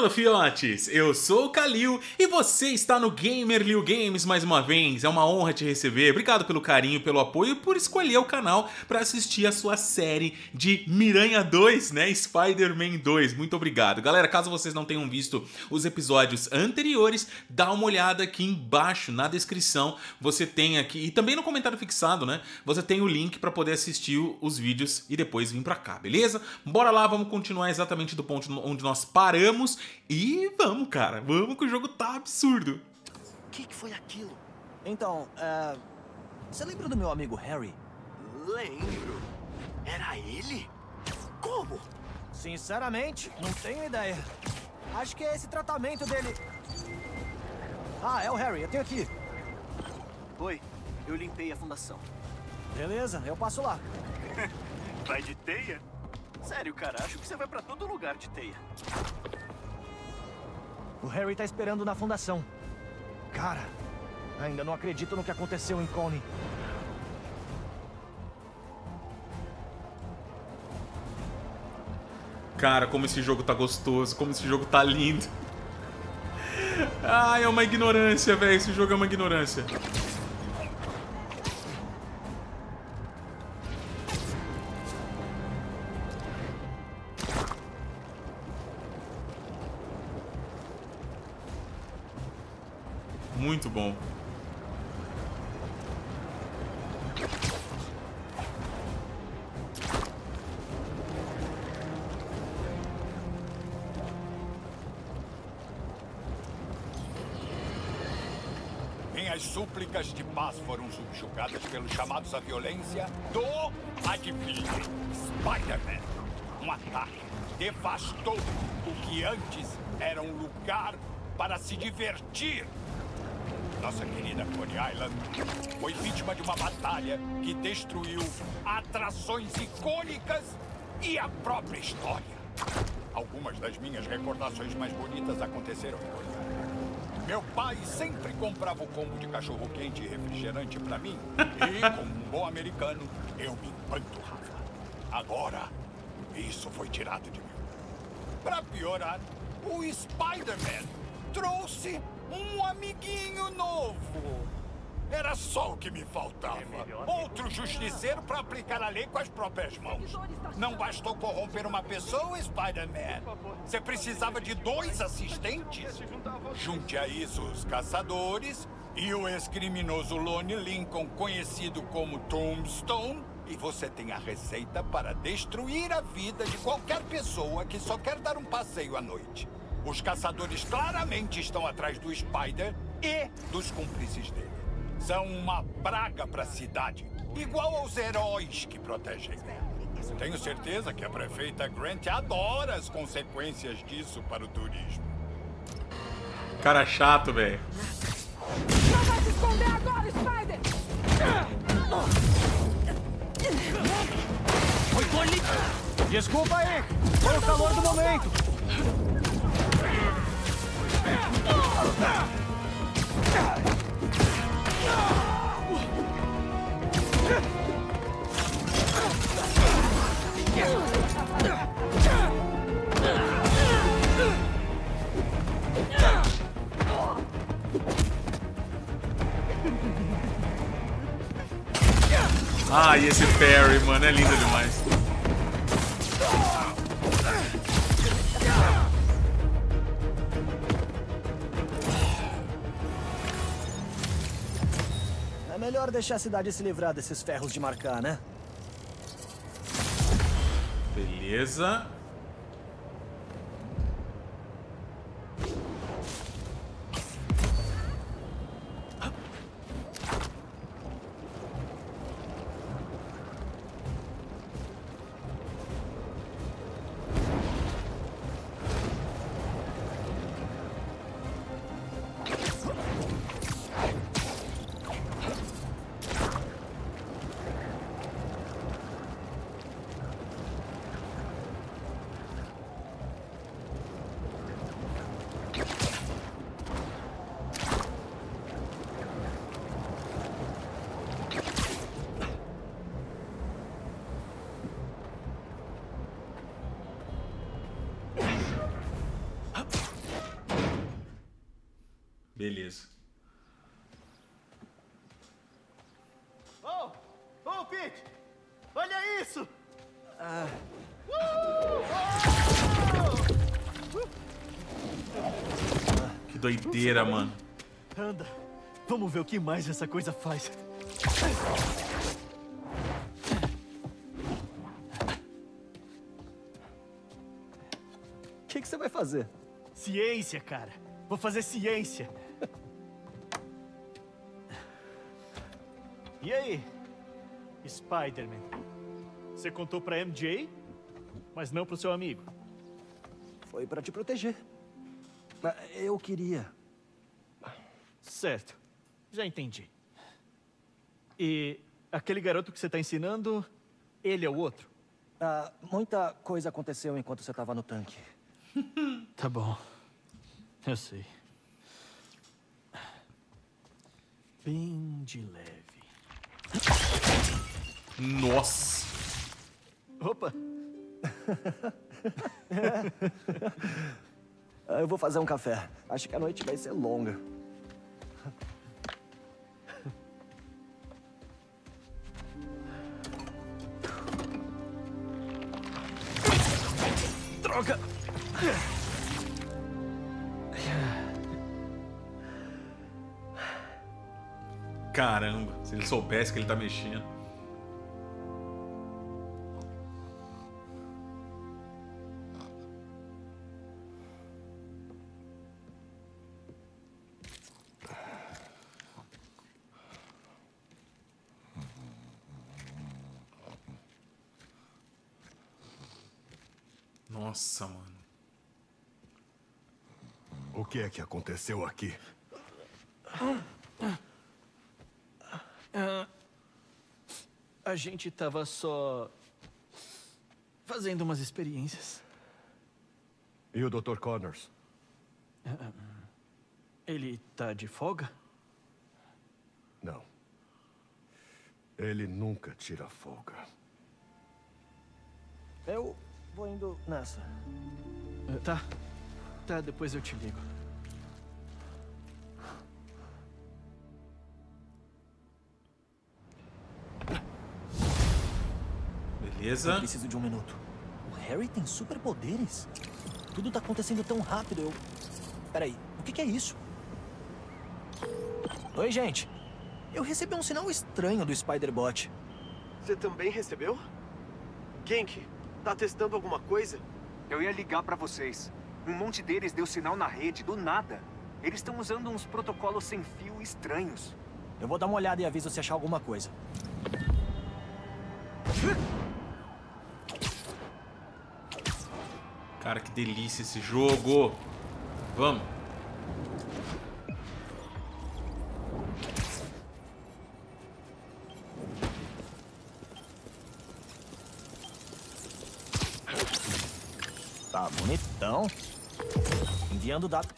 Fala, fiotes! Eu sou o Kalil e você está no GamerLilGames mais uma vez. É uma honra te receber. Obrigado pelo carinho, pelo apoio e por escolher o canal para assistir a sua série de Miranha 2, né? Spider-Man 2. Muito obrigado. Galera, caso vocês não tenham visto os episódios anteriores, dá uma olhada aqui embaixo na descrição. Você tem aqui, e também no comentário fixado, né? Você tem o link para poder assistir os vídeos e depois vir para cá, beleza? Bora lá, vamos continuar exatamente do ponto onde nós paramos. E vamos, cara, vamos que o jogo tá absurdo. O que foi aquilo? Então, você lembra do meu amigo Harry? Lembro. Era ele? Como? Sinceramente, não tenho ideia. Acho que é esse tratamento dele. Ah, é o Harry, eu tenho aqui. Oi, eu limpei a fundação. Beleza, eu passo lá. Vai de teia? Sério, cara, acho que você vai pra todo lugar de teia. O Harry tá esperando na fundação. Cara, ainda não acredito no que aconteceu em Coney. Cara, como esse jogo tá gostoso, como esse jogo tá lindo. Ai, é uma ignorância, velho. Esse jogo é uma ignorância. Muito bom. Minhas súplicas de paz foram subjugadas pelos chamados à violência do, adivinhe, Spider-Man. Um ataque devastou o que antes era um lugar para se divertir. Nossa querida Coney Island foi vítima de uma batalha que destruiu atrações icônicas e a própria história. Algumas das minhas recordações mais bonitas aconteceram em Coney Island. Meu pai sempre comprava o combo de cachorro quente e refrigerante para mim. E, como um bom americano, eu me empanturrava. Agora, isso foi tirado de mim. Para piorar, o Spider-Man trouxe um amiguinho novo. Era só o que me faltava. Outro justiceiro para aplicar a lei com as próprias mãos. Não bastou corromper uma pessoa, Spider-Man. Você precisava de dois assistentes? Junte a isso os caçadores e o ex-criminoso Lonnie Lincoln, conhecido como Tombstone, e você tem a receita para destruir a vida de qualquer pessoa que só quer dar um passeio à noite. Os caçadores claramente estão atrás do Spider e dos cúmplices dele. São uma praga para a cidade, igual aos heróis que protegem. Tenho certeza que a prefeita Grant adora as consequências disso para o turismo. Cara chato, velho. Não vai se esconder agora, Spider! Oi, Coney! Desculpa aí! Foi o calor do momento! Ah, e esse parry, mano, é lindo demais. Melhor deixar a cidade se livrar desses ferros de marcar, né? Beleza. Beleza. Oh! Oh, Pete! Olha isso! Ah. Que doideira, mano. Anda. Vamos ver o que mais essa coisa faz. O que você vai fazer? Ciência, cara. Vou fazer ciência. E aí, Spider-Man? Você contou pra MJ, mas não pro seu amigo. Foi pra te proteger. Eu queria... Certo. Já entendi. E aquele garoto que você tá ensinando, ele é o outro? Ah, muita coisa aconteceu enquanto você tava no tanque. Tá bom. Eu sei. Bem de leve. Nossa! Opa! Eu vou fazer um café. Acho que a noite vai ser longa. Droga! Caramba, se ele soubesse que ele tá mexendo. Nossa, mano. O que é que aconteceu aqui? A gente tava só fazendo umas experiências. E o Dr. Connors? Ele tá de folga? Não. Ele nunca tira folga. Eu vou indo nessa. Tá. Tá, depois eu te ligo. Beleza. Eu preciso de um minuto. O Harry tem superpoderes? Tudo tá acontecendo tão rápido, eu... Peraí, o que é isso? Oi, gente. Eu recebi um sinal estranho do Spider-Bot. Você também recebeu? Genki, tá testando alguma coisa? Eu ia ligar pra vocês. Um monte deles deu sinal na rede, do nada. Eles estão usando uns protocolos sem fio estranhos. Eu vou dar uma olhada e aviso se achar alguma coisa. Cara, que delícia esse jogo. Vamos. Tá bonitão. Enviando dado.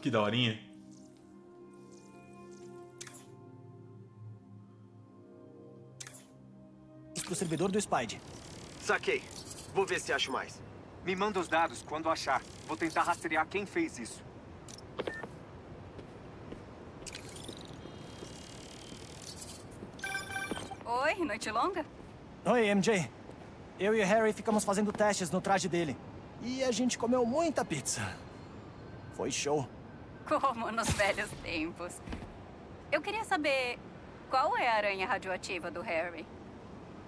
Que daorinha. Do servidor do Spide. Saquei. Vou ver se acho mais. Me manda os dados quando achar. Vou tentar rastrear quem fez isso. Oi, noite longa? Oi, MJ. Eu e o Harry ficamos fazendo testes no traje dele. E a gente comeu muita pizza. Foi show. Como nos velhos tempos. Eu queria saber qual é a aranha radioativa do Harry.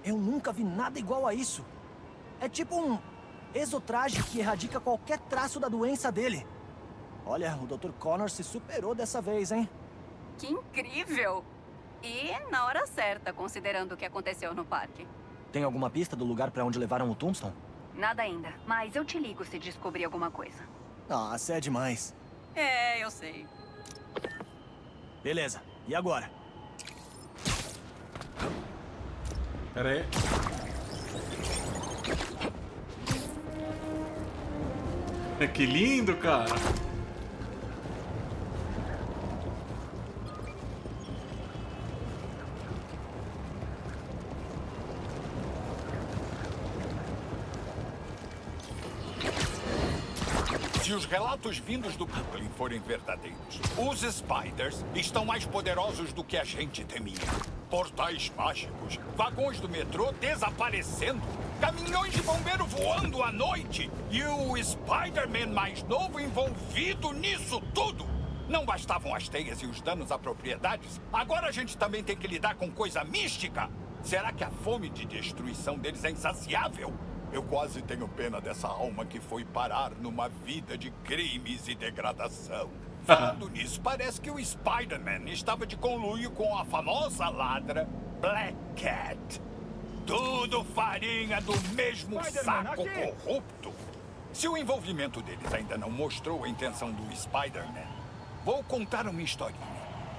Eu nunca vi nada igual a isso. É tipo um exotraje que erradica qualquer traço da doença dele. Olha, o Dr. Connors se superou dessa vez, hein? Que incrível! E na hora certa, considerando o que aconteceu no parque. Tem alguma pista do lugar pra onde levaram o Tombstone? Nada ainda, mas eu te ligo se descobrir alguma coisa. Ah, você é demais. É, eu sei. Beleza, e agora? Pera aí. Que lindo, cara. Se os relatos vindos do Brooklyn forem verdadeiros, os Spiders estão mais poderosos do que a gente temia. Portais mágicos, vagões do metrô desaparecendo, caminhões de bombeiro voando à noite e o Spider-Man mais novo envolvido nisso tudo. Não bastavam as teias e os danos a propriedades, agora a gente também tem que lidar com coisa mística. Será que a fome de destruição deles é insaciável? Eu quase tenho pena dessa alma que foi parar numa vida de crimes e degradação. Falando nisso, parece que o Spider-Man estava de conluio com a famosa ladra Black Cat. Tudo farinha do mesmo saco corrupto. Se o envolvimento deles ainda não mostrou a intenção do Spider-Man, vou contar uma historinha.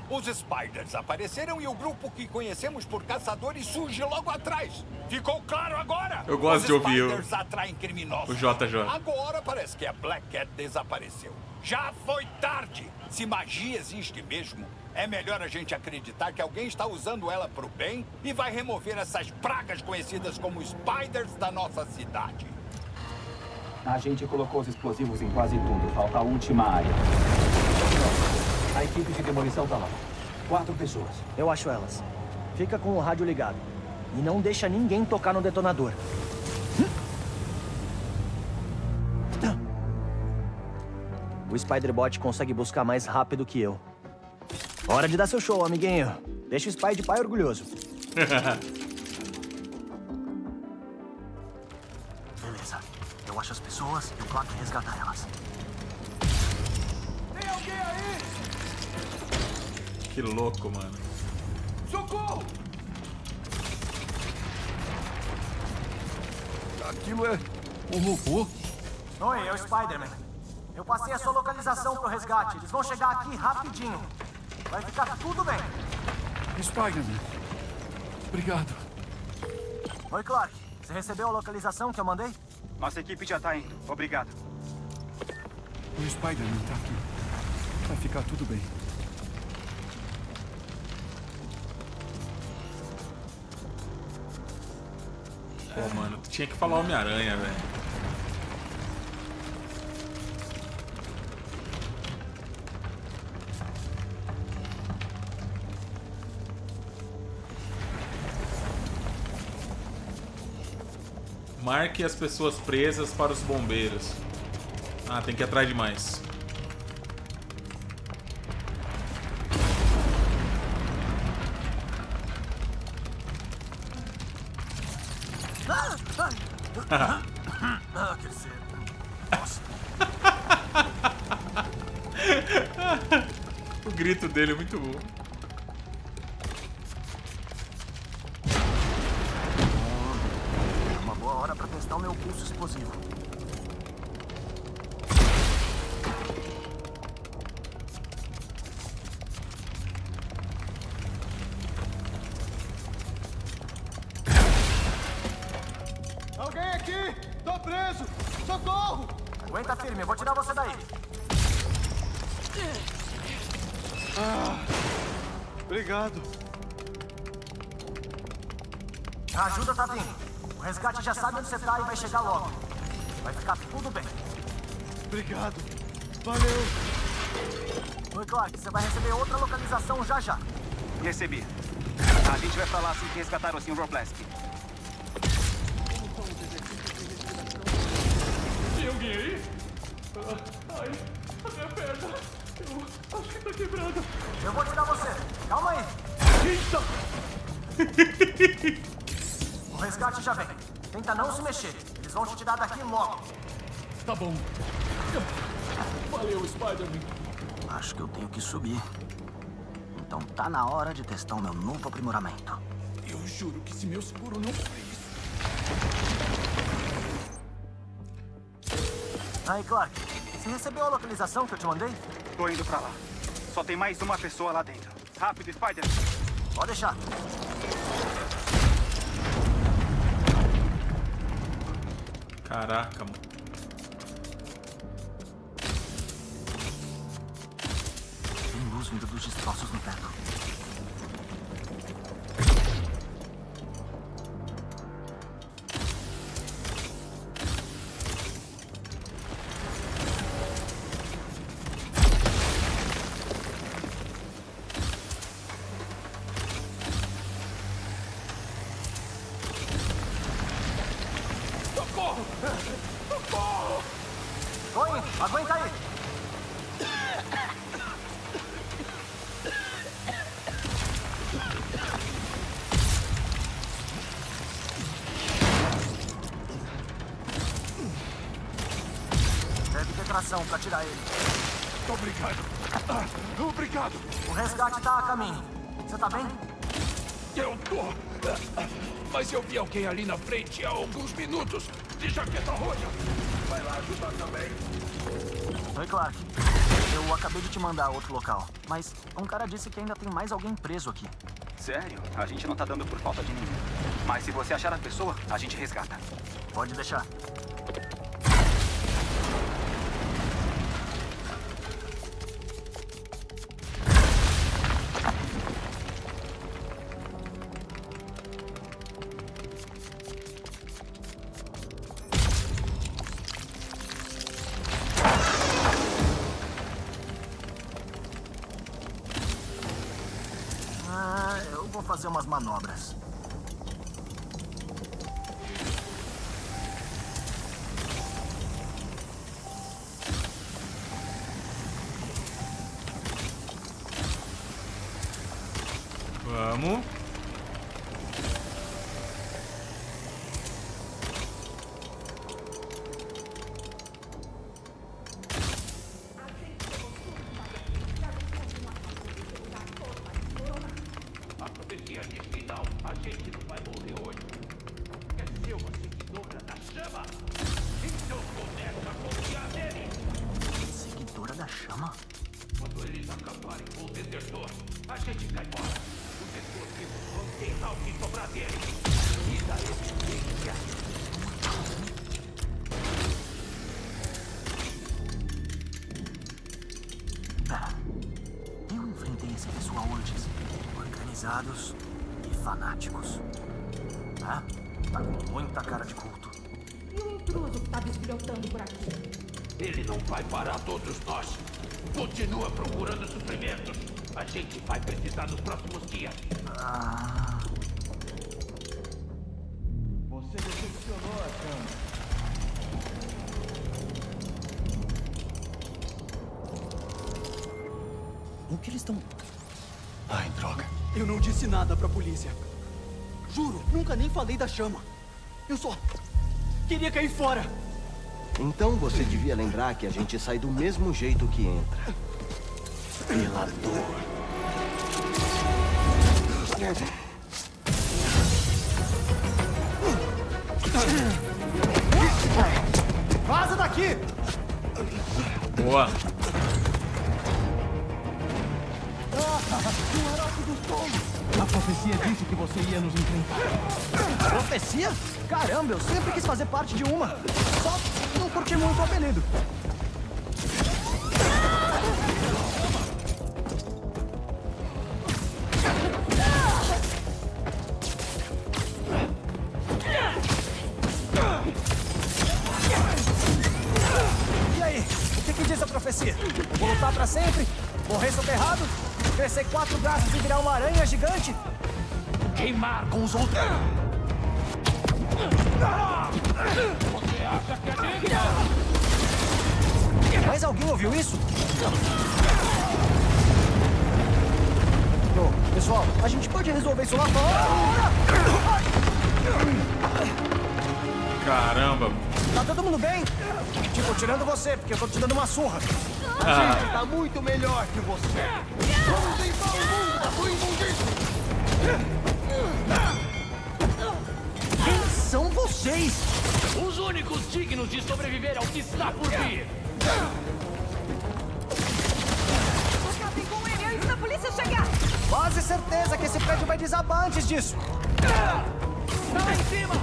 Os Spiders apareceram e o grupo que conhecemos por caçadores surge logo atrás. Ficou claro agora? Eu gosto de ouvir os Spiders atraem criminosos. O JJ. Agora parece que a Black Cat desapareceu. Já foi tarde. Se magia existe mesmo, é melhor a gente acreditar que alguém está usando ela para o bem e vai remover essas pragas conhecidas como Spiders da nossa cidade. A gente colocou os explosivos em quase tudo. Falta a última área. A equipe de demolição tá lá. 4 pessoas. Eu acho elas. Fica com o rádio ligado. E não deixa ninguém tocar no detonador. O Spider-Bot consegue buscar mais rápido que eu. Hora de dar seu show, amiguinho. Deixa o Spider-Pai orgulhoso. Beleza. Eu acho as pessoas e o placa resgatar elas. Tem alguém aí? Que louco, mano. Socorro! Aquilo é um robô? Oi, é o Spider-Man. Eu passei a sua localização pro resgate. Eles vão chegar aqui rapidinho. Vai ficar tudo bem. Spider-Man, obrigado. Oi, Clark. Você recebeu a localização que eu mandei? Nossa equipe já tá indo. Obrigado. O Spider-Man tá aqui. Vai ficar tudo bem. Pô, mano, tu tinha que falar Homem-Aranha, velho. Marque as pessoas presas para os bombeiros. Ah, tem que ir atrás demais. O grito dele é muito bom. É uma boa hora para testar o meu pulso explosivo. A ajuda tá vindo. O resgate já sabe onde você tá e vai chegar logo. Vai ficar tudo bem. Obrigado. Valeu. Oi, Clark. Você vai receber outra localização já já. Recebi. A gente vai falar assim que resgataram o Sr. Plastic. Tem alguém aí? Ai, a minha perna. Eu acho que tá quebrada. Eu vou tirar você. Calma aí. O resgate já vem. Tenta não se mexer. Eles vão te tirar daqui logo. Tá bom. Valeu, Spider-Man. Acho que eu tenho que subir. Então tá na hora de testar o meu novo aprimoramento. Eu juro que se meu seguro não fez. Aí, Clark. Você recebeu a localização que eu te mandei? Tô indo pra lá. Só tem mais uma pessoa lá dentro. Rápido, Spider-Man. Pode deixar. Caraca, mano. Tem luz vindo dos destroços no teto. missão pra tirar ele. Obrigado. Obrigado. O resgate tá a caminho. Você tá bem? Eu tô. Mas eu vi alguém ali na frente há alguns minutos. De jaqueta roxa. Vai lá ajudar também. Oi, Clark. Eu acabei de te mandar a outro local. Mas um cara disse que ainda tem mais alguém preso aqui. Sério? A gente não tá dando por falta de ninguém. Mas se você achar a pessoa, a gente resgata. Pode deixar. Fazer umas manobras. Vamos. Nada pra polícia. Juro, nunca nem falei da chama. Eu só queria cair fora. Então você devia lembrar que a gente sai do mesmo jeito que entra. Pela dor. Vaza daqui! Boa. O Arauto dos Tombos. A profecia disse que você ia nos enfrentar. Profecia? Caramba, eu sempre quis fazer parte de uma. Só não curti muito o apelido. E aí, o que diz a profecia? Eu vou lutar pra sempre? Morrer soterrado? Crescer 4 braços e virar uma aranha gigante? Queimar com os outros. Você acha que é ninguém? Mas alguém ouviu isso? Bom, pessoal, a gente pode resolver isso lá fora? Caramba. Tá todo mundo bem? Tipo, tirando você, porque eu tô te dando uma surra. A gente tá muito melhor que você. Vamos limpar o mundo da sua imundícia. Quem são vocês? Os únicos dignos de sobreviver ao que está por vir. Acabem com ele antes da polícia chegar. Quase certeza que esse prédio vai desabar antes disso. Tá lá em cima.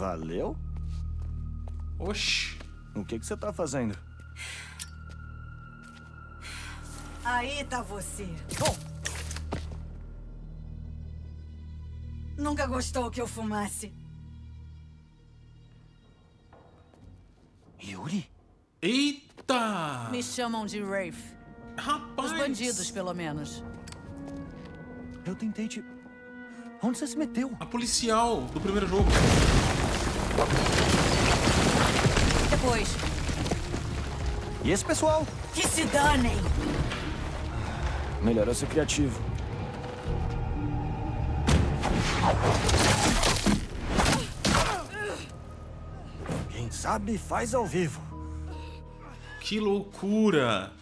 Valeu? Oxi. O que você tá fazendo? Aí tá você. Oh. Nunca gostou que eu fumasse. Yuri? Eita! Me chamam de Rafe. Rapaz! Os bandidos, pelo menos. Eu tentei te... Onde você se meteu? A policial do primeiro jogo. Depois. E esse pessoal? Que se danem! Melhor eu ser criativo. Quem sabe faz ao vivo. Que loucura.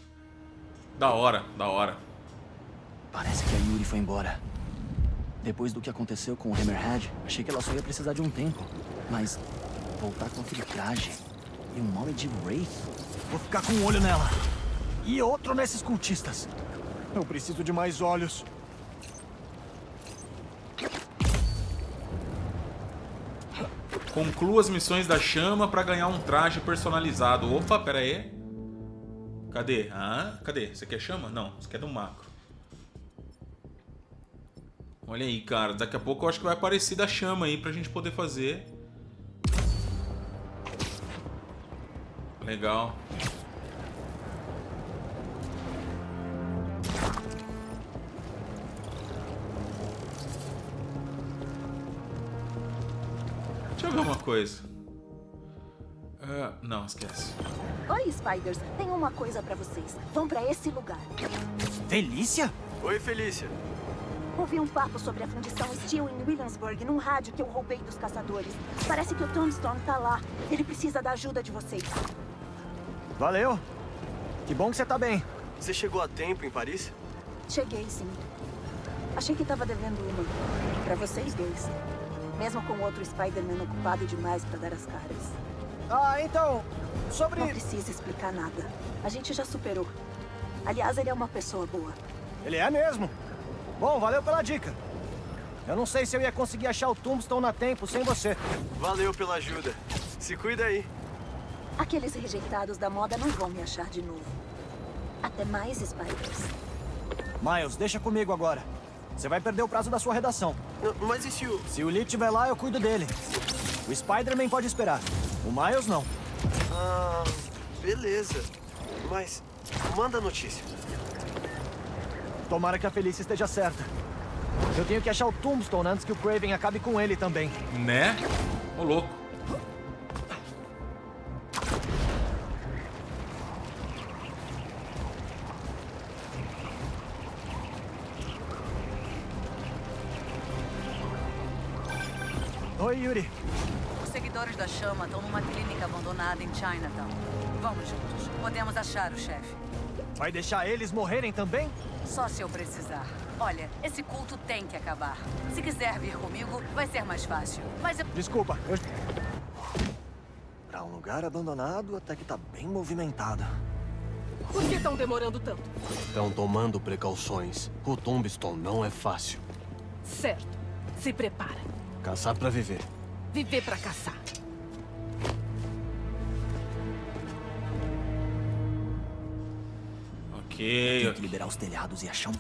Da hora, da hora. Parece que a Yuri foi embora. Depois do que aconteceu com o Hammerhead, achei que ela só ia precisar de um tempo. Mas voltar com aquele traje e um nome de Wraith? Vou ficar com um olho nela e outro nesses cultistas. Eu preciso de mais olhos. Conclua as missões da chama para ganhar um traje personalizado. Opa, pera aí. Cadê? Ah, cadê? Você quer chama? Não, você quer do macro. Olha aí, cara. Daqui a pouco eu acho que vai aparecer da chama aí pra gente poder fazer. Legal. Uma coisa. Não, esquece. Oi, Spiders. Tem uma coisa pra vocês. Vão pra esse lugar. Felícia? Oi, Felícia. Ouvi um papo sobre a Fundição Steel em Williamsburg num rádio que eu roubei dos caçadores. Parece que o Tombstone tá lá. Ele precisa da ajuda de vocês. Valeu. Que bom que você tá bem. Você chegou a tempo em Paris? Cheguei, sim. Achei que tava devendo uma. Pra vocês dois. Mesmo com outro Spider-Man ocupado demais pra dar as caras. Ah, então, sobre... Não precisa explicar nada. A gente já superou. Aliás, ele é uma pessoa boa. Ele é mesmo. Bom, valeu pela dica. Eu não sei se eu ia conseguir achar o Tombstone a tempo sem você. Valeu pela ajuda. Se cuida aí. Aqueles rejeitados da moda não vão me achar de novo. Até mais, Spiders. Miles, deixa comigo agora. Você vai perder o prazo da sua redação. Mas e se o... Se o Lee estiver lá, eu cuido dele. O Spider-Man pode esperar. O Miles, não. Ah, beleza. Mas manda notícia. Tomara que a Felícia esteja certa. Eu tenho que achar o Tombstone antes que o Kraven acabe com ele também. Né? Ô, louco. Oi, Yuri. Os seguidores da chama estão numa clínica abandonada em Chinatown. Vamos juntos. Podemos achar o chefe. Vai deixar eles morrerem também? Só se eu precisar. Olha, esse culto tem que acabar. Se quiser vir comigo, vai ser mais fácil. Mas eu... Desculpa, eu... Pra um lugar abandonado até que tá bem movimentado. Por que estão demorando tanto? Estão tomando precauções. O Tombstone não é fácil. Certo. Se prepara. Caçar pra viver. Viver pra caçar. Ok. Tem que liberar os telhados e achar um...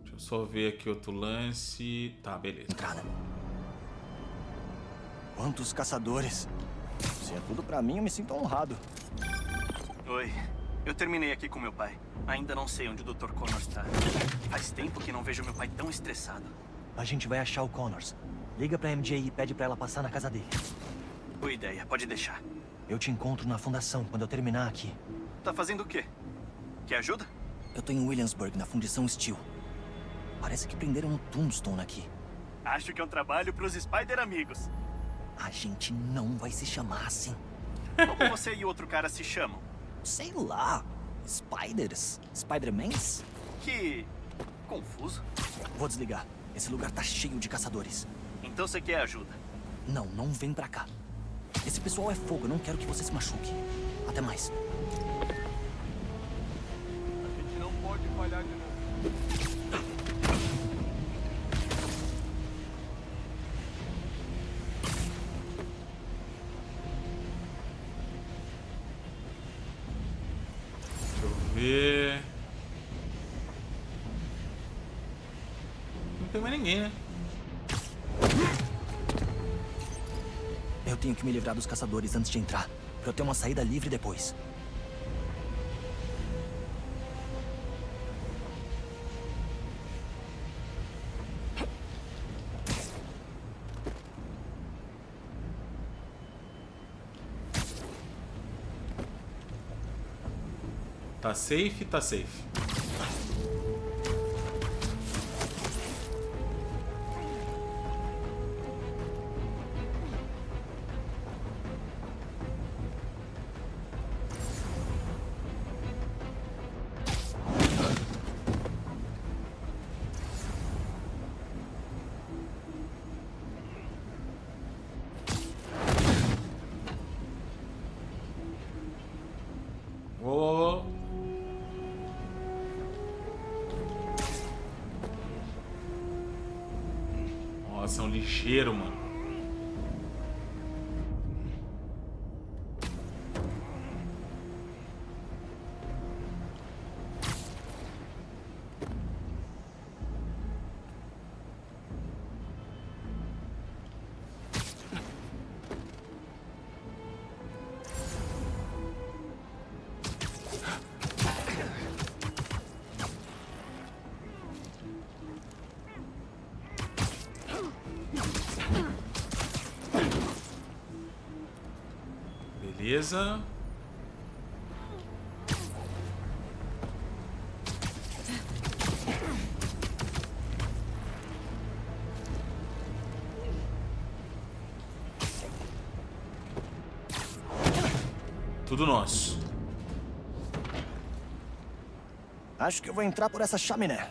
Deixa eu só ver aqui outro lance. Tá, beleza. Entrada. Quantos caçadores. Se é tudo pra mim, eu me sinto honrado. Oi. Eu terminei aqui com meu pai. Ainda não sei onde o Dr. Connors tá. Faz tempo que não vejo meu pai tão estressado. A gente vai achar o Connors. Liga pra MJ e pede pra ela passar na casa dele. Boa ideia, pode deixar. Eu te encontro na fundação quando eu terminar aqui. Tá fazendo o quê? Quer ajuda? Eu tô em Williamsburg, na Fundição Steel. Parece que prenderam um Tombstone aqui. Acho que é um trabalho pros Spider amigos. A gente não vai se chamar assim. Como você e outro cara se chamam? Sei lá. Spiders? Spider-Mans? Que... confuso. Vou desligar. Esse lugar tá cheio de caçadores. Então você quer ajuda? Não, não vem pra cá. Esse pessoal é fogo, eu não quero que você se machuque. Até mais. A gente não pode falhar de novo. ninguém, né? Eu tenho que me livrar dos caçadores antes de entrar, pra eu ter uma saída livre depois. Tá safe, tá safe. Ligeiro, mano. Beleza. Tudo nosso. Acho que eu vou entrar por essa chaminé.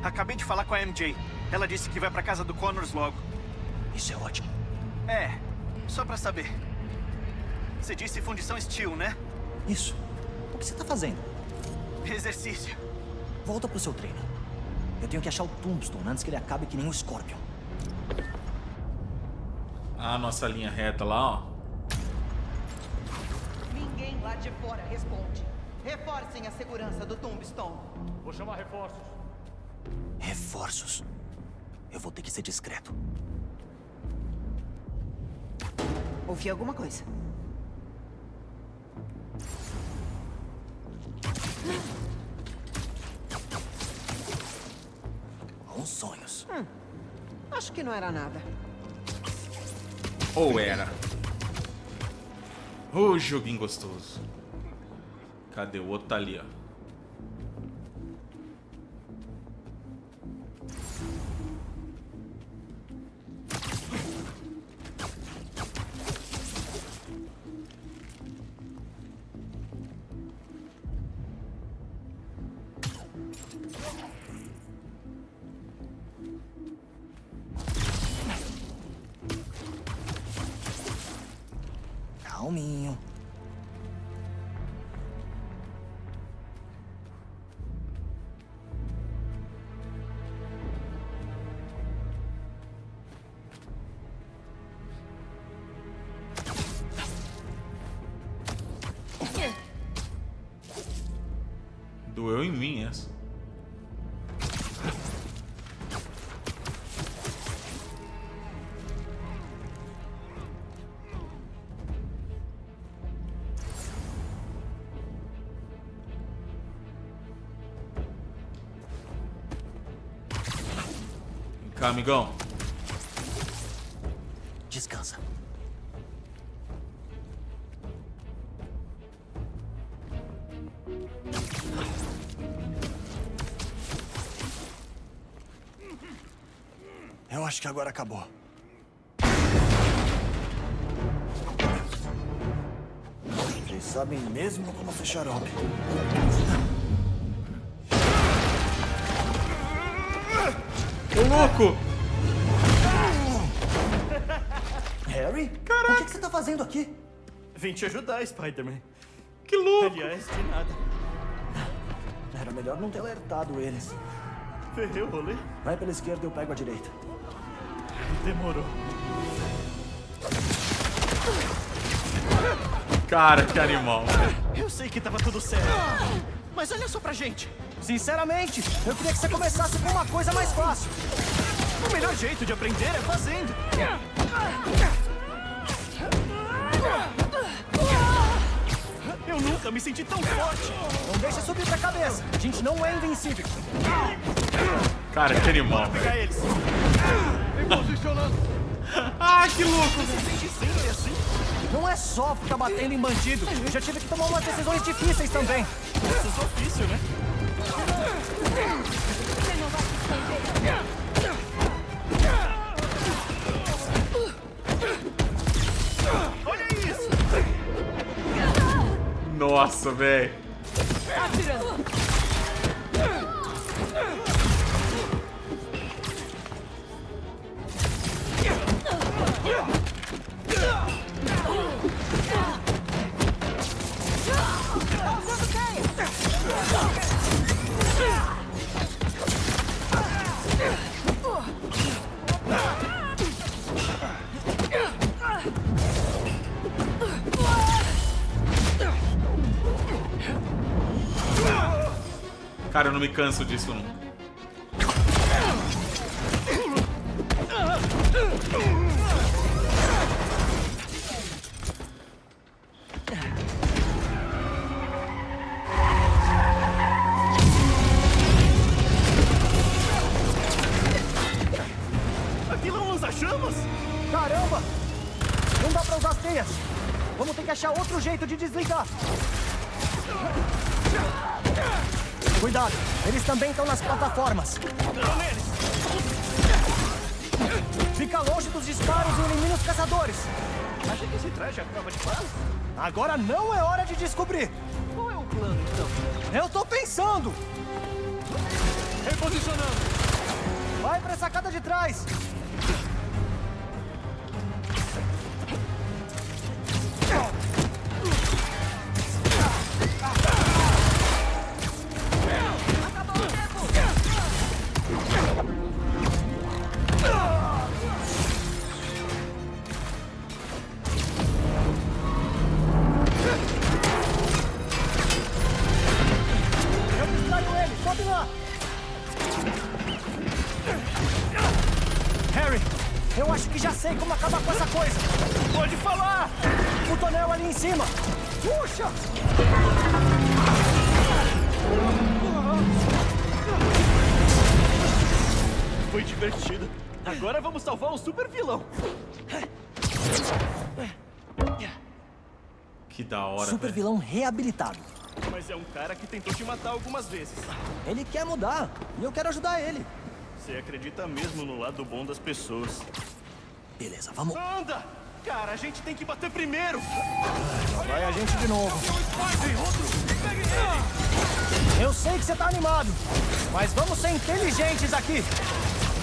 Acabei de falar com a MJ. Ela disse que vai pra casa do Connors logo. Isso é ótimo. É, só pra saber. Você disse Fundição Steel, né? Isso. O que você tá fazendo? Exercício. Volta pro seu treino. Eu tenho que achar o Tombstone antes que ele acabe que nem o Scorpion. A nossa linha reta lá, ó. Ninguém lá de fora responde. Reforcem a segurança do Tombstone. Vou chamar reforços. Reforços. Eu vou ter que ser discreto. Ouvi alguma coisa. Bons sonhos. Acho que não era nada. Ou era. O joguinho gostoso. Cadê o outro? Tá ali, ó. Doeu em mim essa. Vem cá, amigão. Descansa. Acho que agora acabou. Vocês sabem mesmo como fechar o homem. Ô, louco! Harry? Caraca. O que você tá fazendo aqui? Vim te ajudar, Spider-Man. Que louco! Aliás, de nada. Era melhor não ter alertado eles. Ferreu o rolê? Vai pela esquerda e eu pego a direita. Demorou. Cara, que animal. Eu sei que tava tudo certo. Mas olha só pra gente. Sinceramente, eu queria que você começasse com uma coisa mais fácil. O melhor jeito de aprender é fazendo. Eu nunca me senti tão forte. Não deixa subir pra cabeça. A gente não é invencível. Cara, que animal. Pegar eles. Ah, que louco. Você sente sempre assim? Não é só ficar batendo em bandido. Eu já tive que tomar umas decisões difíceis também. Isso é difícil, né? Você não vai se esconder. Nossa, velho. Cara, eu não me canso disso nunca. Aquilo não usa chamas? Caramba! Não dá pra usar as teias. Vamos ter que achar outro jeito de desligar. Cuidado, eles também estão nas plataformas. Fica longe dos disparos e elimina os caçadores. Acha que esse traje é a prova de balas? Agora não é hora de descobrir. Qual é o plano, então? Eu tô pensando. Reposicionando. Vai pra sacada de trás. Salvar um super vilão. Que da hora. Super vilão reabilitado. Mas é um cara que tentou te matar algumas vezes. Ele quer mudar e eu quero ajudar ele. Você acredita mesmo no lado bom das pessoas. Beleza, vamos. Anda! Cara, a gente tem que bater primeiro. Vai a gente de novo. Eu sei que você tá animado, mas vamos ser inteligentes aqui.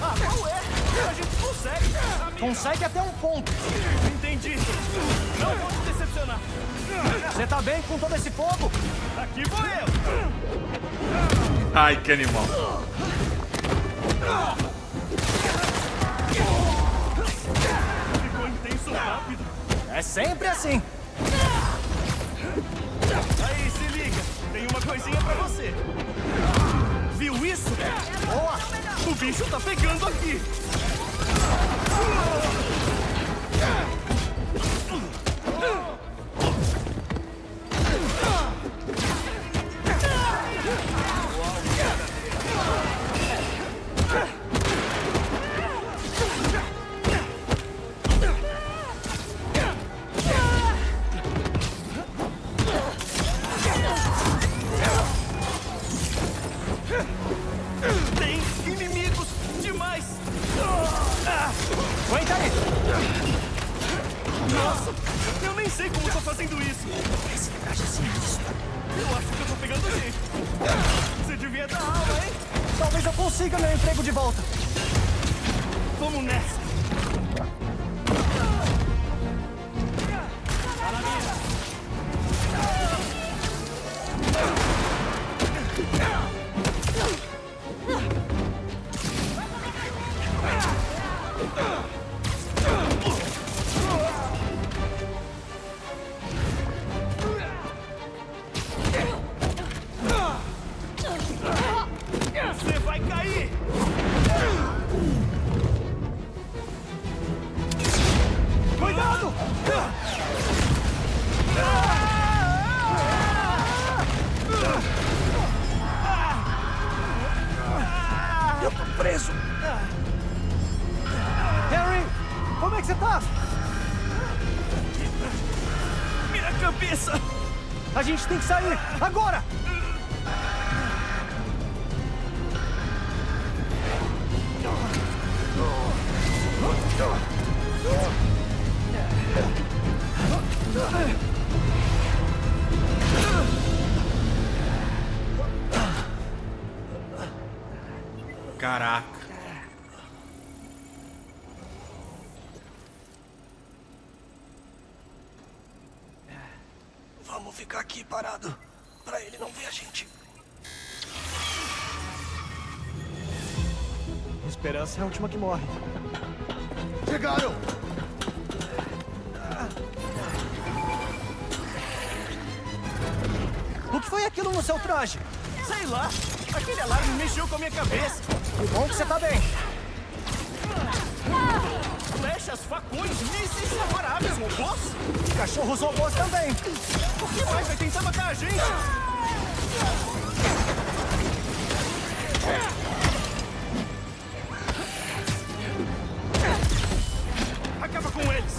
Ah, qual é? A gente consegue. Consegue até um ponto. Entendi. Não vou te decepcionar. Você tá bem com todo esse fogo? Aqui vou eu. Ai, que animal. Ficou intenso rápido. É sempre assim. Aí, se liga. Tem uma coisinha pra você. Viu isso? Boa! O bicho tá pegando aqui! preso! Harry! Como é que você tá? Minha cabeça! A gente tem que sair! Agora! Caraca. Vamos ficar aqui parado pra ele não ver a gente. A esperança é a última que morre. Chegaram! O que foi aquilo no seu traje? Sei lá. Aquele alarme mexeu com a minha cabeça. Que bom que você tá bem. Flechas, facões, mísseis favoráveis, robôs. Cachorros robôs também. O que mais vai tentar matar a gente? Acaba com eles.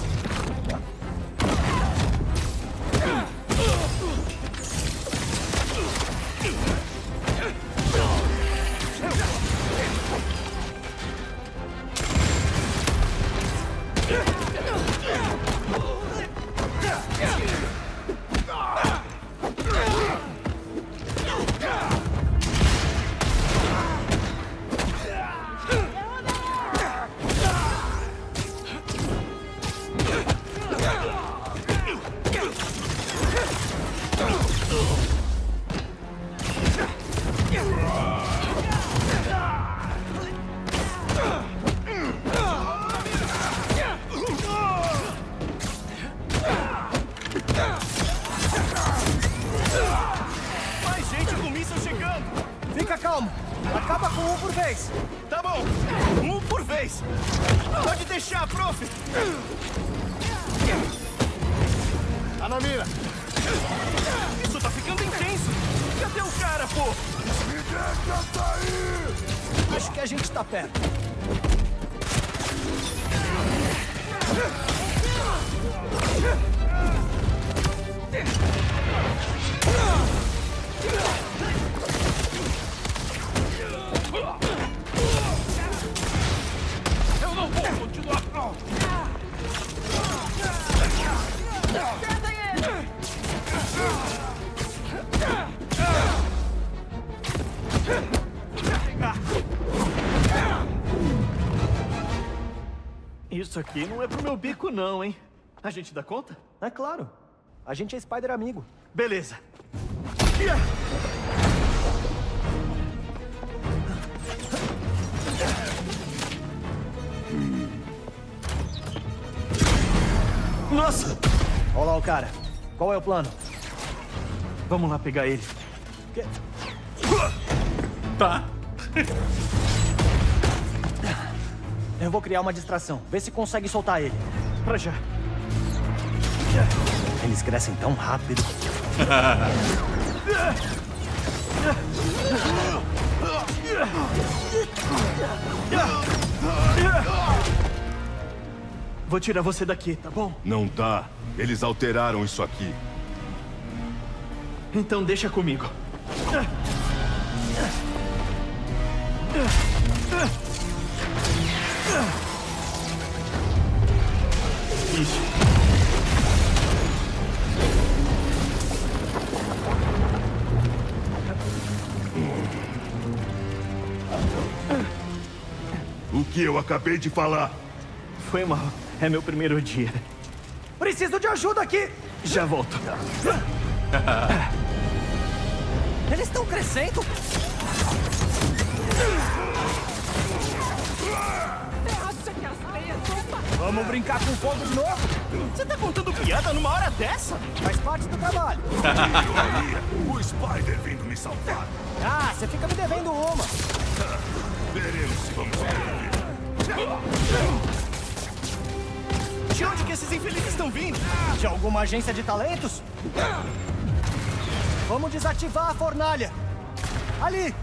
Isso aqui não é pro meu bico não, hein? A gente dá conta? É claro. A gente é Spider amigo. Beleza. Nossa! Olha lá o cara. Qual é o plano? Vamos lá pegar ele. Que... Tá. Eu vou criar uma distração. Vê se consegue soltar ele. Pra já. Eles crescem tão rápido. Vou tirar você daqui, tá bom? Não tá. Eles alteraram isso aqui. Então deixa comigo. O que eu acabei de falar? Foi mal. É meu primeiro dia. Preciso de ajuda aqui! Já volto. Eles estão crescendo? Vamos brincar com fogo de novo? Você tá contando piada numa hora dessa? Faz parte do trabalho. O Spider vindo me salvar. Ah, você fica me devendo uma. Veremos se vamos ver. De onde que esses infelizes estão vindo? De alguma agência de talentos? Vamos desativar a fornalha. Ali!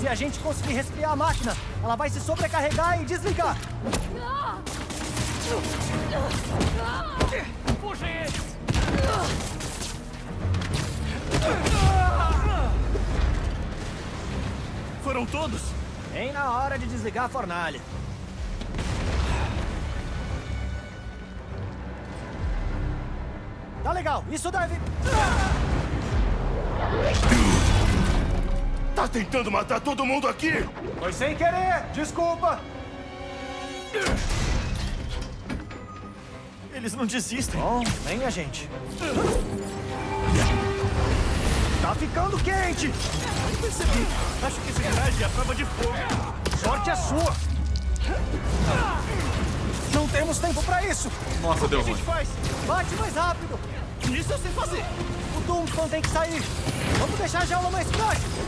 Se a gente conseguir resfriar a máquina, ela vai se sobrecarregar e desligar. Puxa eles! Foram todos? Bem na hora de desligar a fornalha. Tá legal, isso deve... Tá tentando matar todo mundo aqui? Foi sem querer, desculpa. Eles não desistem. Bom, vem a gente. Tá ficando quente. Eu percebi. Acho que esse traje é a prova de fogo. Sorte é sua. Não temos tempo pra isso. Nossa, deu ruim. O que a gente faz? Bate mais rápido. Isso eu sei fazer. O Tombstone tem que sair. Vamos deixar a jaula mais próxima.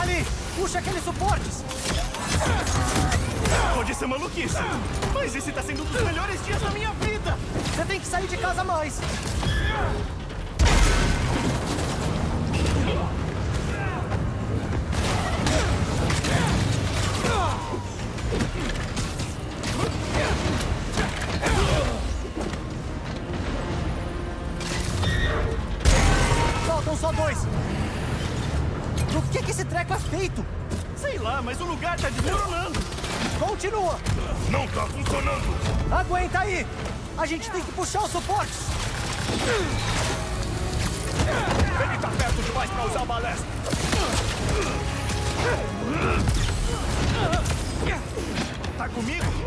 Ali, puxa aqueles suportes. Pode ser maluquice, mas esse tá sendo um dos melhores dias da minha vida. Você tem que sair de casa mais. Faltam só dois. Do que esse treco é feito? Sei lá, mas o lugar tá desmoronando. Continua. Não tá funcionando. Aguenta aí. A gente tem que puxar os suportes. Ele tá perto demais pra usar a balestra. Tá comigo?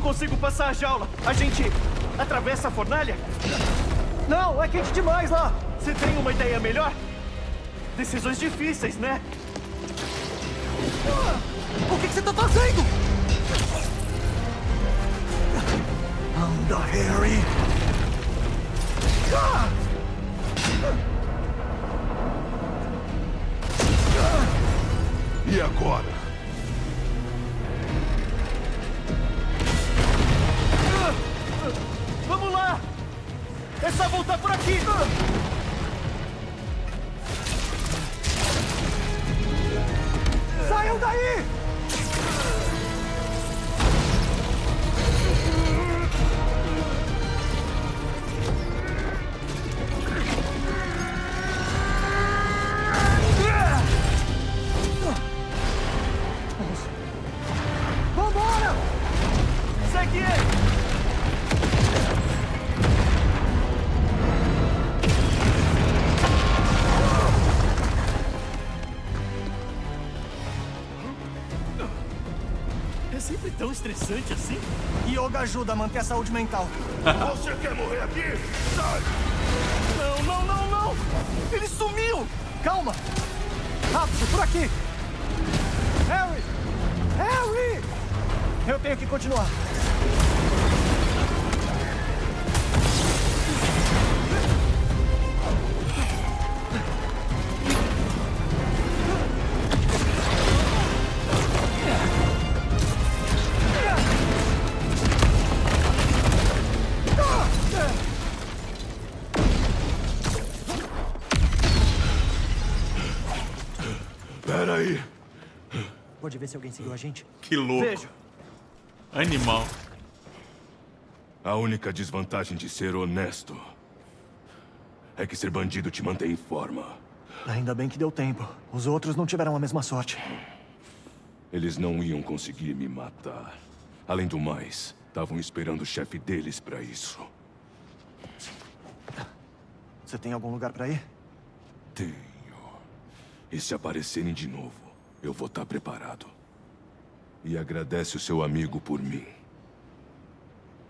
Consigo passar a jaula. A gente atravessa a fornalha? Não, é quente demais lá. Você tem uma ideia melhor? Decisões difíceis, né? O que você tá fazendo? Anda, Harry. E agora? Saiam daí! Vambora! Segue ele! Tão estressante assim? Yoga ajuda a manter a saúde mental. Você quer morrer aqui? Sai! Não, não, não, não! Ele sumiu! Calma! Rápido, por aqui! Harry! Harry! Eu tenho que continuar. Pode ver se alguém seguiu a gente? Que louco! Vejo. Animal. A única desvantagem de ser honesto é que ser bandido te mantém em forma. Ainda bem que deu tempo. Os outros não tiveram a mesma sorte. Eles não iam conseguir me matar. Além do mais, estavam esperando o chefe deles pra isso. Você tem algum lugar pra ir? Tenho. E se aparecerem de novo, eu vou estar preparado. E agradece o seu amigo por mim.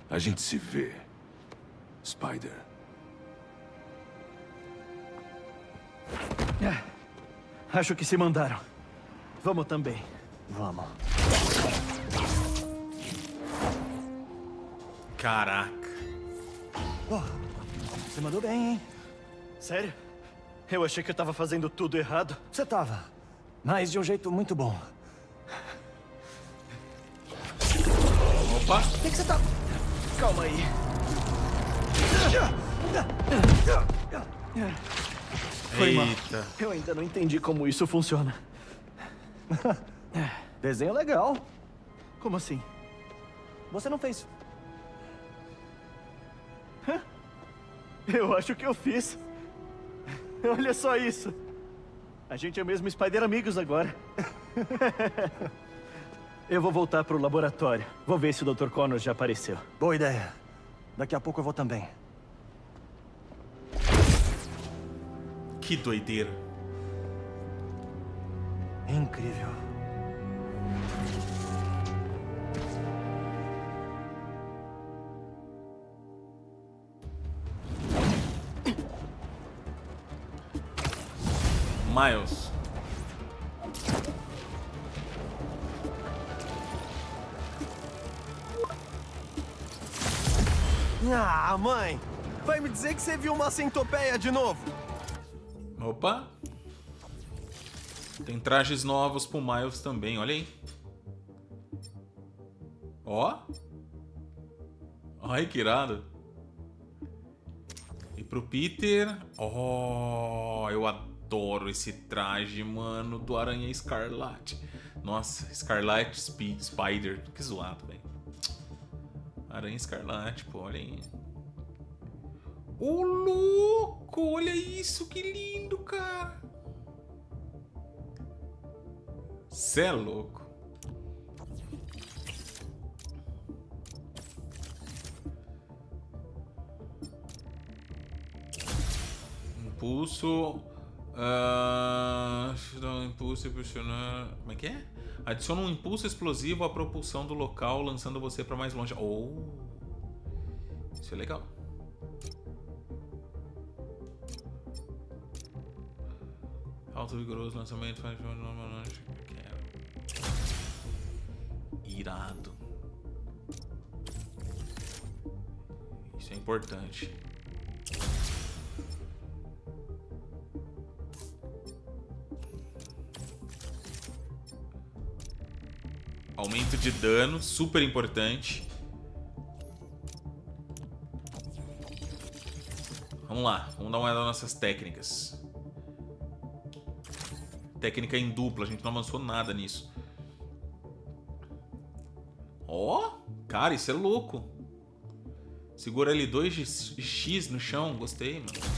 A gente se vê, Spider. Acho que se mandaram. Vamos também. Vamos. Caraca. Oh, você mandou bem, hein? Sério? Eu achei que eu tava fazendo tudo errado. Você tava, mas de um jeito muito bom. Opa! O que você tá... Calma aí. Foi mal. Eu ainda não entendi como isso funciona. Desenho legal. Como assim? Você não fez. Eu acho que eu fiz. Olha só isso. A gente é mesmo Spider Amigos agora. Eu vou voltar pro laboratório. Vou ver se o Dr. Connors já apareceu. Boa ideia. Daqui a pouco eu vou também. Que doideira. Incrível. Miles. Ah, mãe! Vai me dizer que você viu uma centopeia de novo? Opa! Tem trajes novos pro Miles também, olha aí. Ó! Ai, que irado! E pro Peter... Oh, eu adoro esse traje, mano, do Aranha Escarlate. Nossa, Escarlate Spider. Que zoado, velho. Aranha Escarlate, pô, olha aí. Ô, louco! Olha isso, que lindo, cara! Cê é louco. Impulso. Dá um impulso e pressionar. Como é que é? Adiciona um impulso explosivo à propulsão do local, lançando você para mais longe. Oh! Isso é legal. Alto vigoroso, lançamento, faz normalmente que quero. Irado. Isso é importante. Aumento de dano, super importante. Vamos lá, vamos dar uma olhada nas nossas técnicas. Técnica em dupla, a gente não avançou nada nisso. Ó, cara, isso é louco. Segura L2X no chão, gostei, mano.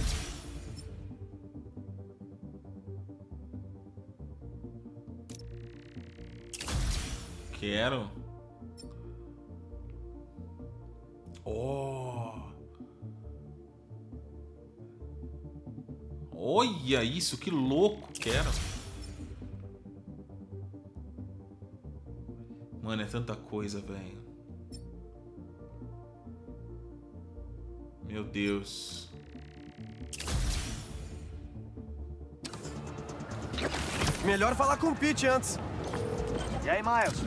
Quero. Oh. Olha isso, que louco. Quero. Mano, é tanta coisa, velho. Meu Deus. Melhor falar com o Pete antes. E aí, Miles?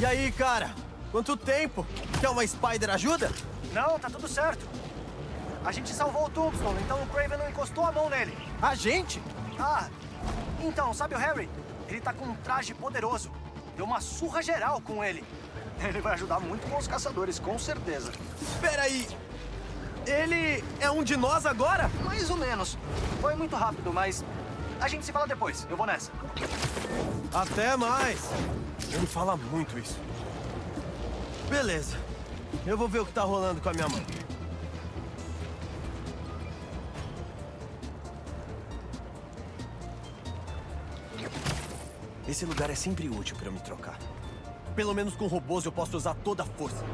E aí, cara? Quanto tempo? Quer uma Spider ajuda? Não, tá tudo certo. A gente salvou o Tombstone, então o Craven não encostou a mão nele. A gente? Ah, então, sabe o Harry? Ele tá com um traje poderoso. Deu uma surra geral com ele. Ele vai ajudar muito com os caçadores, com certeza. Peraí, ele é um de nós agora? Mais ou menos. Foi muito rápido, mas a gente se fala depois. Eu vou nessa. Até mais. Ele fala muito isso. Beleza. Eu vou ver o que tá rolando com a minha mãe. Esse lugar é sempre útil pra eu me trocar. Pelo menos com robôs eu posso usar toda a força.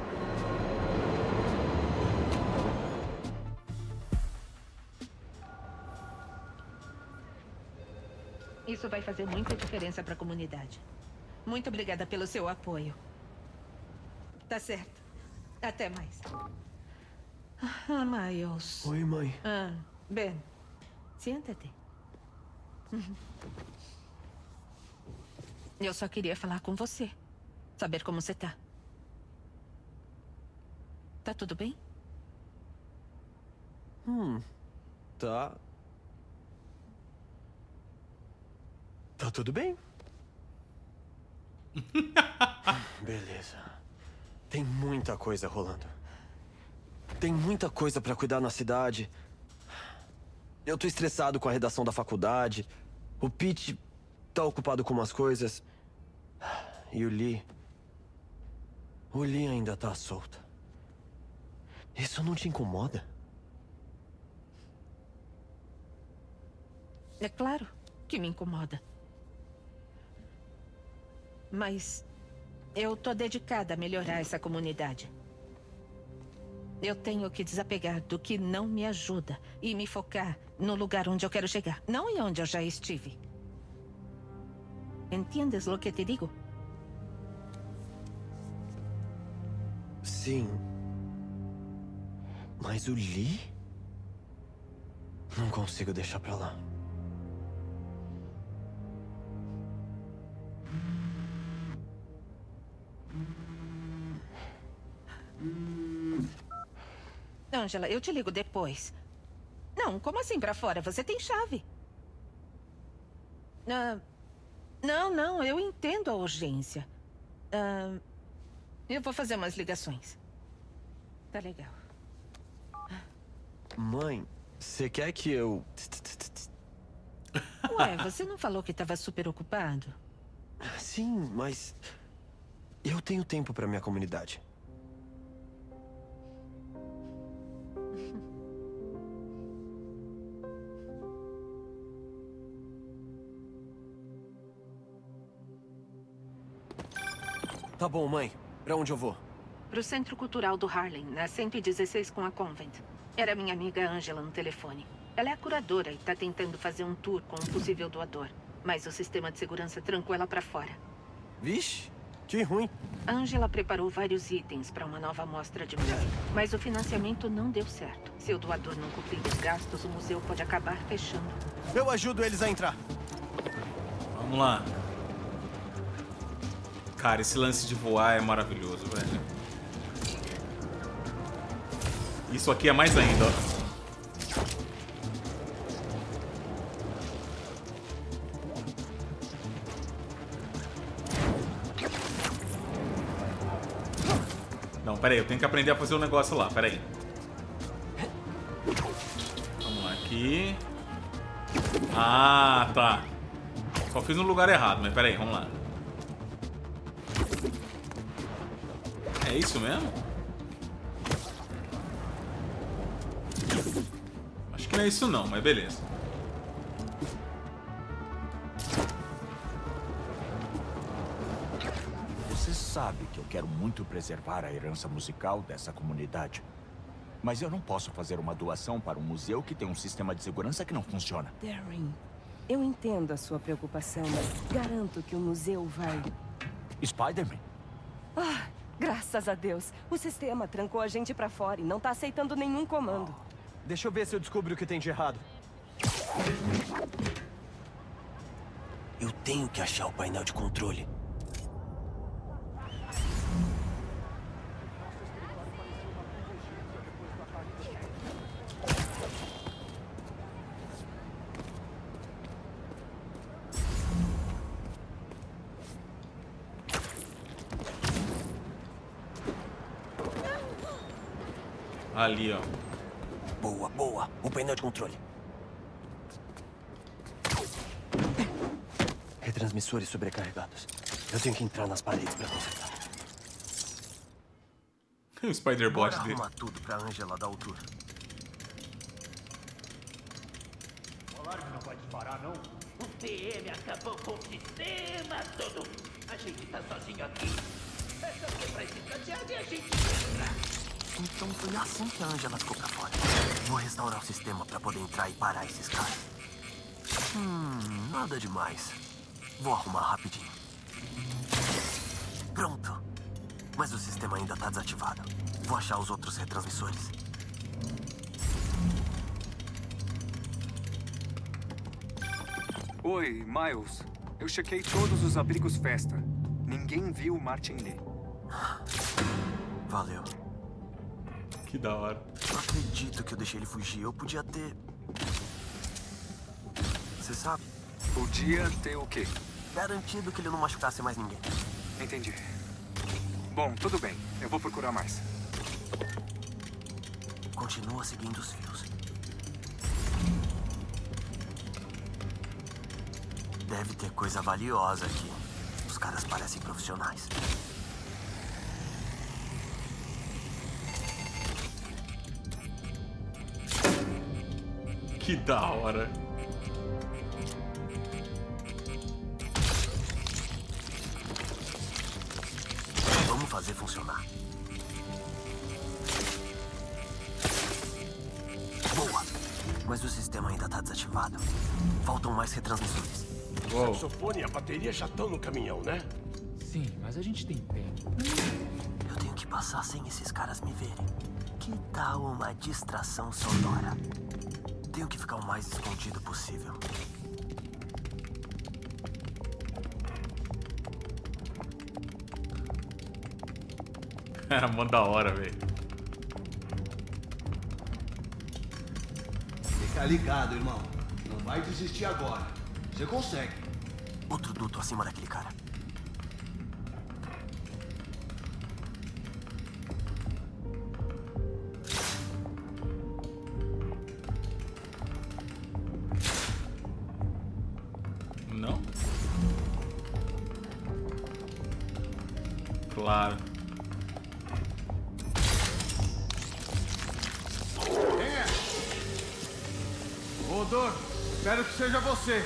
Isso vai fazer muita diferença para a comunidade. Muito obrigada pelo seu apoio. Tá certo. Até mais. Ah, Miles. Oi, mãe. Ah, Ben. Senta-te. Eu só queria falar com você. Saber como você tá. Tá tudo bem? Tá. Tá tudo bem. Beleza. Tem muita coisa rolando. Tem muita coisa pra cuidar na cidade. Eu tô estressado com a redação da faculdade. O Pete tá ocupado com umas coisas. E o Lee... O Lee ainda tá solto. Isso não te incomoda? É claro que me incomoda. Mas eu tô dedicada a melhorar essa comunidade. Eu tenho que desapegar do que não me ajuda e me focar no lugar onde eu quero chegar, não em onde eu já estive. Entendes o que te digo? Sim. Mas o Lee? Não consigo deixar pra lá. Angela, eu te ligo depois. Não, como assim pra fora? Você tem chave. Não, eu entendo a urgência. Eu vou fazer umas ligações. Tá legal. Mãe, você quer que eu... Ué, você não falou que tava super ocupado? Sim, mas... eu tenho tempo pra minha comunidade. Tá bom, mãe. Pra onde eu vou? Pro Centro Cultural do Harlem, na 116 com a Convent. Era minha amiga Angela no telefone. Ela é a curadora e tá tentando fazer um tour com um possível doador. Mas o sistema de segurança trancou ela pra fora. Vixe, que ruim. Angela preparou vários itens pra uma nova amostra de museu. Mas o financiamento não deu certo. Se o doador não cumprir os gastos, o museu pode acabar fechando. Eu ajudo eles a entrar. Vamos lá. Cara, esse lance de voar é maravilhoso, velho. Isso aqui é mais ainda, ó. Não, pera aí, eu tenho que aprender a fazer um negócio lá, pera aí. Vamos lá, aqui. Ah, tá. Só fiz no lugar errado, mas pera aí, vamos lá. É isso mesmo? Acho que não é isso não, mas beleza. Você sabe que eu quero muito preservar a herança musical dessa comunidade. Mas eu não posso fazer uma doação para um museu que tem um sistema de segurança que não funciona. Darren, eu entendo a sua preocupação, mas garanto que o museu vai... Spider-Man? Ah! Graças a Deus, o sistema trancou a gente pra fora e não tá aceitando nenhum comando. Deixa eu ver se eu descubro o que tem de errado. Eu tenho que achar o painel de controle. Ali, ó. Boa, boa. O painel de controle. Retransmissores sobrecarregados. Eu tenho que entrar nas paredes pra consertar. O Spider-Bot dele. Arrumar tudo pra Angela da altura. Falaram que não vai disparar, não? O PM acabou com o sistema todo. A gente tá sozinho aqui. É só quebrar esse cadeado e a gente entra. Então foi assim que a Angela ficou pra fora. Vou restaurar o sistema pra poder entrar e parar esses caras. Nada demais. Vou arrumar rapidinho. Pronto. Mas o sistema ainda tá desativado. Vou achar os outros retransmissores. Oi, Miles. Eu chequei todos os abrigos festa. Ninguém viu o Martin Lee. Valeu. Que da hora. Não acredito que eu deixei ele fugir. Eu podia ter... Você sabe? Podia ter o quê? Garantido que ele não machucasse mais ninguém. Entendi. Bom, tudo bem. Eu vou procurar mais. Continua seguindo os fios. Deve ter coisa valiosa aqui. Os caras parecem profissionais. Que da hora. Vamos fazer funcionar. Boa. Mas o sistema ainda tá desativado. Faltam mais retransmissores. O saxofone e a bateria já estão no caminhão, né? Sim, mas a gente tem tempo. Eu tenho que passar sem esses caras me verem. Que tal uma distração sonora? Tenho que ficar o mais escondido possível. Era mó da hora, velho. Fica ligado, irmão. Não vai desistir agora. Você consegue. Outro duto acima daquele cara. Claro. Quem é? Odor, espero que seja você.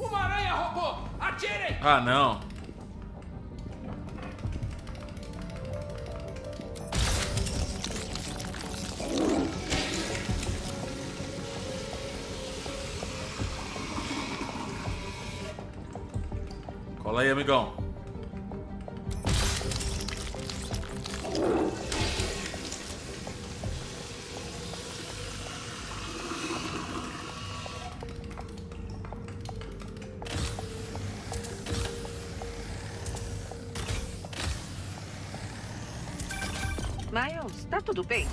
Uma aranha roubou! Atirem! Ah, não. Fala aí, amigão. Miles, tá tudo bem?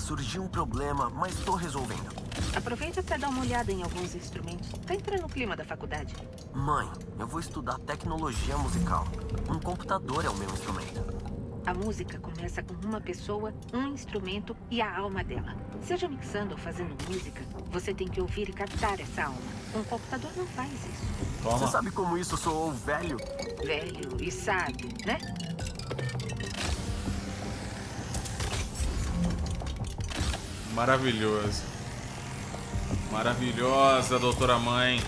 Surgiu um problema, mas tô resolvendo. Aproveita para dar uma olhada em alguns instrumentos. Tá entrando no clima da faculdade. Mãe, eu vou estudar tecnologia musical. Um computador é o meu instrumento. A música começa com uma pessoa, um instrumento e a alma dela. Seja mixando ou fazendo música, você tem que ouvir e captar essa alma. Um computador não faz isso. Toma. Você sabe como isso soou velho? Velho e sábio, né? Maravilhoso. Maravilhosa, doutora mãe.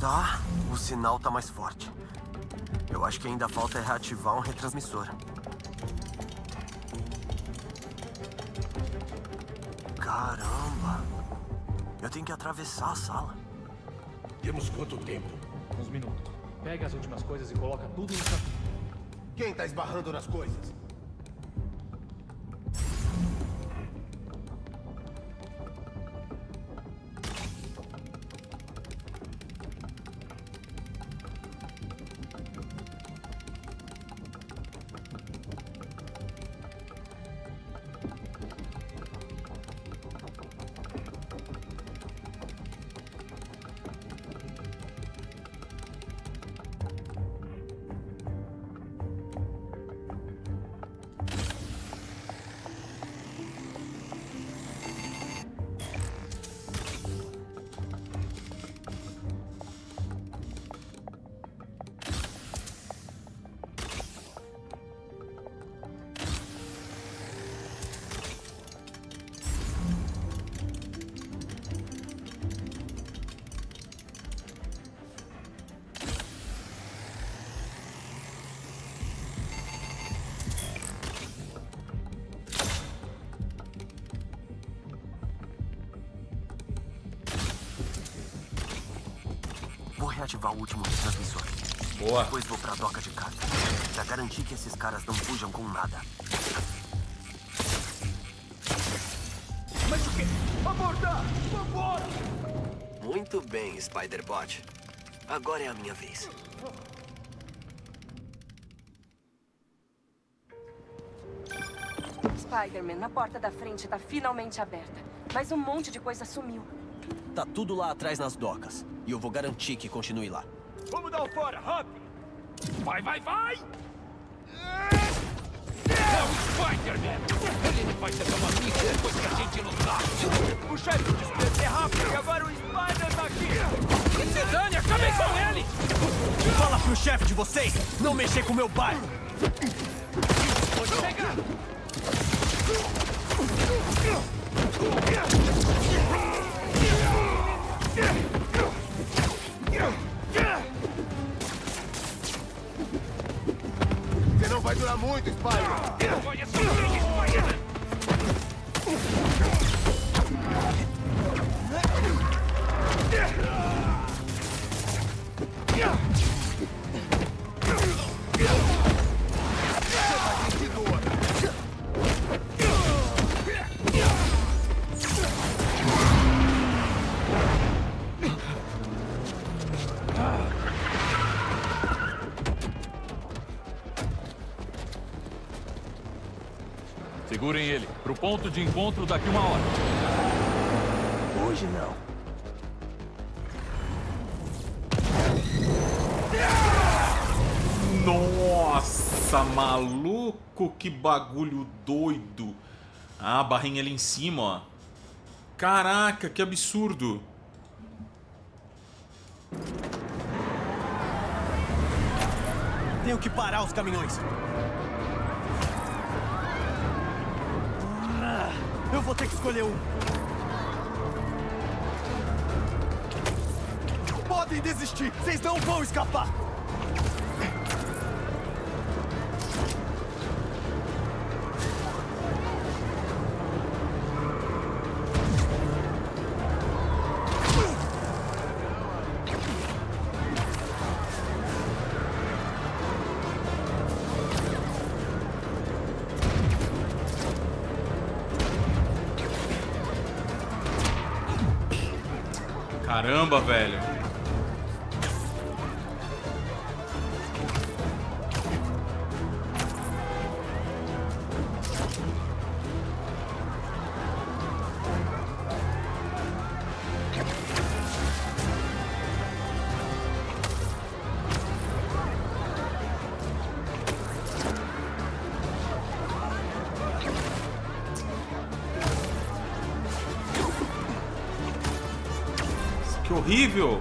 Tá, o sinal tá mais forte. Eu acho que ainda falta reativar um retransmissor. Caramba! Eu tenho que atravessar a sala. Temos quanto tempo? Uns minutos. Pega as últimas coisas e coloca tudo no saco. Quem tá esbarrando nas coisas? vou reativar o último dos transmissores. Boa. Depois vou pra doca de carga, pra garantir que esses caras não fujam com nada. Mas o quê? Abortar! Abort! Muito bem, Spider-Bot. Agora é a minha vez. Spider-Man, a porta da frente tá finalmente aberta, mas um monte de coisa sumiu. Tá tudo lá atrás nas docas, e eu vou garantir que continue lá. Vamos dar o fora, rápido! Vai, vai, vai! Não, Spider-Man! Ele não vai ser uma missa depois que a gente lutar! O chefe disse que é rápido e agora o Spider tá aqui! Que se dane, acabei com ele! Fala pro chefe de vocês não mexer com meu pai! Chega! Vai durar muito, Spider-Man! Vai assumir, Spider-Man! Segurem ele, pro ponto de encontro daqui uma hora. Hoje não. Nossa, maluco, que bagulho doido. Ah, a barrinha ali em cima, ó. Caraca, que absurdo. Tenho que parar os caminhões. Eu vou ter que escolher um. Podem desistir, vocês não vão escapar. Caramba, velho. Horrível.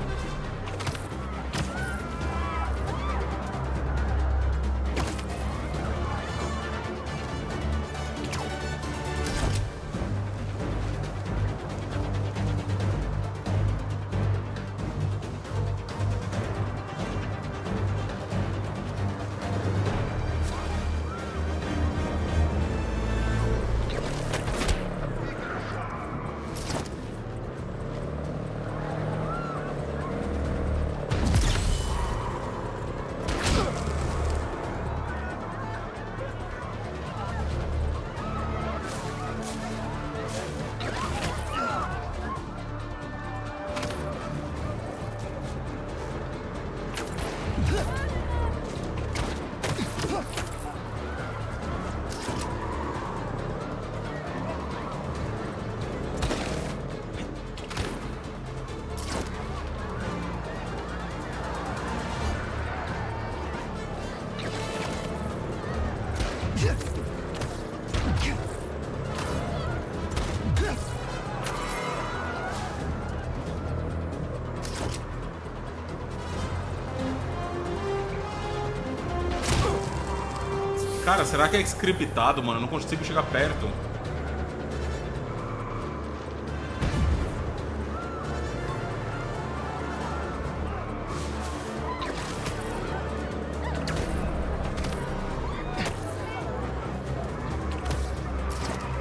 Cara, será que é scriptado, mano? Eu não consigo chegar perto.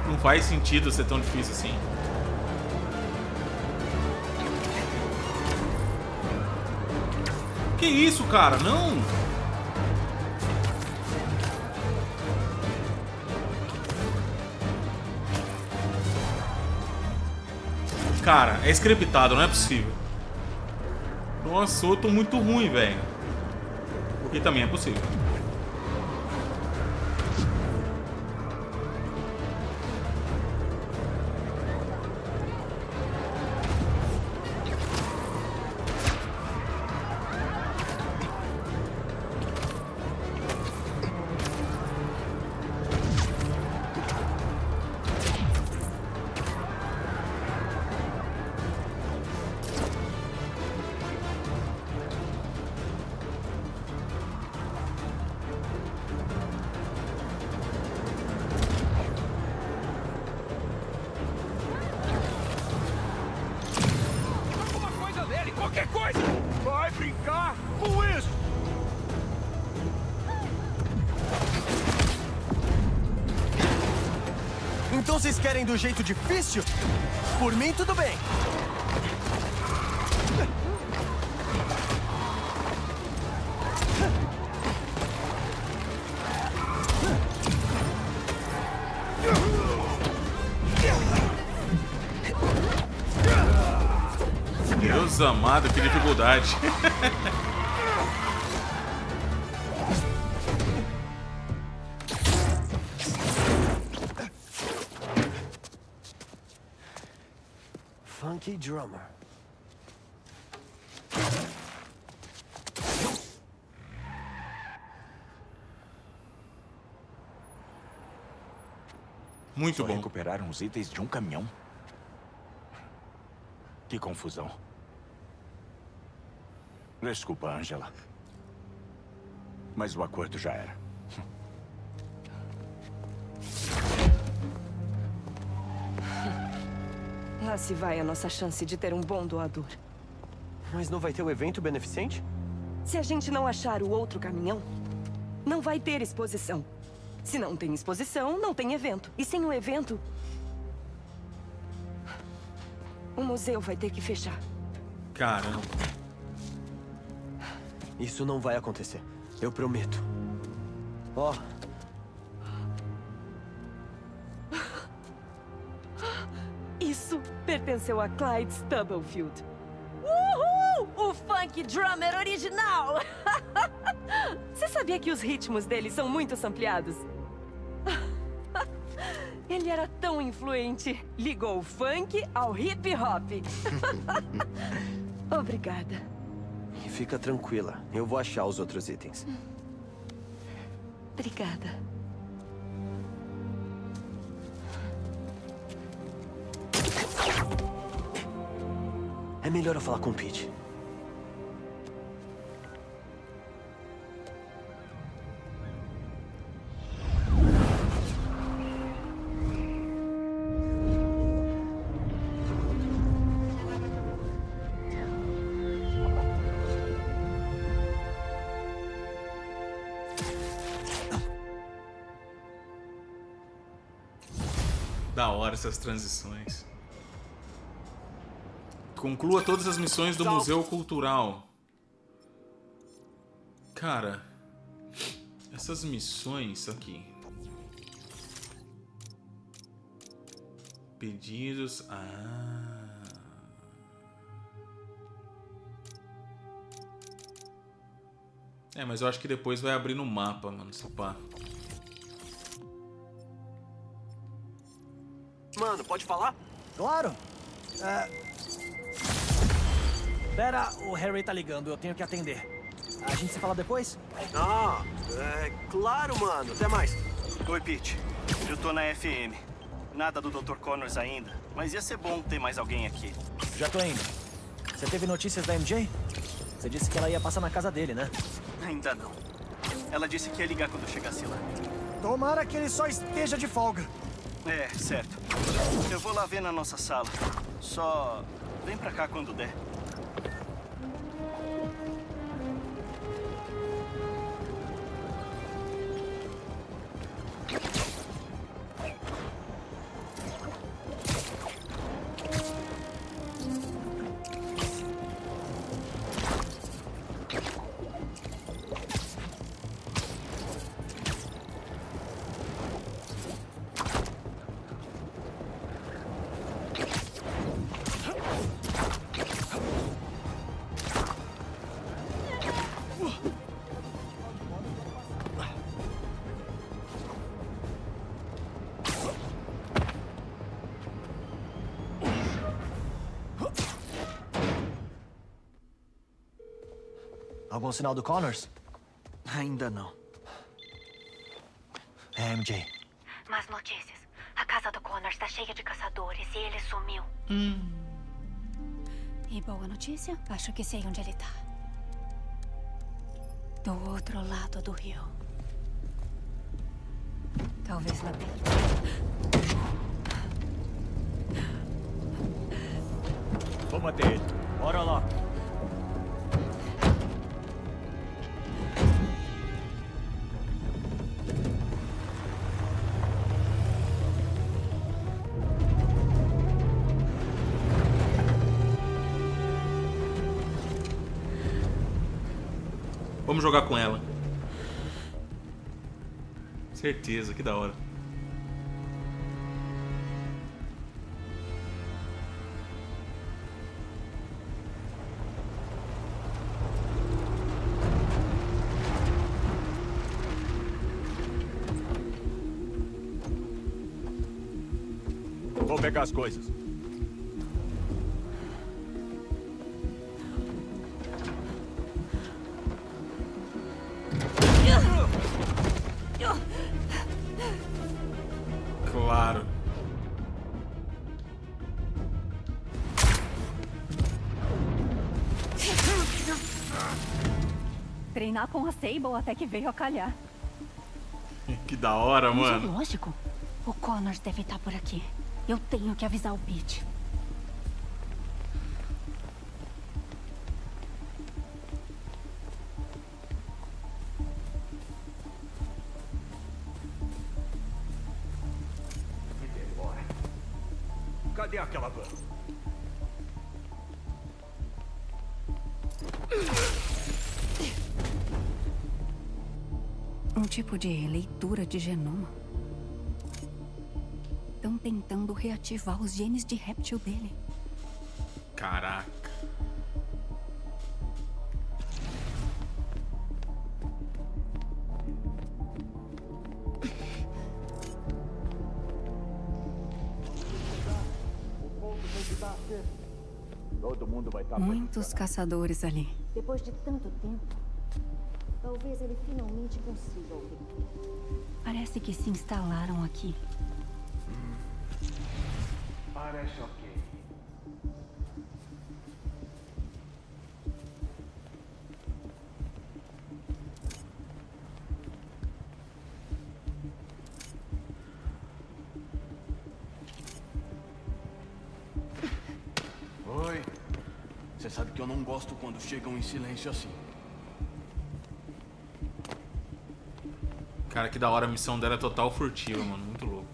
Não faz sentido ser tão difícil assim. Que isso, cara? Não! Cara, é escrepitado, não é possível. Nossa, eu tô muito ruim, velho. Porque também é possível. Então vocês querem do jeito difícil? Por mim, tudo bem. Deus amado, que dificuldade. Drummer. Muito bom. Recuperar uns itens de um caminhão. Que confusão. Desculpa, Angela. Mas o acordo já era. Lá se vai a nossa chance de ter um bom doador. Mas não vai ter o evento beneficente? Se a gente não achar o outro caminhão, não vai ter exposição. Se não tem exposição, não tem evento. E sem o evento, o museu vai ter que fechar. Caramba. Isso não vai acontecer. Eu prometo. Ó... Oh. Pertenceu a Clyde Stubblefield. Uhul! O funk drummer original! Você sabia que os ritmos dele são muito sampleados? Ele era tão influente. Ligou o funk ao hip hop. Obrigada. E fica tranquila. Eu vou achar os outros itens. Obrigada. É melhor eu falar com o Pete. Da hora essas transições. Conclua todas as missões do Museu Cultural. Cara, essas missões aqui. Pedidos... Ah... É, mas eu acho que depois vai abrir no mapa, mano. Sapá. Mano, pode falar? Claro! Pera, o Harry tá ligando, eu tenho que atender. A gente se fala depois? Ah, é claro, mano. Até mais. Oi, Pete. Eu tô na FM. Nada do Dr. Connors ainda, mas ia ser bom ter mais alguém aqui. Já tô indo. Você teve notícias da MJ? Você disse que ela ia passar na casa dele, né? Ainda não. Ela disse que ia ligar quando chegasse lá. Tomara que ele só esteja de folga. É, certo. Eu vou lá ver na nossa sala. Só vem pra cá quando der. Algum sinal do Connors? Ainda não. É, MJ. Mas notícias. A casa do Connors tá cheia de caçadores e ele sumiu. E boa notícia? Acho que sei onde ele tá. Do outro lado do rio. Talvez lá perto. Vamos até ele. Bora lá. Vamos jogar com ela. Certeza, que da hora. Vou pegar as coisas. Com a Sable até que veio a calhar. Que da hora, mano. Mas é lógico. O Connors deve estar por aqui. Eu tenho que avisar o Pete. Cadê aquela van? Tipo de leitura de genoma. Estão tentando reativar os genes de réptil dele. Caraca. Todo mundo vai estar. Muitos caçadores ali. Depois de tanto tempo. Talvez ele finalmente consiga ouvir. Parece que se instalaram aqui. Parece ok. Oi. Você sabe que eu não gosto quando chegam em silêncio assim. Cara, que da hora, a missão dela é total furtiva, mano. Muito louco.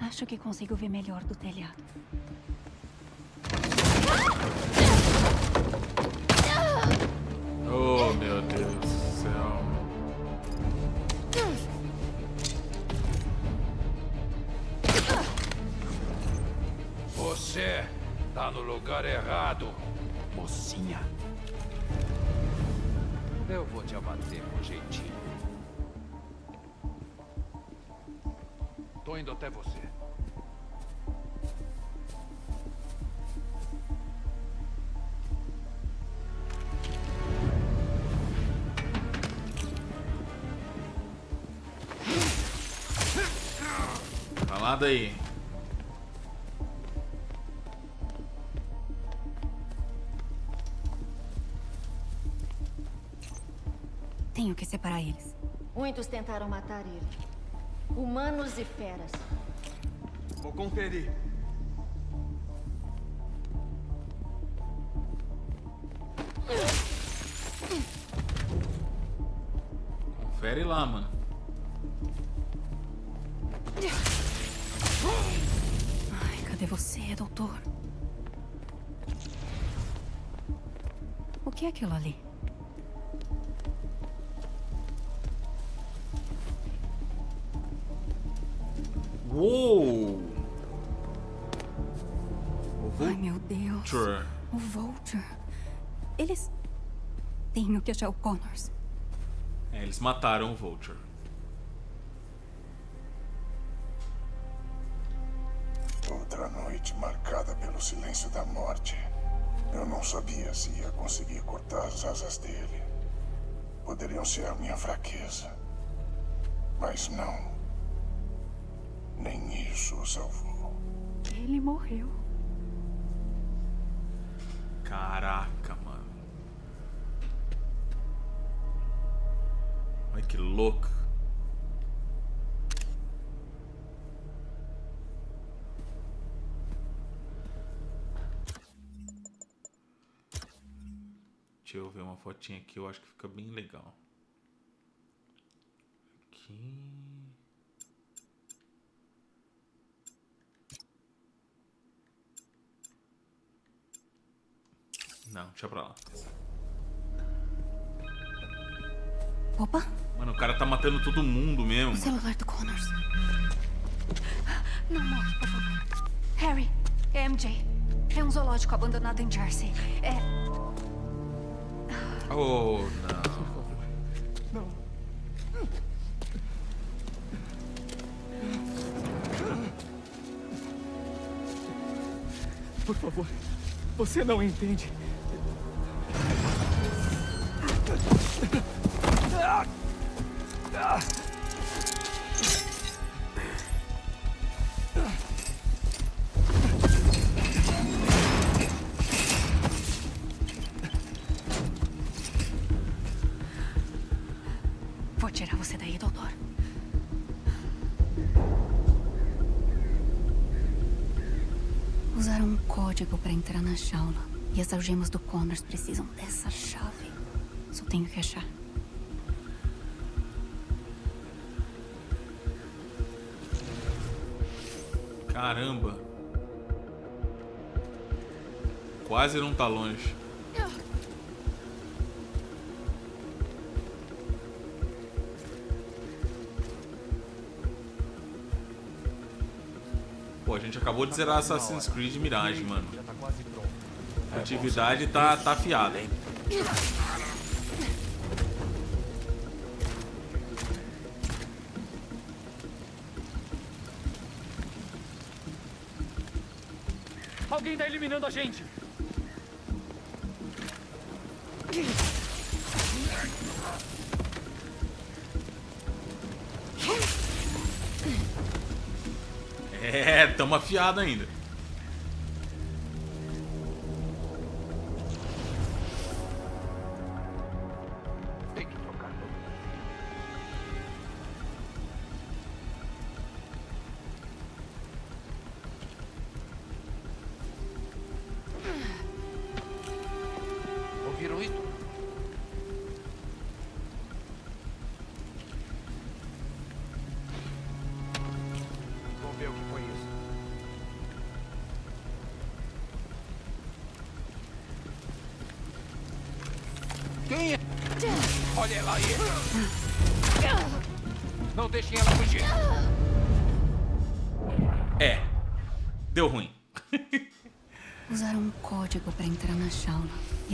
Acho que consigo ver melhor do telhado. Oh, meu Deus do céu. Você tá no lugar errado, mocinha. Eu vou te abater com jeitinho. Tô indo até você. Calada aí. Tenho que separar eles. Muitos tentaram matar ele. Humanos e feras. Vou conferir. Confere lá, mano. Ai, cadê você, doutor? O que é aquilo ali? Uou! O Vulture. Ai, meu Deus. O Vulture. Eles... Tenho que achar o Connors. É, eles mataram o Vulture. Outra noite marcada pelo silêncio da morte. Eu não sabia se ia conseguir cortar as asas dele. Poderiam ser minha fraqueza. Mas não. Nem isso o salvou. Ele morreu. Caraca, mano. Olha que louco. Deixa eu ver uma fotinha aqui, eu acho que fica bem legal. Aqui. Não, deixa pra lá. Opa! Mano, o cara tá matando todo mundo mesmo. O celular do Connors. Não morre, por favor. Harry, é MJ. É um zoológico abandonado em Jersey. É... Oh, não. Não. Por favor, você não entende. Jaula. E as algemas do Connors precisam dessa chave. Só tenho que achar. Caramba. Quase não tá longe. Pô, a gente acabou de zerar Assassin's Creed Mirage, mano. A atividade tá afiada, hein? Alguém tá eliminando a gente! É, tamo afiado ainda.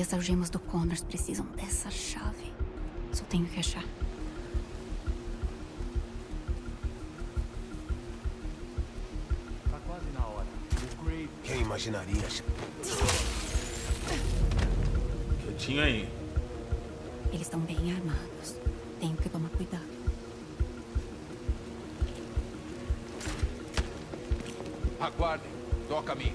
As algemas do Connors precisam dessa chave. Só tenho que achar. Tá quase na hora. Quem imaginaria? Quietinho aí. Eles estão bem armados. Tenho que tomar cuidado. Aguardem. Toca a mim.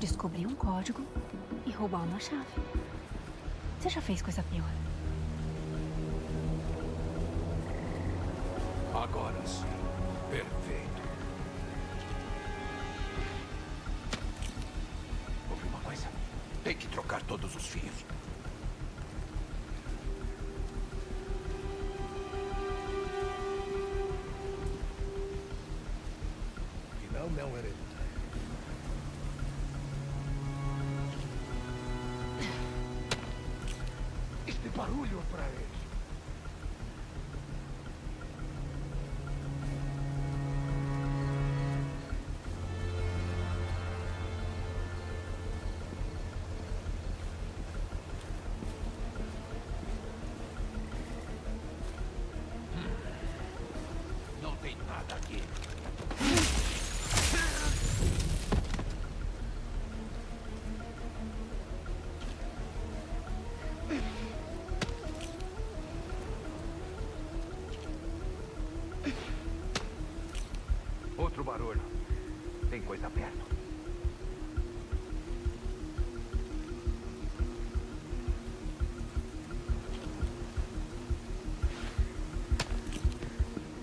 Descobrir um código e roubar uma chave. Você já fez coisa pior. Agora sim. Perfeito. Ouvi uma coisa. Tem que trocar todos os fios. E não, não, era. barulho outra vez. Barulho. Tem coisa perto.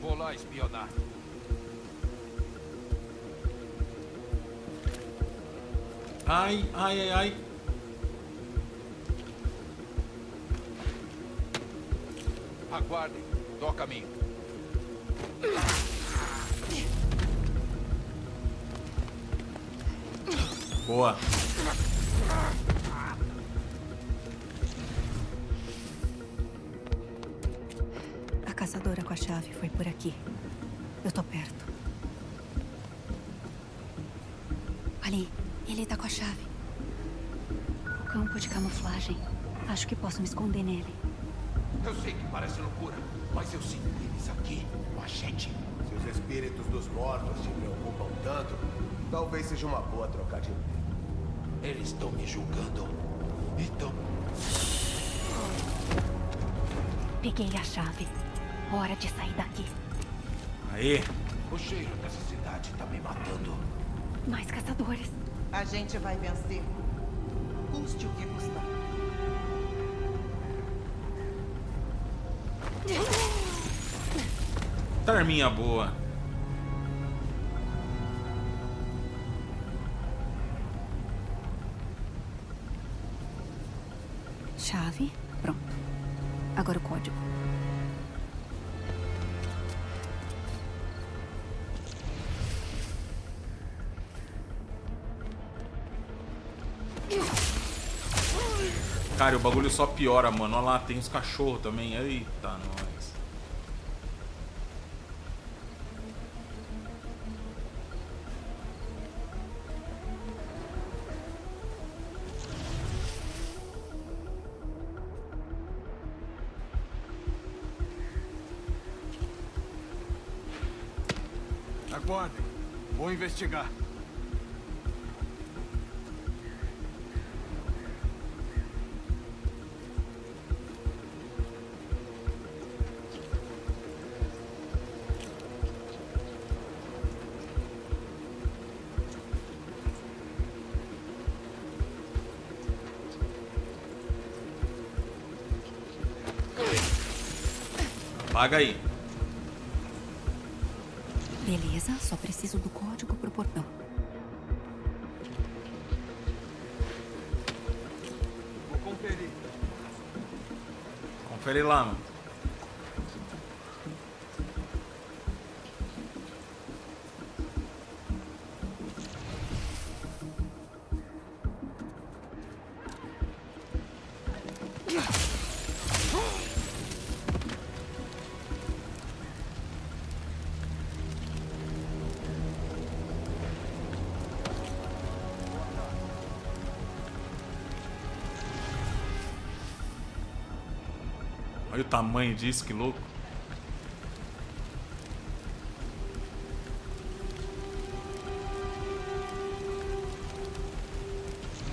Vou lá espionar. Ai, ai, ai, ai. Aguardem. Dou caminho. Boa. A caçadora com a chave foi por aqui. Eu tô perto. Ali, ele tá com a chave. O campo de camuflagem. Acho que posso me esconder nele. Eu sei que parece loucura, mas eu sinto eles aqui com a gente. Se os espíritos dos mortos te preocupam tanto, talvez seja uma boa trocar de ideia. Eles estão me julgando. Então... peguei a chave. Hora de sair daqui. Aí. O cheiro dessa cidade tá me matando. Mais caçadores. A gente vai vencer. Custe o que custar. Tá arminha boa. Chave. Pronto. Agora o código. Cara, o bagulho só piora, mano. Olha lá, tem uns cachorros também. Eita, nós. Vou investigar. Apaga aí. Beleza, só preciso do código pro portão. Vou conferir. Confere lá, mano. Olha o tamanho disso, que louco.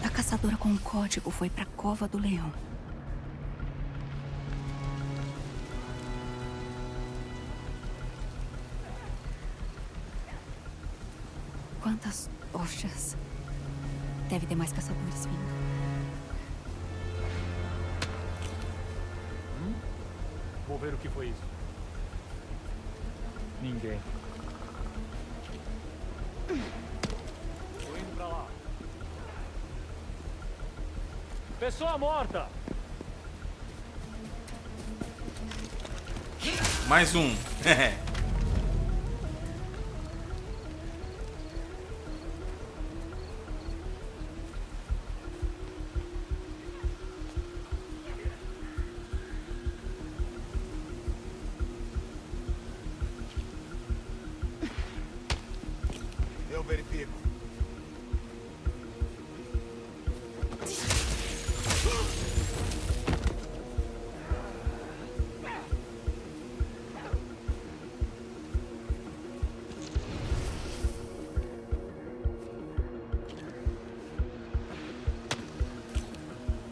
A caçadora com o código foi pra Cova do Leão. Quantas tochas. Deve ter mais caçadores vindo. Vou ver o que foi isso. Ninguém. Tô indo pra lá. Pessoa morta! Mais um.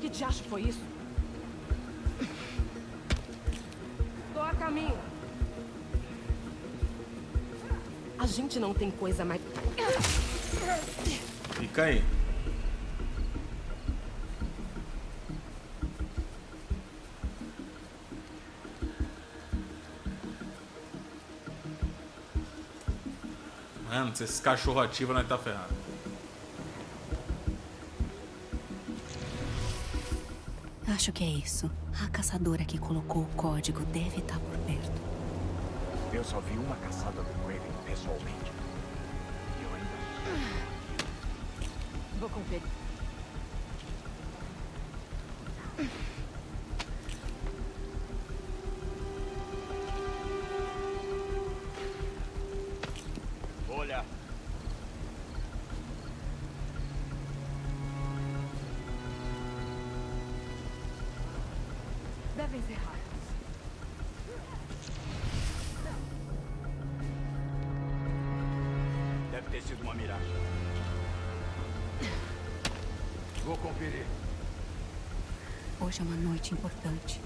Que diacho foi isso? Tô a caminho. A gente não tem coisa mais... Fica aí. Mano, se esses cachorros ativos, nós tá ferrado. Acho que é isso. A caçadora que colocou o código deve estar por perto. Eu só vi uma caçada do Raven pessoalmente. E eu ainda... Vou conferir. Hoje é uma noite importante.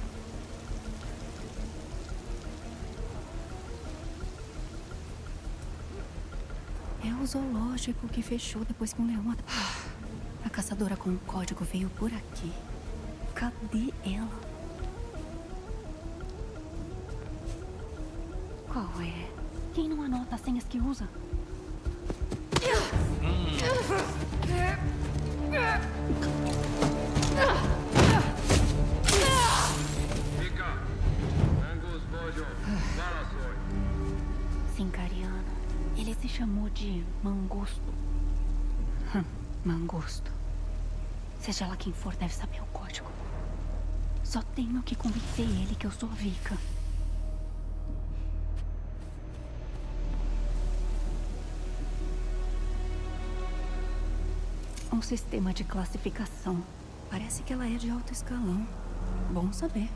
É o zoológico que fechou depois que um leão... A caçadora com o código veio por aqui. Cadê ela? Qual é? Quem não anota as senhas que usa? Chamou de mangosto. Mangosto. Seja lá quem for, deve saber o código. Só tenho que convencer ele que eu sou Vika. Um sistema de classificação. Parece que ela é de alto escalão. Bom saber.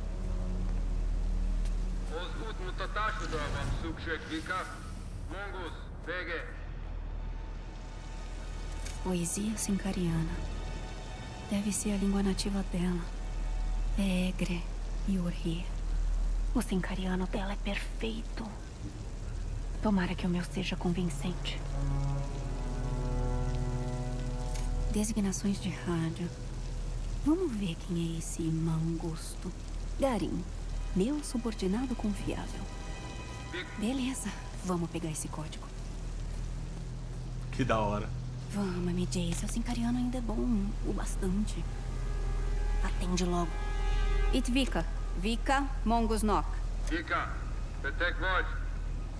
Poesia sincariana. Deve ser a língua nativa dela. É egre e Yuri. O sincariano dela é perfeito. Tomara que o meu seja convincente. Designações de rádio. Vamos ver quem é esse mangosto. Garim, meu subordinado confiável. Beleza, vamos pegar esse código. Que da hora. Vamos, MJ. Seu sincariano ainda é bom o bastante. Atende logo. Itvika. Vika Mongosnok. Vika. Petekvod.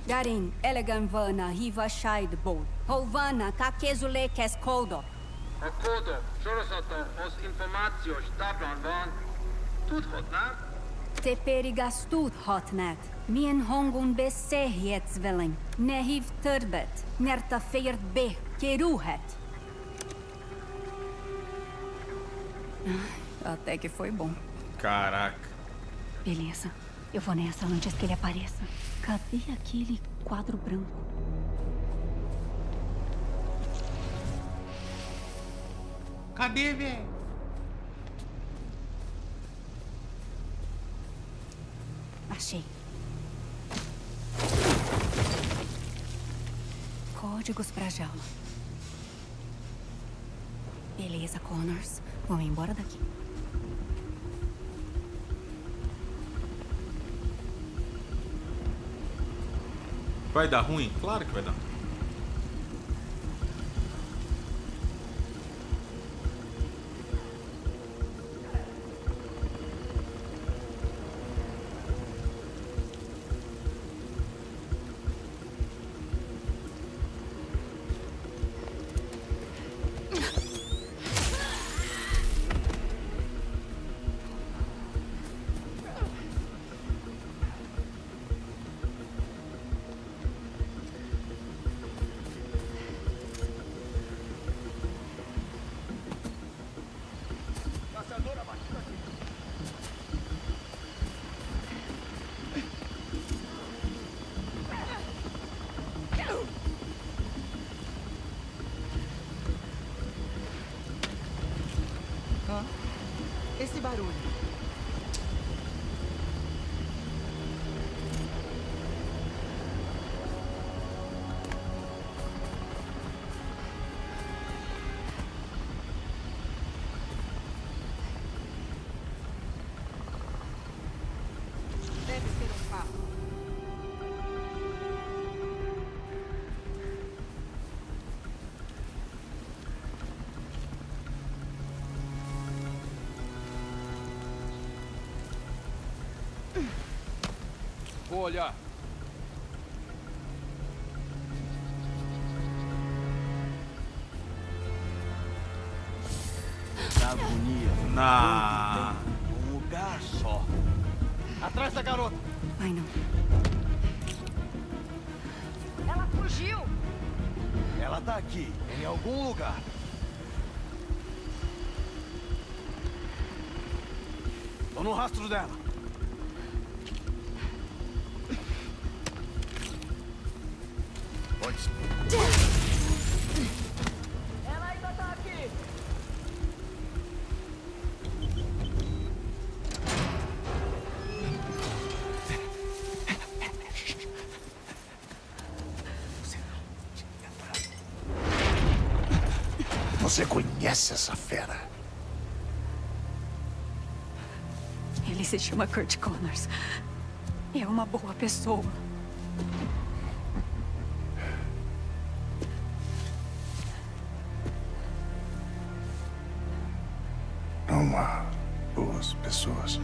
Garin. Eleganvana. Riva Shaidbol. Rovana. Kakezule Keskoldo. Akodo. Chorosaton. Os informatios. Tablanvan. Tudo hotnat. Teperigas tudo hotnat. Mien hongun beserietzvelen. Nehiv turbet. Nerta feir be. Keruhet. Até que foi bom. Caraca. Beleza. Eu vou nessa antes que ele apareça. Cadê aquele quadro branco? Cadê, velho? Achei. Códigos pra jaula. Beleza, Connors. Vamos embora daqui. Vai dar ruim? Claro que vai dar. Hã? Esse barulho. Deve ser um papo. Vou olhar. Tá bonito. Na um lugar só. Atrás da garota. Ai, não. Ela fugiu. Ela tá aqui, em algum lugar. Tô no rastro dela. Ela ainda tá aqui. Você conhece essa fera? Ele se chama Kurt Connors. É uma boa pessoa. Pessoas.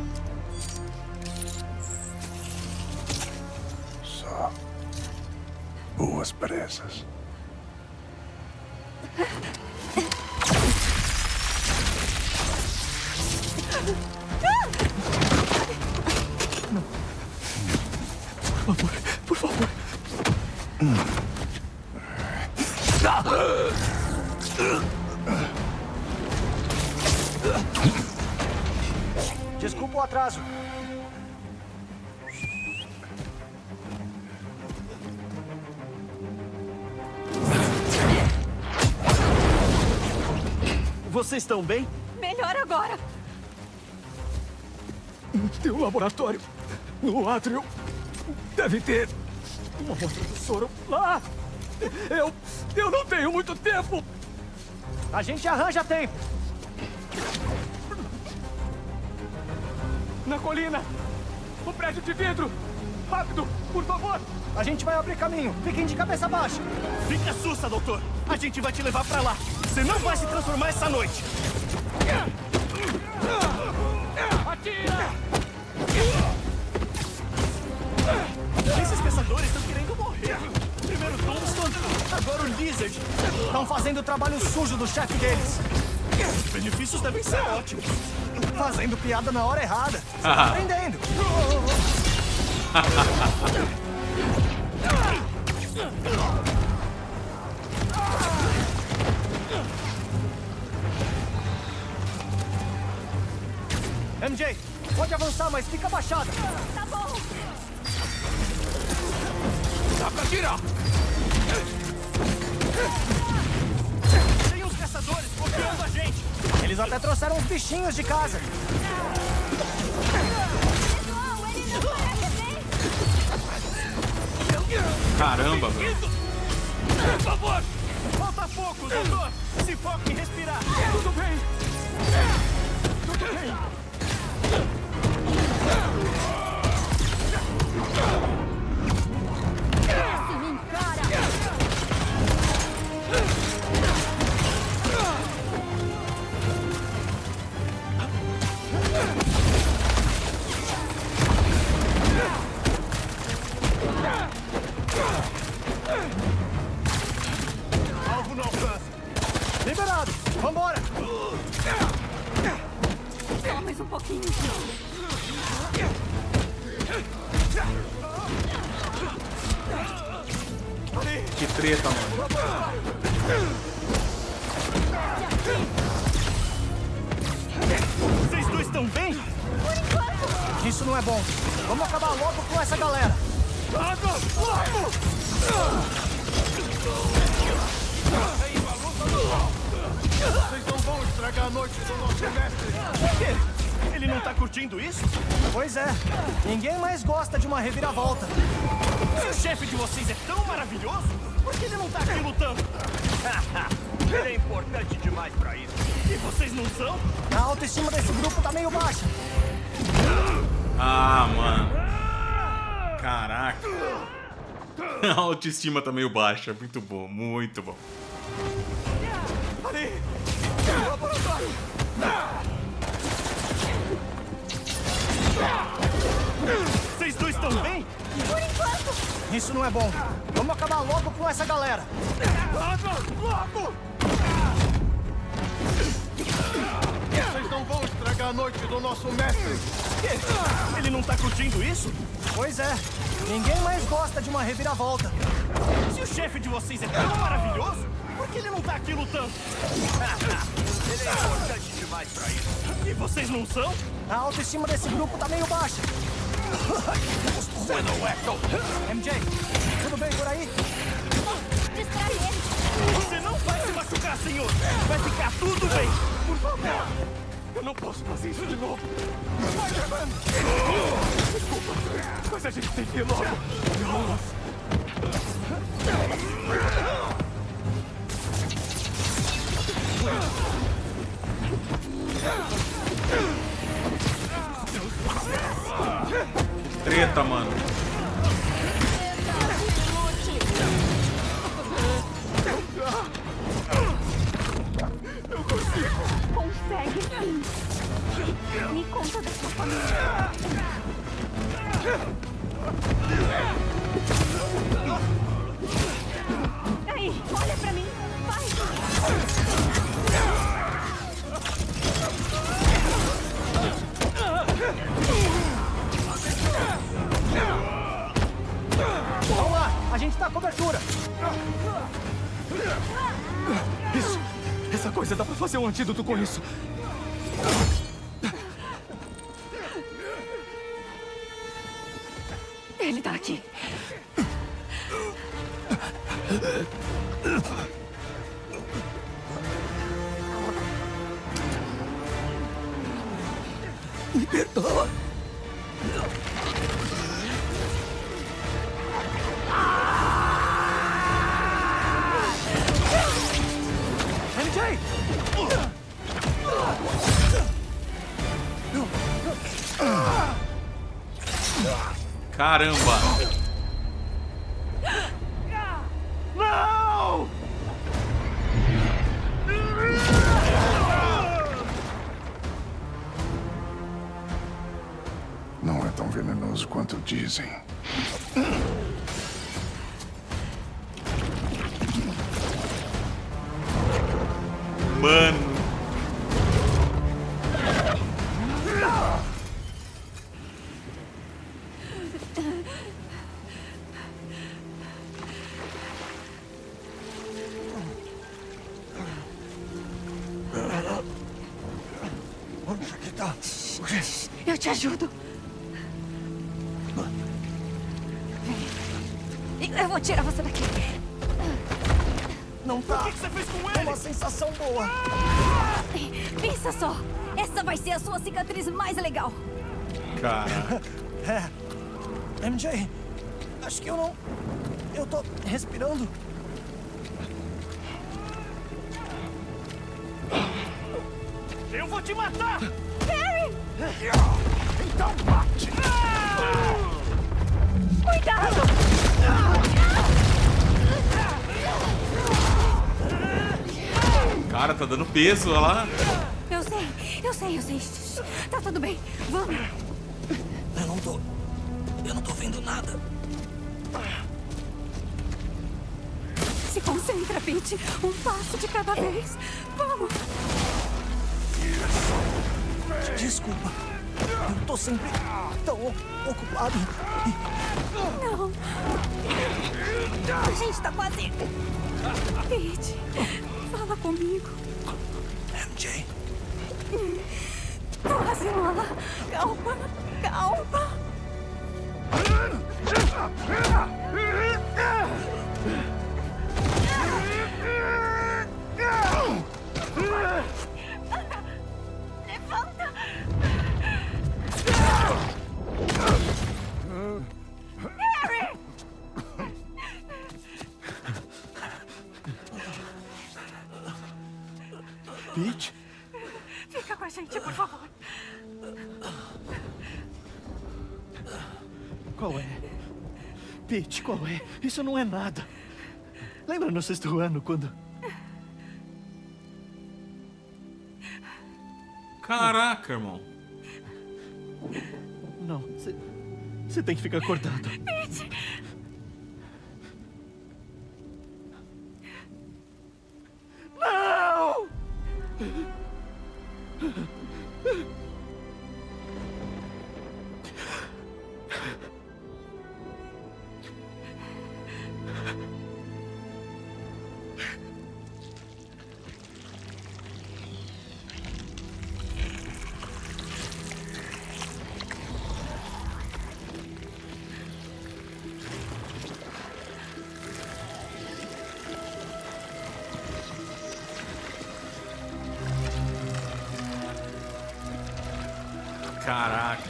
Só boas presas. Não. Por favor. Desculpa o atraso. Vocês estão bem? Melhor agora. Tem um laboratório no átrio. Deve ter uma amostra do soro lá. Eu não tenho muito tempo. A gente arranja tempo. Na colina! O prédio de vidro! Rápido, por favor! A gente vai abrir caminho. Fiquem de cabeça baixa. Fica sussa, doutor. A gente vai te levar pra lá. Você não vai se transformar essa noite. Atira! Esses pensadores estão querendo morrer. Primeiro Tombstone, agora o Lizard. Estão fazendo o trabalho sujo do chefe deles. Os benefícios devem ser ótimos. Fazendo piada na hora errada. Tá aprendendo. MJ, pode avançar, mas fica abaixada. Tá bom. Dá pra tirar. Tem os caçadores bloqueando a gente. Eles até trouxeram uns bichinhos de casa. Caramba, velho. Por favor! Falta pouco, doutor! Se foca em respirar! Tudo bem! Tudo bem! Que treta, mano. Vocês dois estão bem? Por enquanto. Isso não é bom. Vamos acabar logo com essa galera. Vocês não vão estragar. Estraga a noite do nosso mestre. O quê? Ele não tá curtindo isso? Pois é. Ninguém mais gosta de uma reviravolta. Se o chefe de vocês é tão maravilhoso, por que ele não tá aqui lutando? Ele é importante demais pra isso. E vocês não são? A autoestima desse grupo tá meio baixa. Ah, mano. Caraca. A autoestima tá meio baixa. Muito bom, muito bom. Ali! O laboratório! Vocês dois estão bem? Por enquanto! Isso não é bom. Vamos acabar logo com essa galera. Logo! Vocês não vão estragar a noite do nosso mestre. Ele não tá curtindo isso? Pois é. Ninguém mais gosta de uma reviravolta. Se o chefe de vocês é tão maravilhoso, por que ele não tá aqui lutando? Ele é importante demais pra isso. E vocês não são? A autoestima desse grupo tá meio baixa. MJ, tudo bem por aí? Distrai ele. Você não vai se machucar, senhor. Vai ficar tudo bem. Por favor. Eu não posso fazer isso de novo. Spider-Man! Desculpa, mas a gente tem que ir logo. Treta, mano. Eu consigo. Consegue sim. Me conta da sua família. Ei, olha pra mim. Vai. Vamos lá, a gente tá à cobertura. Isso. Essa coisa dá pra fazer um antídoto com isso. Ele tá aqui. Me perdoa. MJ! Caramba! Não! Não é tão venenoso quanto dizem. Mano. Eu te ajudo. Eu vou tirar você daqui. Não tá. O que você fez com ele? Uma sensação boa. Pensa só. Essa vai ser a sua cicatriz mais legal. Cara. É. MJ, acho que eu não... Eu tô respirando. Eu vou te matar! Então bate! Cuidado! Cara, tá dando peso, olha lá. Eu sei. Tá tudo bem, vamos. Eu não tô vendo nada. Se concentra, Pete. Um passo de cada vez. Vamos! Desculpa, eu tô sempre tão ocupado. Não. A gente tá quase... Pete, fala comigo. MJ? Quase lá. Calma. com a gente, por favor. Qual é? Pete, qual é? Isso não é nada. Lembra no sexto ano, quando... Caraca, irmão. Não, você tem que ficar acordado. Pete! Não! Caraca.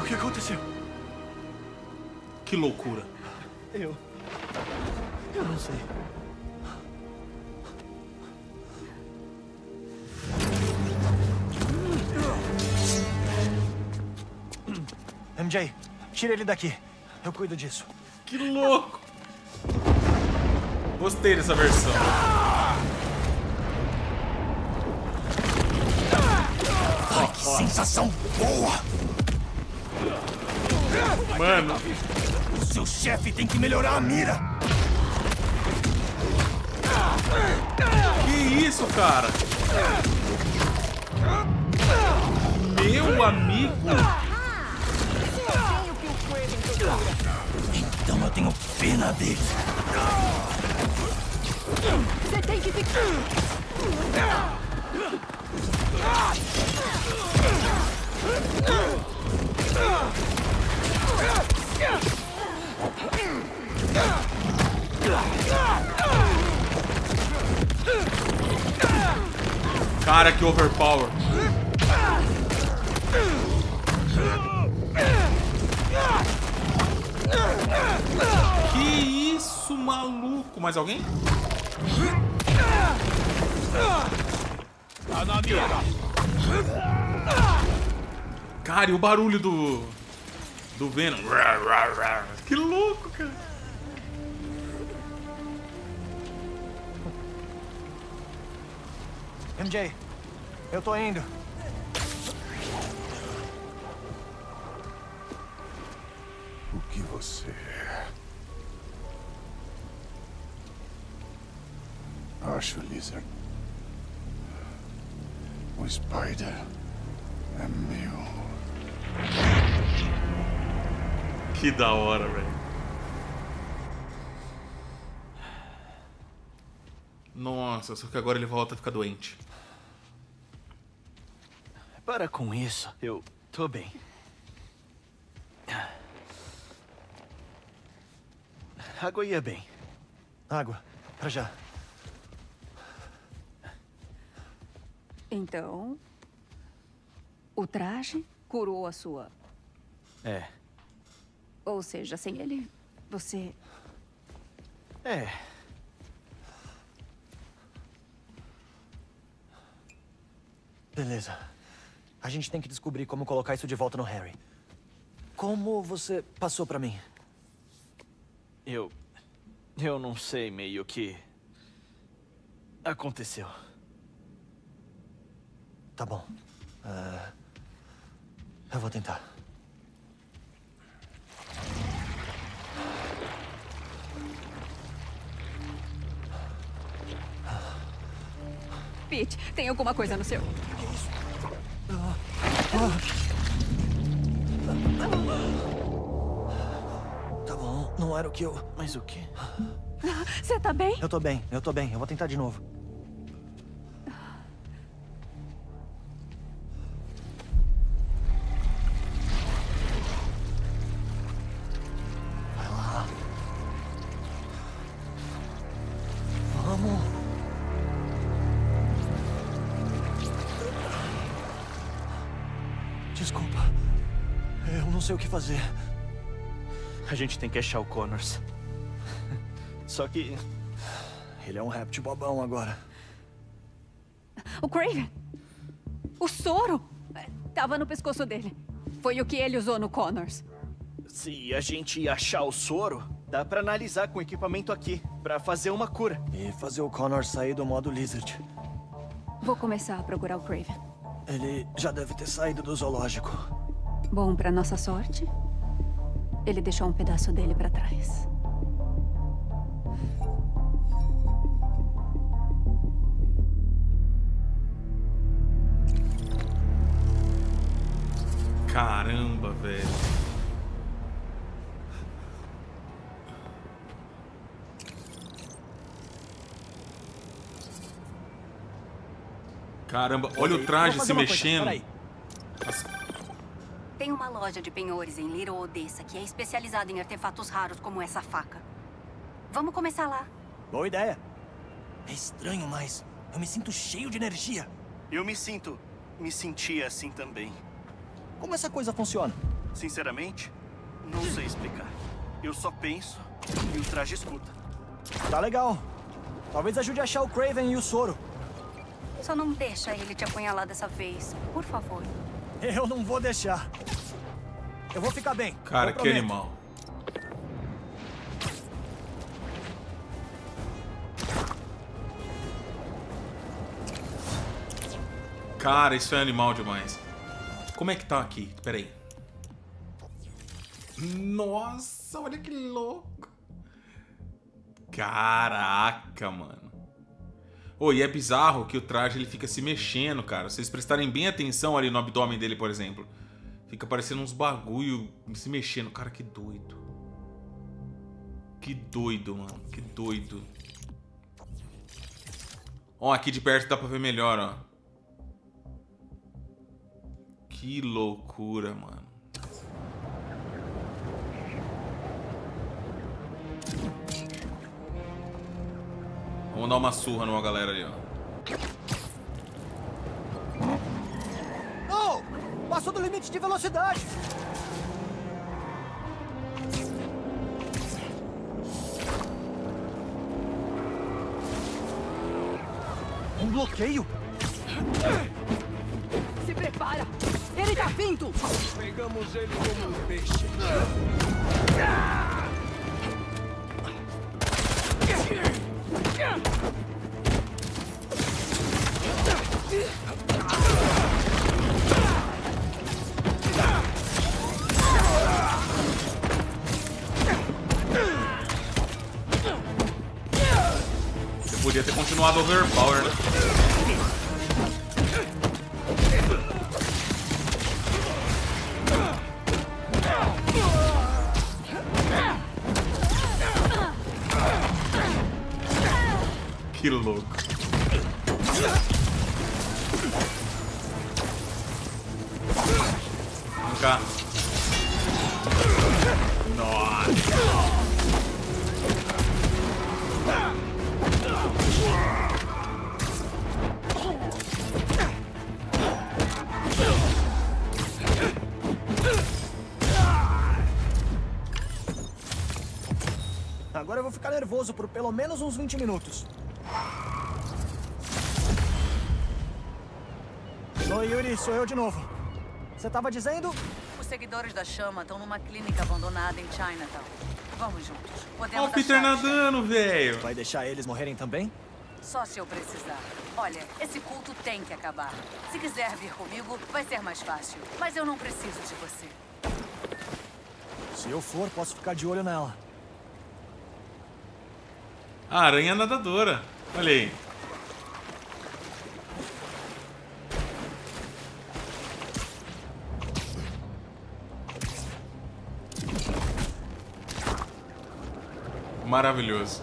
O que aconteceu? Que loucura. Eu não sei. MJ, tira ele daqui. Eu cuido disso. Que louco! Gostei dessa versão. Ai, que sensação boa! Mano! O seu chefe tem que melhorar a mira! Que isso, cara? Meu amigo! Então eu tenho pena dele. Você tem que ficar. Cara, que overpower. Que isso, maluco? Mais alguém? Cara, e o barulho do Venom? Que louco, cara! MJ, eu tô indo. O que você é? Acho, Lizard. O Spider é meu. Que da hora, velho. Nossa, só que agora ele volta a ficar doente. Para com isso, eu tô bem. Água ia bem. Água, pra já. Então, o traje curou a sua... É. Ou seja, sem ele, você... É. Beleza. A gente tem que descobrir como colocar isso de volta no Harry. Como você passou pra mim? Eu não sei meio que... aconteceu. Tá bom. Eu vou tentar. Pete, tem alguma coisa no seu? O que é isso? Tá bom, não era o que eu... Mas o quê? Você tá bem? Eu tô bem, eu tô bem. Eu vou tentar de novo. Desculpa, eu não sei o que fazer. A gente tem que achar o Connors. Só que... ele é um réptil bobão agora. O Craven! O soro! Tava no pescoço dele. Foi o que ele usou no Connors. Se a gente achar o soro, dá pra analisar com o equipamento aqui, pra fazer uma cura. E fazer o Connors sair do modo Lizard. Vou começar a procurar o Craven. Ele já deve ter saído do zoológico. Bom, pra nossa sorte, ele deixou um pedaço dele pra trás. Caramba, velho. Caramba, olha o traje se mexendo. Tem uma loja de penhores em Little Odessa que é especializada em artefatos raros como essa faca. Vamos começar lá. Boa ideia. É estranho, mas eu me sinto cheio de energia. Eu me sentia assim também. Como essa coisa funciona? Sinceramente, não sei explicar. Eu só penso e o traje escuta. Tá legal. Talvez ajude a achar o Craven e o soro. Só não deixa ele te apunhalar dessa vez, por favor. Eu não vou deixar. Eu vou ficar bem. Cara, que animal. Cara, isso é animal demais. Como é que tá aqui? Pera aí. Nossa, olha que louco. Caraca, mano. Oh, e é bizarro que o traje ele fica se mexendo, cara. Se vocês prestarem bem atenção ali no abdômen dele, por exemplo. Fica parecendo uns bagulho se mexendo. Cara, que doido. Que doido, mano. Que doido. Ó, aqui de perto dá pra ver melhor, ó. Que loucura, mano. Vamos dar uma surra numa galera ali, ó. Oh! Passou do limite de velocidade! Um bloqueio? Se prepara! Ele tá vindo! Pegamos ele como um peixe. Você podia ter continuado o overpower, né? Que louco. Vem cá. Nossa. Agora eu vou ficar nervoso por pelo menos uns 20 minutos. Oi, Yuri, sou eu de novo. Você tava dizendo? Os seguidores da chama estão numa clínica abandonada em Chinatown. Vamos juntos. Ó, o Peter nadando, velho. Vai deixar eles morrerem também? Só se eu precisar. Olha, esse culto tem que acabar. Se quiser vir comigo, vai ser mais fácil. Mas eu não preciso de você. Se eu for, posso ficar de olho nela. A aranha nadadora. Olha aí. Maravilhoso.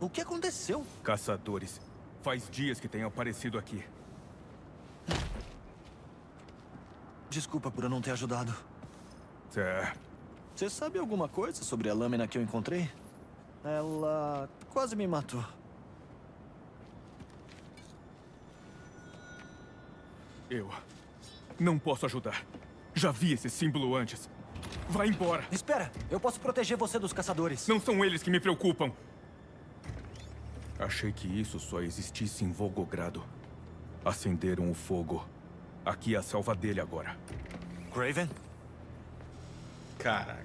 O que aconteceu? Caçadores. Faz dias que têm aparecido aqui. Desculpa por eu não ter ajudado. Tá. Você sabe alguma coisa sobre a lâmina que eu encontrei? Ela quase me matou. Eu não posso ajudar. Já vi esse símbolo antes. Vai embora. Espera, eu posso proteger você dos caçadores. Não são eles que me preocupam. Achei que isso só existisse em Volgogrado. Acenderam o fogo. Aqui é a salva dele agora. Craven? Caraca.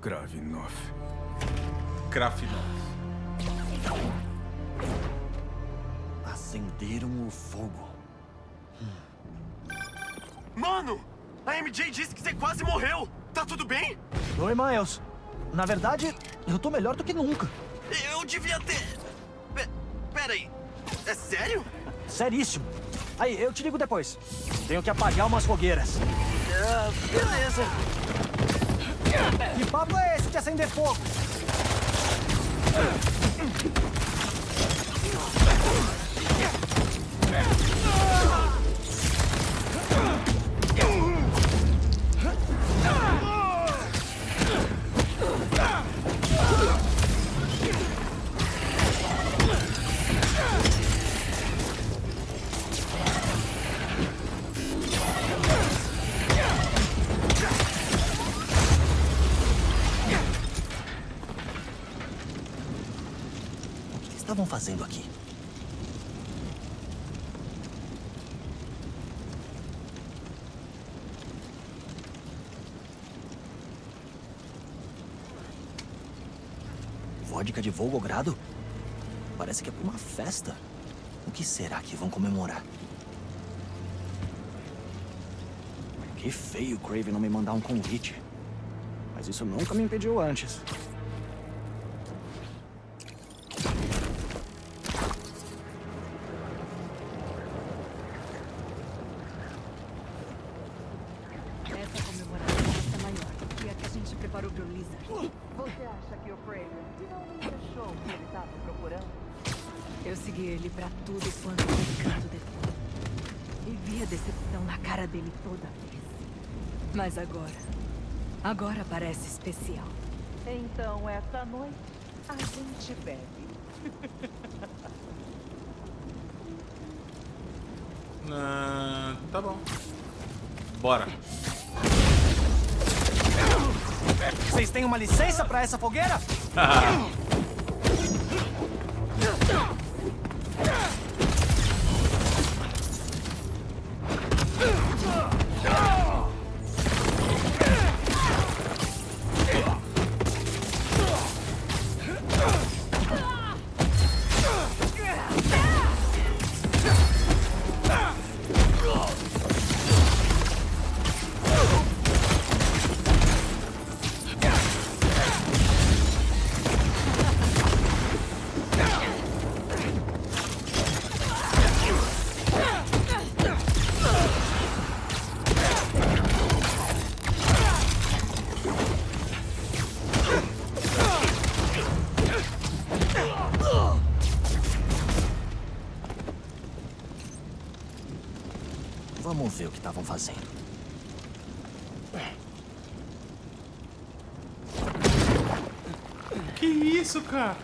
Kravinoff. Kravinoff. Acenderam o fogo. Mano! A MJ disse que você quase morreu! Tá tudo bem? Oi, Miles. Na verdade, eu tô melhor do que nunca. Eu devia ter... Peraí. É sério? Seríssimo. Aí, eu te ligo depois. Tenho que apagar umas fogueiras. Beleza. Que papo é esse de acender fogo? Fazendo aqui. Vodka de Volgogrado? Parece que é pra uma festa. O que será que vão comemorar? Que feio o Craven não me mandar um convite. Mas isso nunca me impediu antes. Mas agora parece especial. Então, essa noite, a gente bebe. Tá bom. Bora. Vocês têm uma licença pra essa fogueira? Vamos ver o que estavam fazendo. Que isso, cara?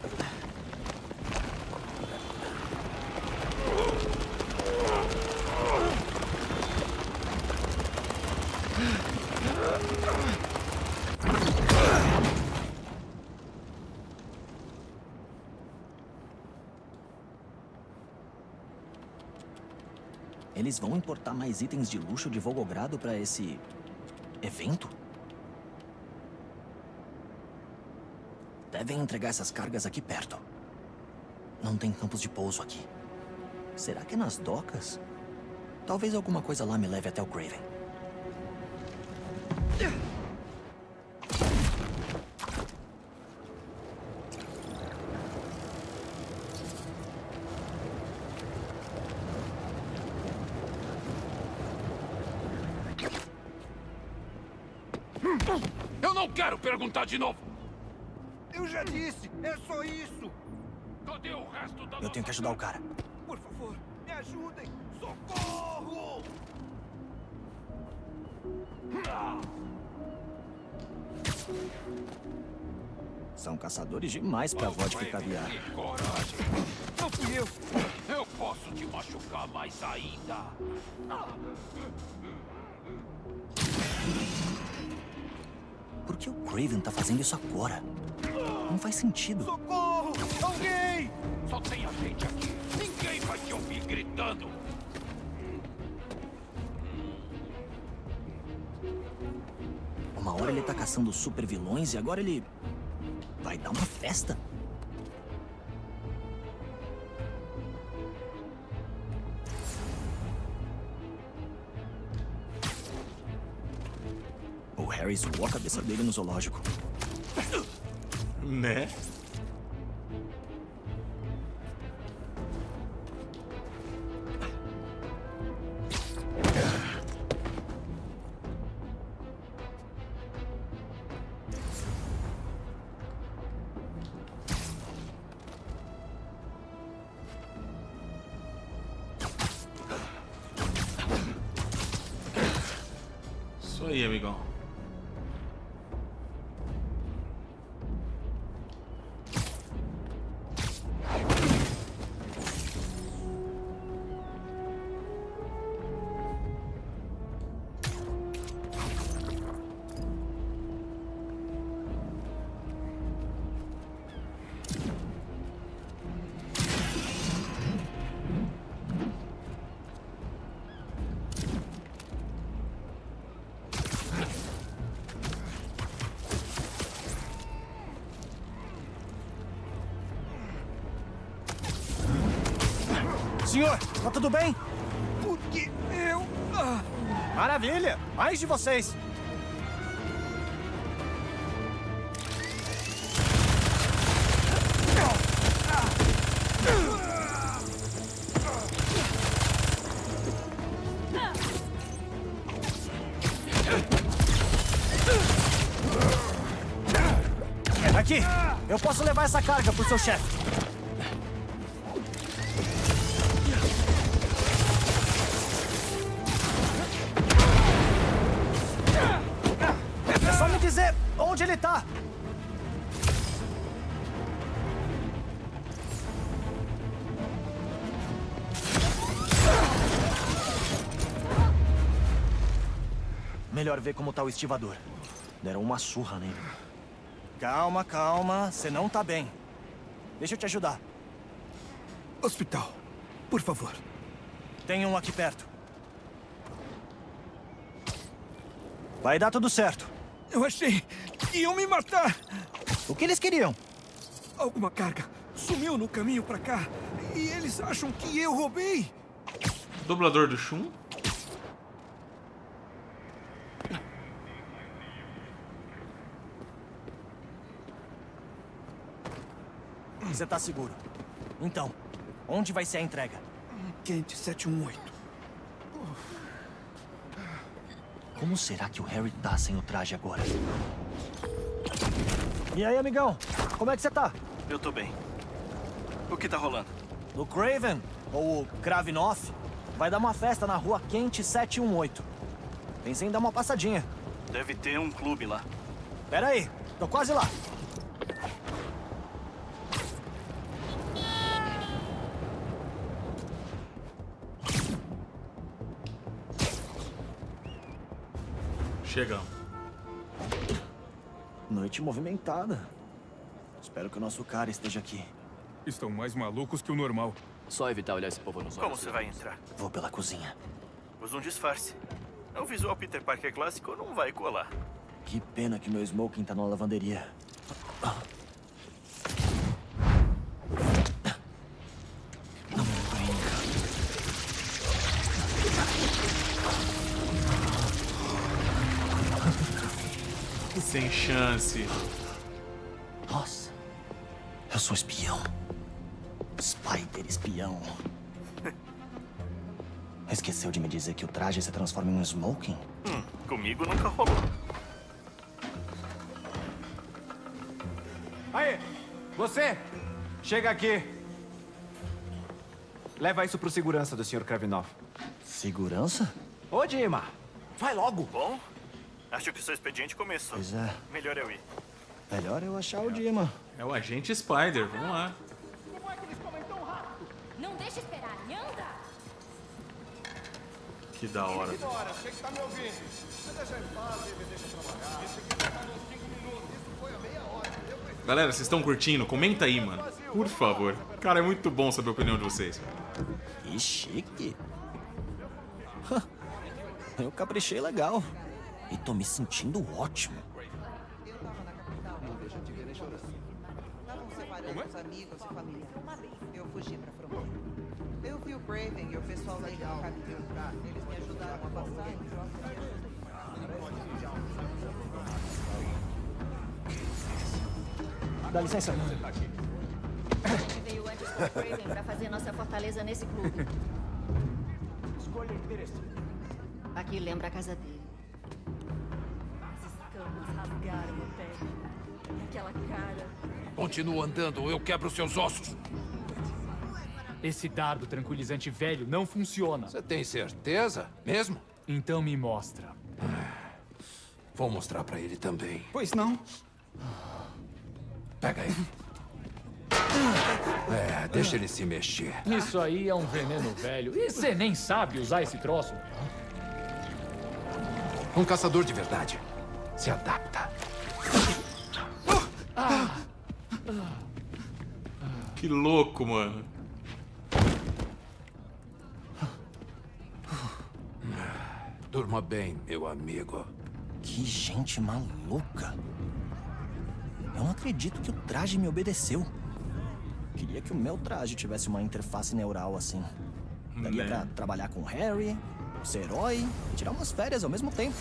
Eles vão importar mais itens de luxo de Volgogrado para esse... evento? Devem entregar essas cargas aqui perto. Não tem campos de pouso aqui. Será que é nas docas? Talvez alguma coisa lá me leve até o Craven. Perguntar de novo. Eu já disse, é só isso. Eu tenho que ajudar o cara. Por favor, me ajudem! Socorro! São caçadores demais pra vodka e caviar. Não fui eu! Eu posso te machucar mais ainda! Por que o Craven tá fazendo isso agora? Não faz sentido. Socorro! Alguém! Só tem a gente aqui. Ninguém vai te ouvir gritando. Uma hora ele tá caçando super vilões e agora ele... vai dar uma festa. O Harry zoou a cabeça dele no zoológico. Né? Isso aí, amigão. Senhor, tá tudo bem? Porque eu... Maravilha! Mais de vocês! Aqui! Eu posso levar essa carga pro seu chefe. Melhor ver como tá o estivador. Deram uma surra nele. Calma, calma. Você não tá bem. Deixa eu te ajudar. Hospital, por favor. Tem um aqui perto. Vai dar tudo certo. Eu achei que iam me matar. O que eles queriam? Alguma carga sumiu no caminho pra cá e eles acham que eu roubei. Dublador do Shun? Você tá seguro. Então, onde vai ser a entrega? Quente 718. Como será que o Harry tá sem o traje agora? E aí, amigão? Como é que você tá? Eu tô bem. O que tá rolando? O Craven, ou o Kravinoff, vai dar uma festa na rua Quente 718. Pensei em dar uma passadinha. Deve ter um clube lá. Pera aí, tô quase lá. Chegamos. Noite movimentada. Espero que o nosso cara esteja aqui. Estão mais malucos que o normal. Só evitar olhar esse povo nos olhos. Como você vai entrar? Vou pela cozinha. Usa um disfarce. O visual Peter Parker clássico não vai colar. Que pena que meu smoking tá na lavanderia. Sem chance. Nossa, eu sou espião. Spider espião. Esqueceu de me dizer que o traje se transforma em um smoking? Comigo nunca rolou. Aí, você, chega aqui. Leva isso pro segurança do Sr. Kravinoff. Segurança? Ô, Dima, vai logo. Bom, acho que o seu expediente começou. Pois é. Melhor eu ir. Melhor eu achar o Dima. É o agente Spider, vamos lá. Como é que eles comem tão rápido? Não deixa esperar, anda! Que da hora. Que da hora, achei que tá me ouvindo. Você deixa em paz, me deixa trabalhar. Esse aqui vai dar uns 5 minutos, isso foi a meia hora. Galera, vocês estão curtindo? Comenta aí, mano. Por favor. Cara, é muito bom saber a opinião de vocês. Que chique. Eu caprichei legal. E tô me sentindo ótimo. Eu fugi pra fronteira. Eu vi o Craven e o pessoal lá no caminho. Eles me ajudaram a passar e troca. Dá licença. A gente veio antes com o Craven pra fazer nossa fortaleza nesse clube. Escolha interessante. Aqui lembra a casa dele. As camas rasgaram o pé. E aquela cara... Continua andando ou eu quebro seus ossos. Esse dardo tranquilizante velho não funciona. Você tem certeza? Mesmo? Então me mostra. Vou mostrar pra ele também. Pois não. Pega ele. É, deixa ele se mexer. Isso aí é um veneno velho. E você nem sabe usar esse troço. Um caçador de verdade se adapta. Que louco, mano. Durma bem, meu amigo. Que gente maluca. Eu não acredito que o traje me obedeceu. Queria que o meu traje tivesse uma interface neural assim. Daria pra trabalhar com o Harry, ser herói e tirar umas férias ao mesmo tempo.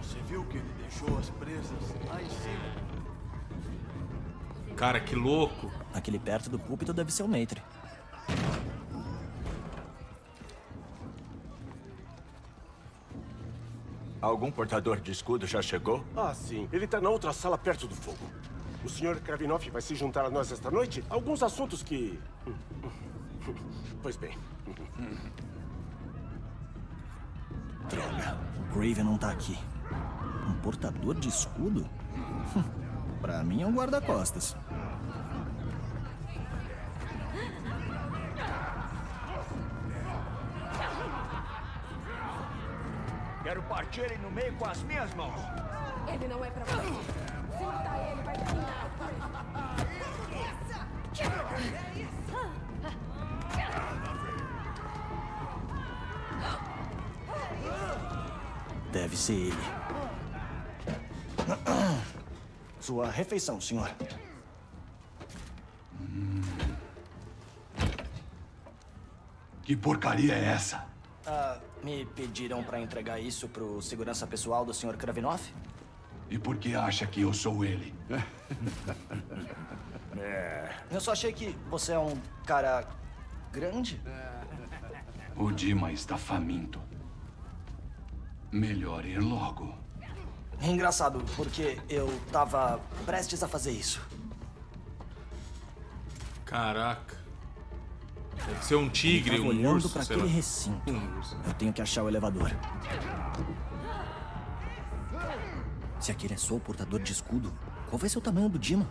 Você viu que ele deixou as presas lá em cima? Cara, que louco. Aquele perto do púlpito deve ser o maitre. Algum portador de escudo já chegou? Ah, sim. Ele tá na outra sala perto do fogo. O Sr. Kravinoff vai se juntar a nós esta noite? Alguns assuntos que... Pois bem. Droga. O Raven não tá aqui. Um portador de escudo? Pra mim é um guarda-costas. Quero partir ele no meio com as minhas mãos. Ele não é pra você. Se matar ele, vai terminar. É isso! Deve ser ele. Sua refeição, senhor. Que porcaria é essa? Me pediram pra entregar isso pro segurança pessoal do Sr. Kravinoff? E por que acha que eu sou ele? Eu só achei que você é um cara grande. O Dima está faminto. Melhor ir logo. É engraçado, porque eu tava prestes a fazer isso. Caraca. Deve ser um tigre, um urso, pra aquele recinto. Eu tenho que achar o elevador. Se aquele é só o portador de escudo, qual vai ser o tamanho do Dima?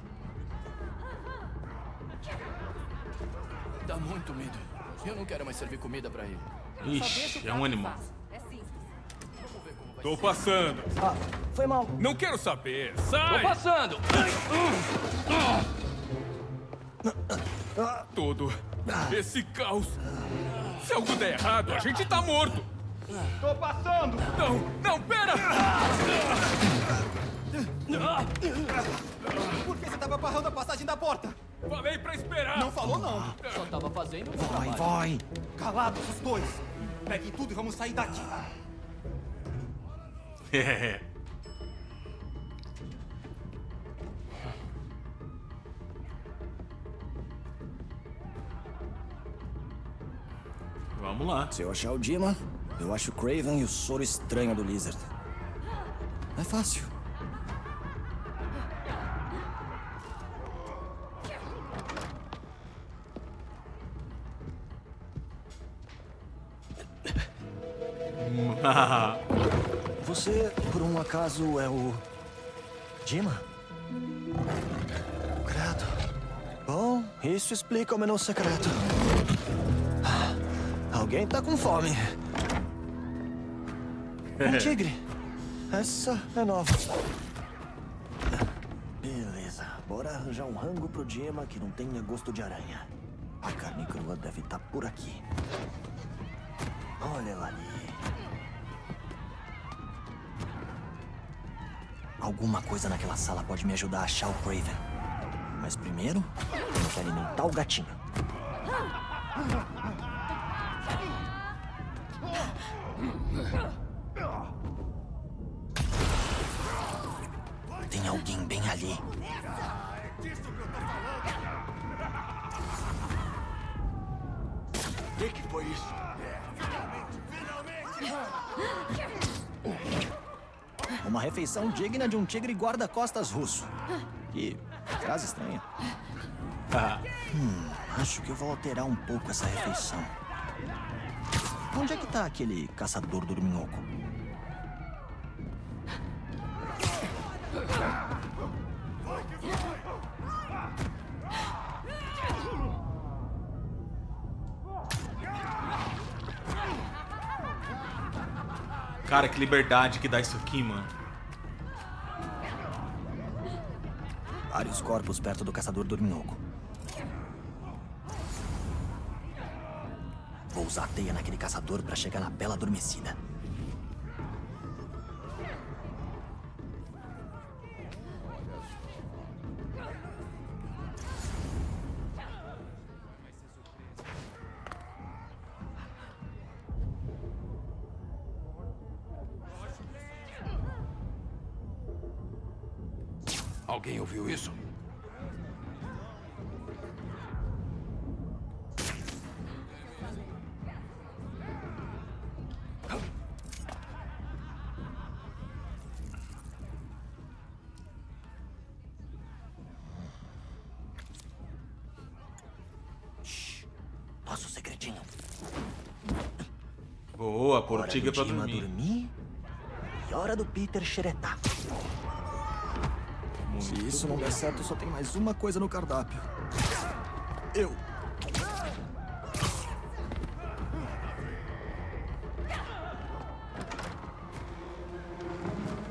Dá muito medo. Eu não quero mais servir comida pra ele. Ixi, é um animal. Tô passando. Ah, foi mal. Não quero saber. Sai! Tô passando. Todo esse caos. Se algo der errado, a gente tá morto. Tô passando. Não, não, pera. Por que você tava barrando a passagem da porta? Falei pra esperar. Não falou, não. Só tava fazendo o trabalho. Vai, vai. Calados os dois. Peguem tudo e vamos sair daqui. Vamos lá. Se eu achar o Dima, eu acho o Craven e o soro estranho do Lizard. É fácil. Você, por um acaso, é o... Dima? Grado. Bom, isso explica o menu secreto. Alguém tá com fome. Um tigre. Essa é nova. Beleza. Bora arranjar um rango pro Dima que não tenha gosto de aranha. A carne crua deve estar por aqui. Olha ela ali. Alguma coisa naquela sala pode me ajudar a achar o Craven. Mas primeiro, tenho que alimentar o gatinho. Tem alguém bem ali. O que foi isso? Uma refeição digna de um tigre guarda-costas russo. Que frase estranha. Acho que eu vou alterar um pouco essa refeição. Onde é que tá aquele caçador dorminhoco? Cara, que liberdade que dá isso aqui, mano. Vários corpos perto do caçador dorminhoco. Vou usar a teia naquele caçador pra chegar na bela adormecida. Alguém ouviu isso? Shhh. Nosso segredinho. Boa, portiga pra dormir. E hora do Peter xeretar. Se isso não der certo, só tem mais uma coisa no cardápio. Eu.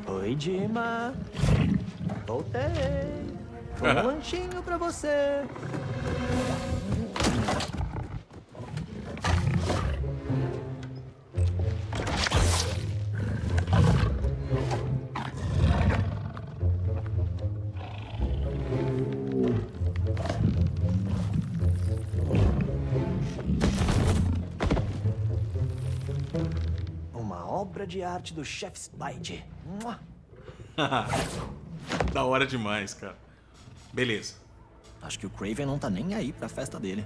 Oi, Dima. Voltei. Um lanchinho pra você. De arte do Chef Spide. Da hora demais, cara. Beleza. Acho que o Craven não tá nem aí pra festa dele.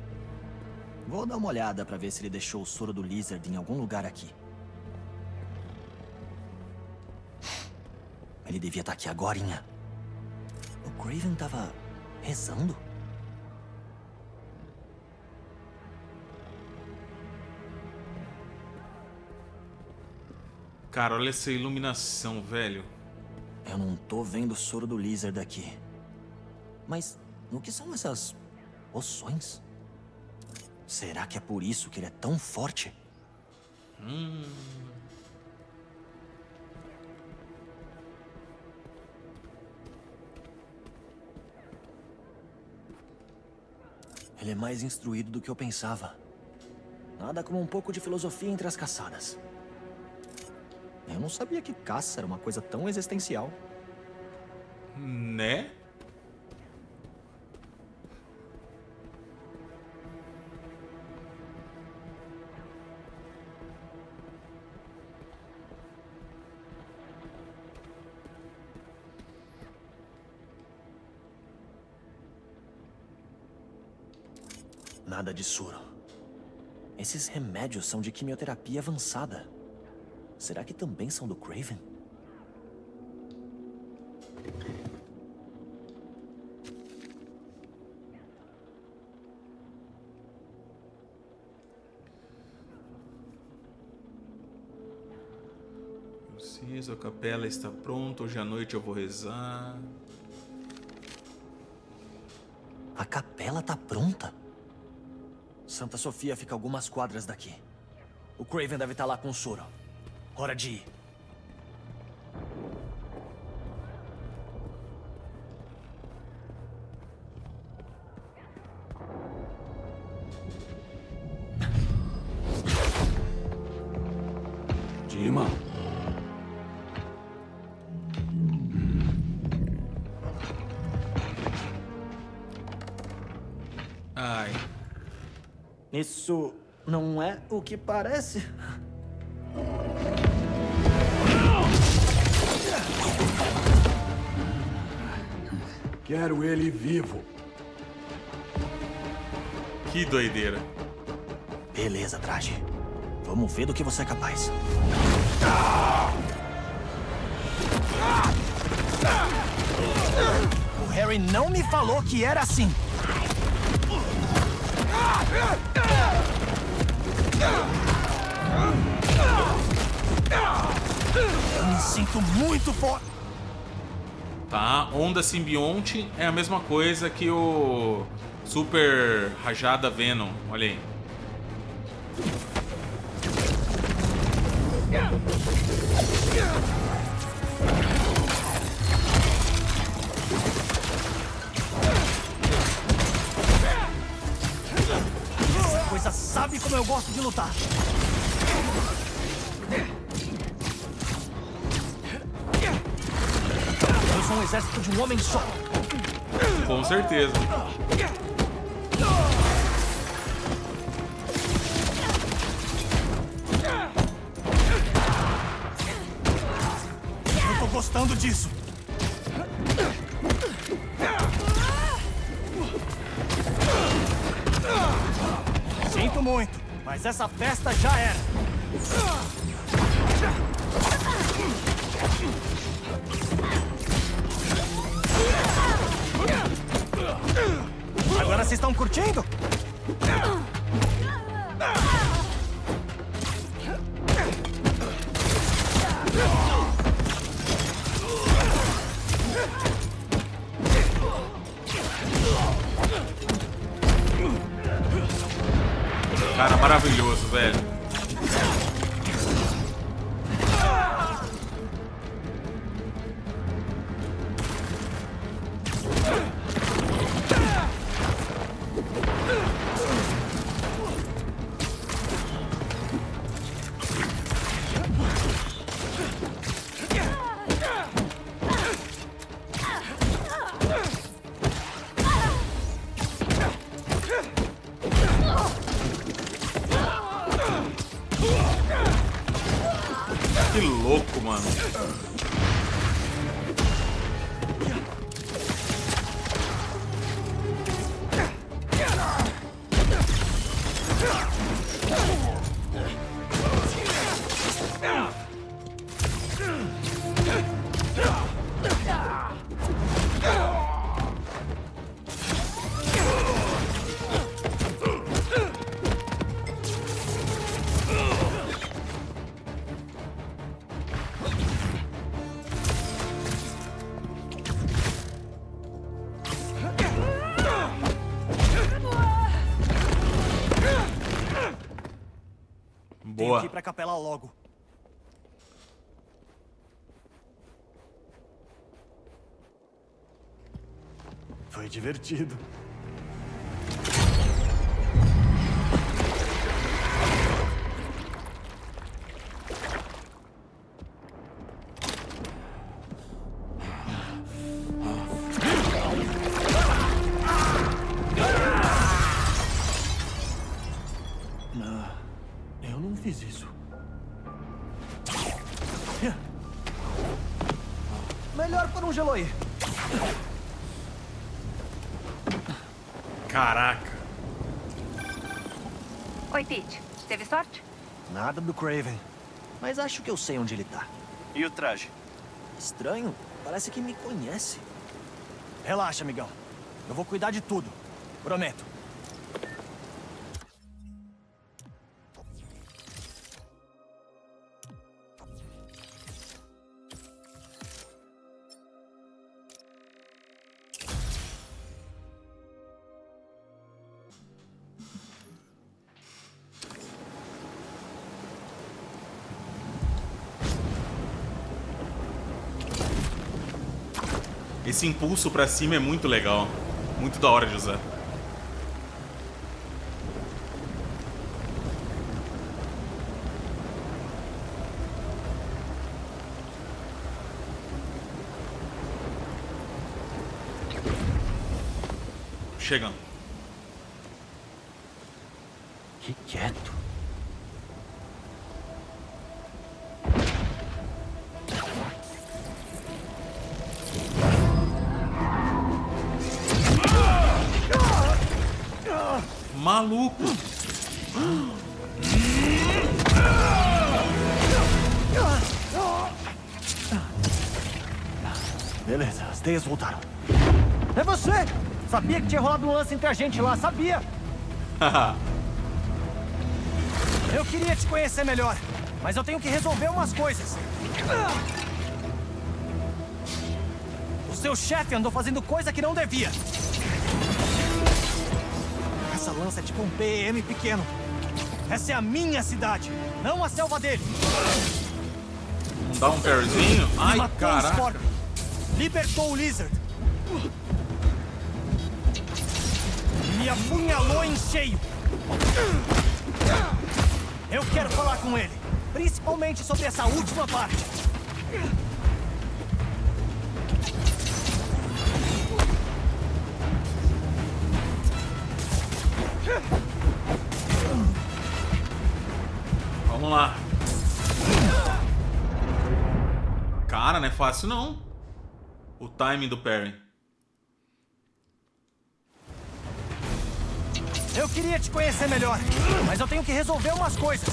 Vou dar uma olhada pra ver se ele deixou o soro do Lizard em algum lugar aqui. Ele devia estar aqui agorinha. O Craven tava rezando? Cara, olha essa iluminação, velho. Eu não tô vendo o soro do Lizard aqui. Mas o que são essas poções? Será que é por isso que ele é tão forte? Ele é mais instruído do que eu pensava. Nada como um pouco de filosofia entre as caçadas. Eu não sabia que caça era uma coisa tão existencial. Né? Nada de soro. Esses remédios são de quimioterapia avançada. Será que também são do Craven? preciso, a capela está pronta, hoje à noite eu vou rezar. A capela tá pronta? Santa Sofia fica algumas quadras daqui. O Craven deve estar lá com o soro. Hora de ir. Dima. Ai. Isso não é o que parece? Quero ele vivo. Que doideira. Beleza, traje. Vamos ver do que você é capaz. O Harry não me falou que era assim. Eu me sinto muito forte. Tá, onda simbionte é a mesma coisa que o super rajada Venom. Olha aí. Essa coisa sabe como eu gosto de lutar. Eu sou um exército de um homem só. Com certeza. Gostando disso. Sinto muito, mas essa festa já era. Agora vocês estão curtindo? Cara, maravilhoso, velho. Pra capela logo. Foi divertido. Nada do Craven, mas acho que eu sei onde ele tá. E o traje? Estranho, parece que me conhece. Relaxa, amigão. Eu vou cuidar de tudo, prometo. Esse impulso pra cima é muito legal. Muito da hora de usar. Chegando. Que quieto. Maluco. Beleza, as teias voltaram. É você! Sabia que tinha rolado um lance entre a gente lá, sabia? Eu queria te conhecer melhor, mas eu tenho que resolver umas coisas. O seu chefe andou fazendo coisa que não devia. Essa lança é tipo um PM pequeno. Essa é a minha cidade, não a selva dele. Vamos dar um parzinho? Ai, caraca. Scorpion. Libertou o Lizard. E apunhalou em cheio. Eu quero falar com ele, principalmente sobre essa última parte. Vamos lá. Cara, não é fácil não. O timing do parry. Eu queria te conhecer melhor, mas eu tenho que resolver umas coisas.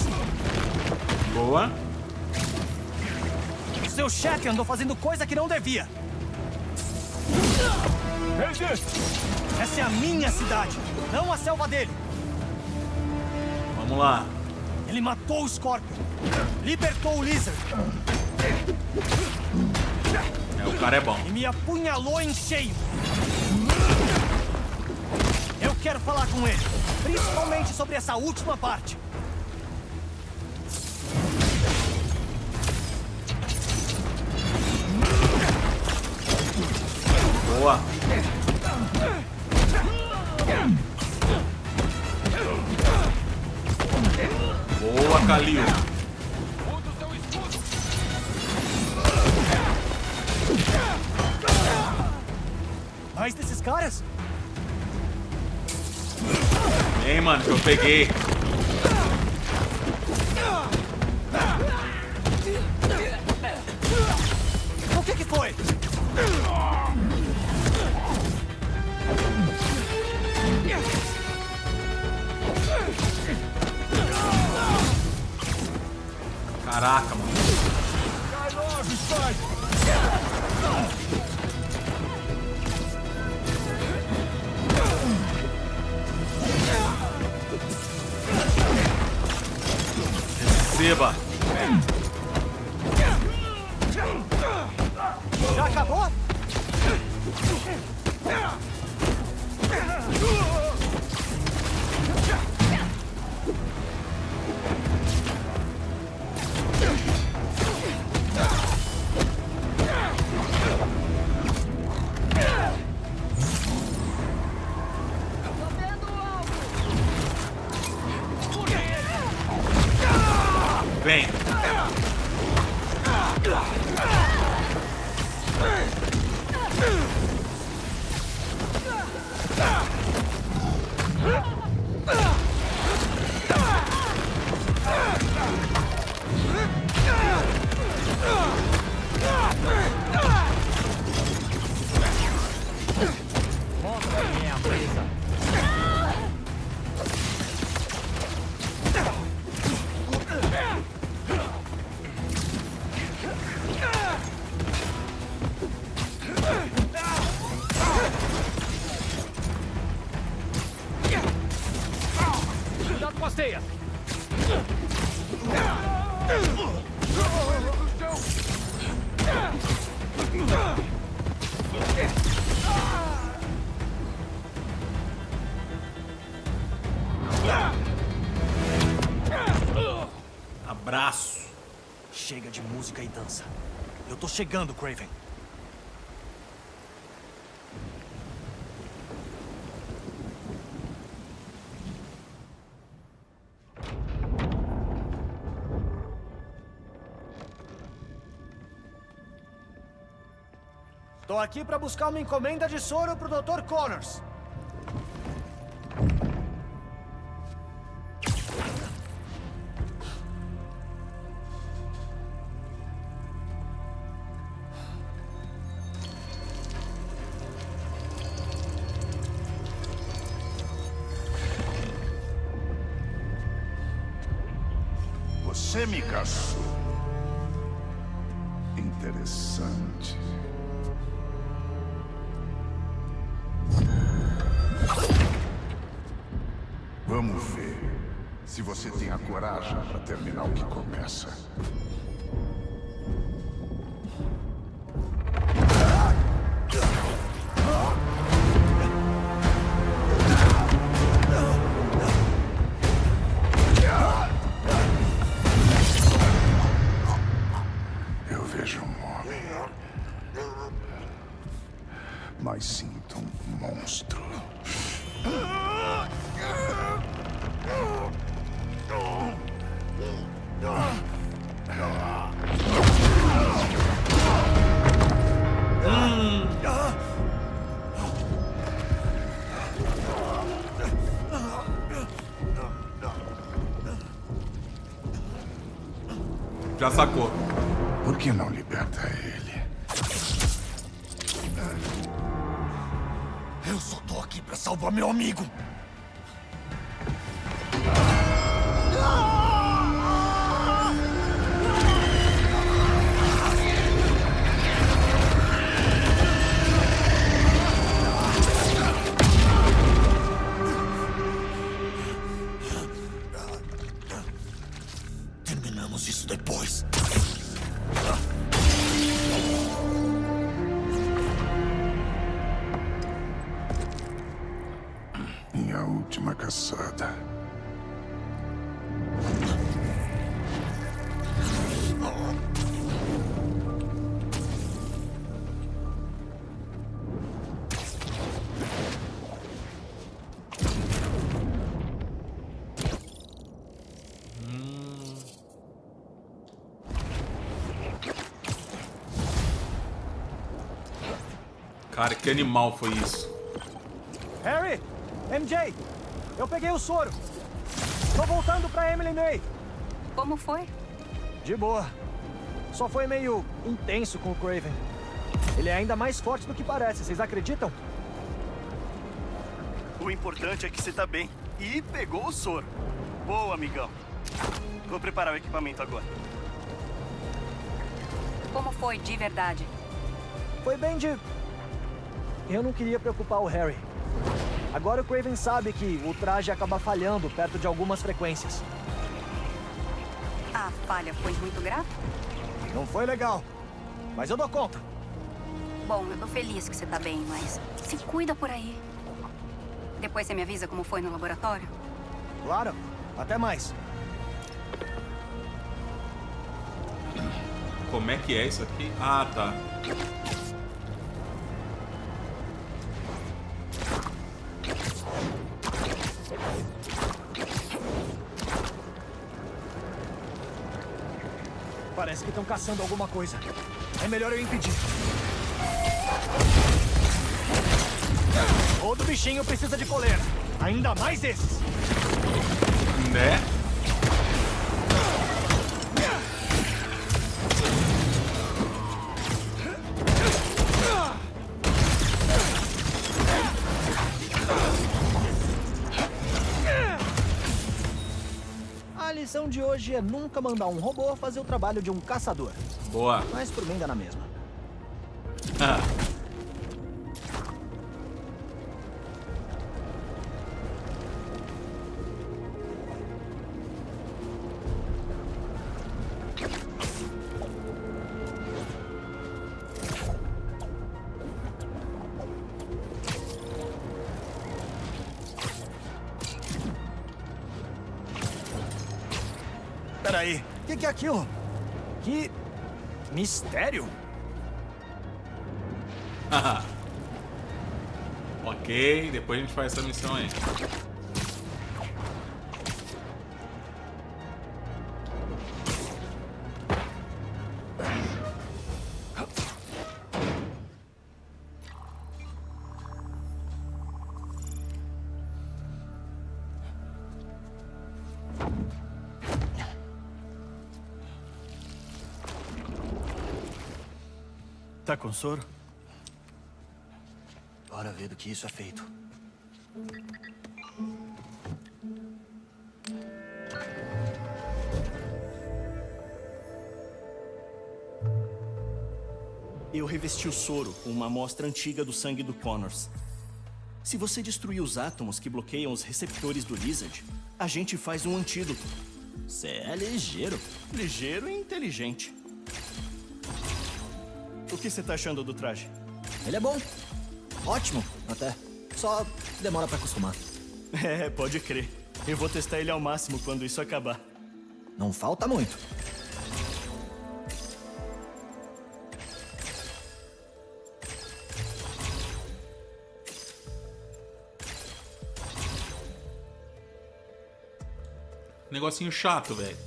Boa. O seu chefe andou fazendo coisa que não devia. Essa é a minha cidade, não a selva dele. Vamos lá. Ele matou o Scorpion, libertou o Lizard. É, o cara é bom. E me apunhalou em cheio. Eu quero falar com ele, principalmente sobre essa última parte. Boa. Boa, Kalil. Mais desses caras? Vem, mano, que eu peguei. O que que foi? Caraca, mano. Cai logo, Spike. Receba. Já acabou? Vem. Abraço. Chega de música e dança. Eu tô chegando, Kraven. Tô aqui pra buscar uma encomenda de soro pro Dr. Connors. Você me caçou. Interessante. Vamos ver se você tem a coragem para terminar o que começa. Já sacou. Por que não liberta ele? Eu só tô aqui pra salvar meu amigo. Cara, que animal foi isso? Harry! MJ! Eu peguei o soro. Tô voltando pra Emily May. Como foi? De boa. Só foi meio intenso com o Craven. Ele é ainda mais forte do que parece, vocês acreditam? O importante é que você tá bem. E pegou o soro. Boa, amigão. Vou preparar o equipamento agora. Como foi, de verdade? Foi bem de... Eu não queria preocupar o Harry. Agora o Craven sabe que o traje acaba falhando perto de algumas frequências. A falha foi muito grave? Não foi legal, mas eu dou conta. Bom, eu tô feliz que você tá bem, mas se cuida por aí. Depois você me avisa como foi no laboratório? Claro, até mais. Como é que é isso aqui? Ah, tá. Parece que estão caçando alguma coisa. É melhor eu impedir. Outro bichinho precisa de coleira. Ainda mais esses. Né? A missão de hoje é nunca mandar um robô fazer o trabalho de um caçador. Boa. Mas por mim dá na mesma. Que é aquilo? Que mistério? Ok, depois a gente faz essa missão aí. Tá com soro? Bora ver do que isso é feito. Eu revesti o soro com uma amostra antiga do sangue do Connors. Se você destruir os átomos que bloqueiam os receptores do Lizard, a gente faz um antídoto. Você é ligeiro. Ligeiro e inteligente. O que você tá achando do traje? Ele é bom. Ótimo, até. Só demora pra acostumar. É, pode crer. Eu vou testar ele ao máximo quando isso acabar. Não falta muito. Negocinho chato, velho.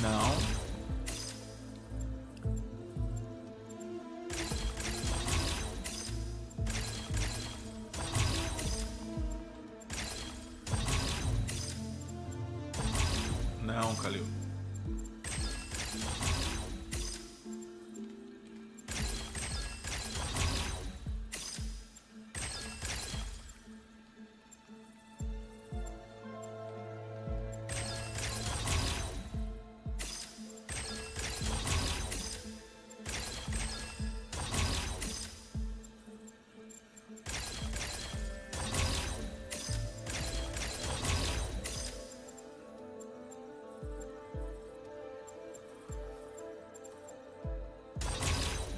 Não. Não, Kalil.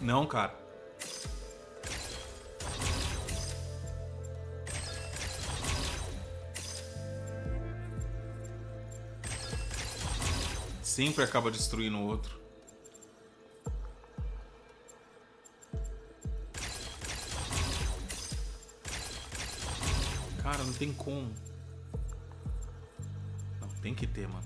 Não, cara. Sempre acaba destruindo o outro. Cara, não tem como. Não, tem que ter, mano.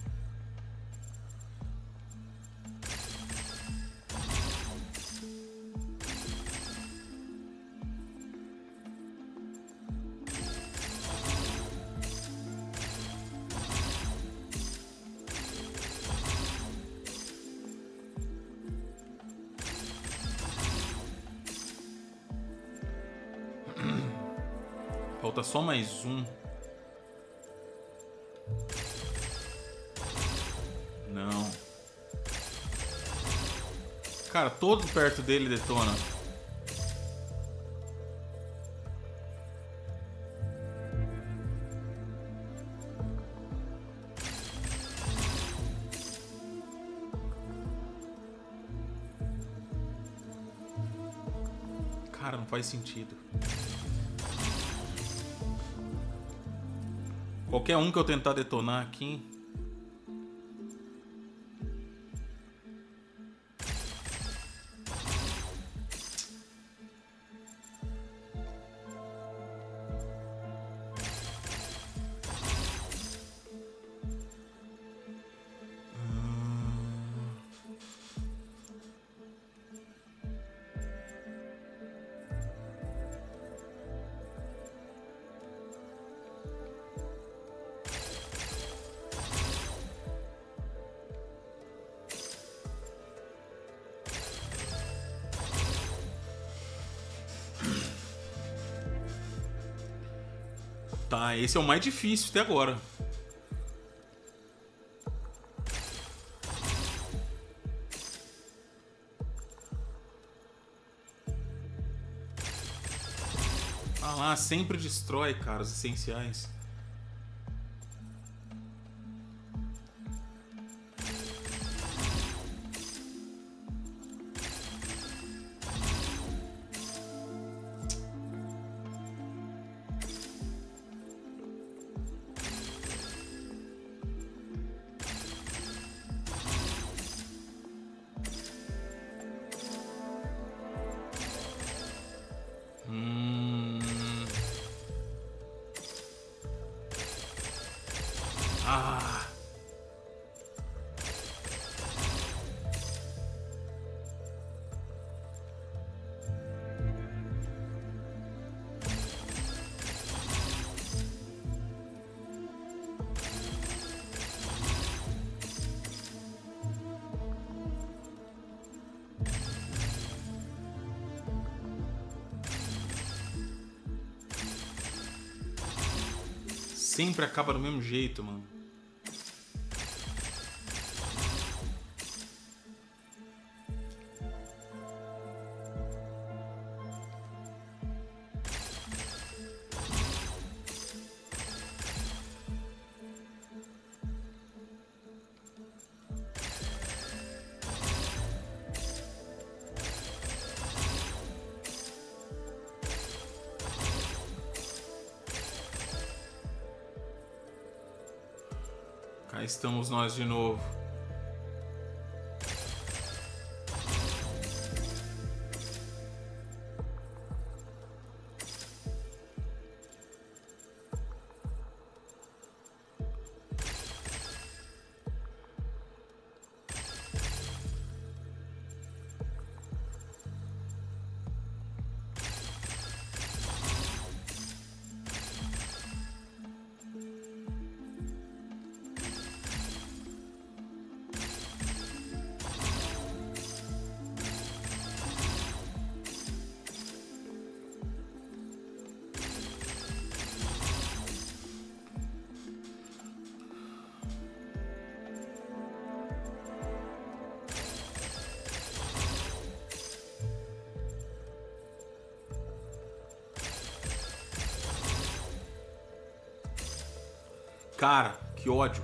Falta só mais um. Não. Cara, todo perto dele detona. Cara, não faz sentido. Qualquer um que eu tentar detonar aqui. Tá, esse é o mais difícil até agora. Ah lá, sempre destrói, cara, os essenciais. sempre acaba do mesmo jeito, mano. Estamos nós de novo. Cara, que ódio.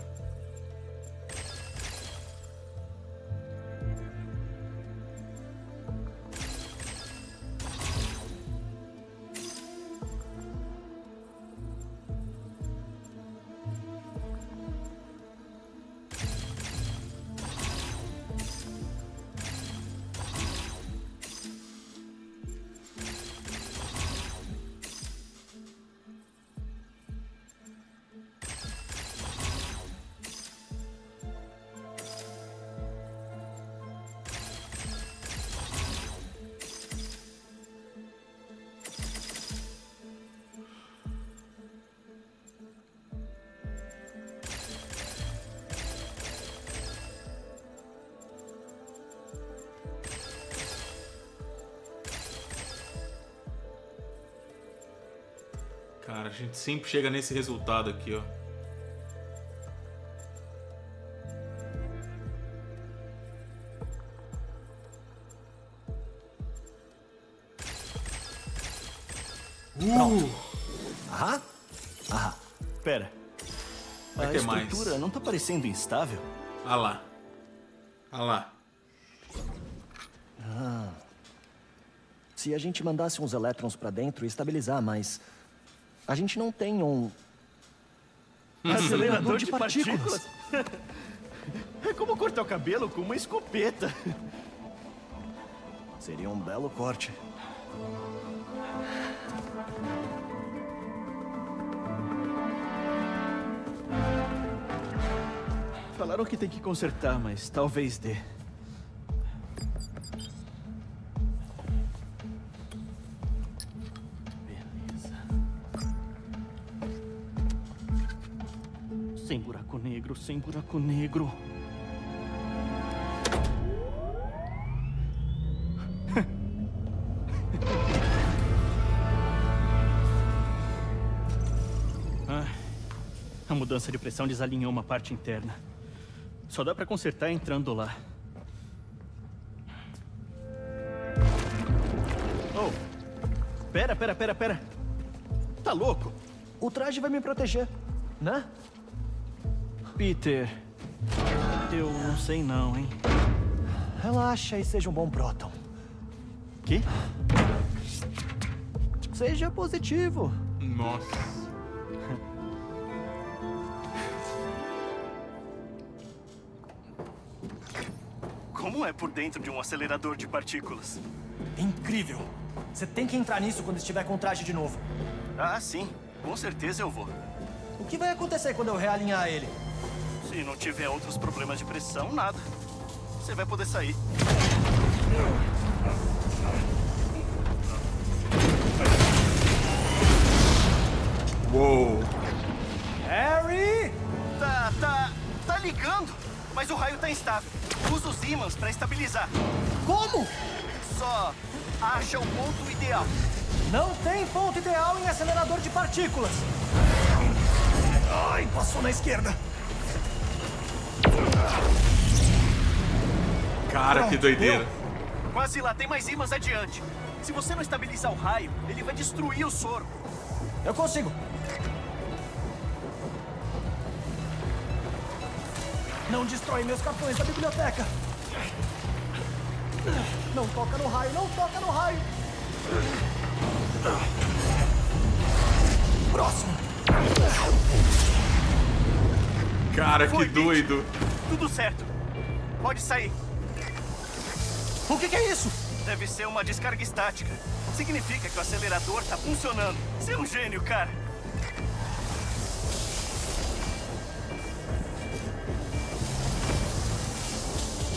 Cara, a gente sempre chega nesse resultado aqui, ó. Pronto. Aham. Aham. Pera. Vai ter mais. A estrutura não tá parecendo instável? Ah lá. Ah lá. Ah. Se a gente mandasse uns elétrons pra dentro, ia estabilizar mais. A gente não tem um... acelerador de partículas. É como cortar o cabelo com uma escopeta. Seria um belo corte. Falaram que tem que consertar, mas talvez dê. Sem buraco negro. Ah, a mudança de pressão desalinhou uma parte interna. Só dá pra consertar entrando lá. Oh! Pera. Tá louco? O traje vai me proteger, né? Peter, eu não sei não, hein? Relaxa e seja um bom próton. Quê? Seja positivo. Nossa. Como é por dentro de um acelerador de partículas? Incrível. Você tem que entrar nisso quando estiver com o traje de novo. Ah, sim. Com certeza eu vou. O que vai acontecer quando eu realinhar ele? Se não tiver outros problemas de pressão, nada. Você vai poder sair. Uou! Harry! Tá ligando! Mas o raio tá instável. Usa os ímãs pra estabilizar. Como? Só acha o ponto ideal. Não tem ponto ideal em acelerador de partículas. Ai, passou na esquerda. Cara, que doideira. Quase lá, tem mais ímãs adiante. Se você não estabilizar o raio, ele vai destruir o soro. Eu consigo. Não destrói meus cartões da biblioteca. Não toca no raio, não toca no raio. Próximo. Cara, que doido. Tudo certo. Pode sair. O que é isso? Deve ser uma descarga estática. Significa que o acelerador tá funcionando. Você é um gênio, cara.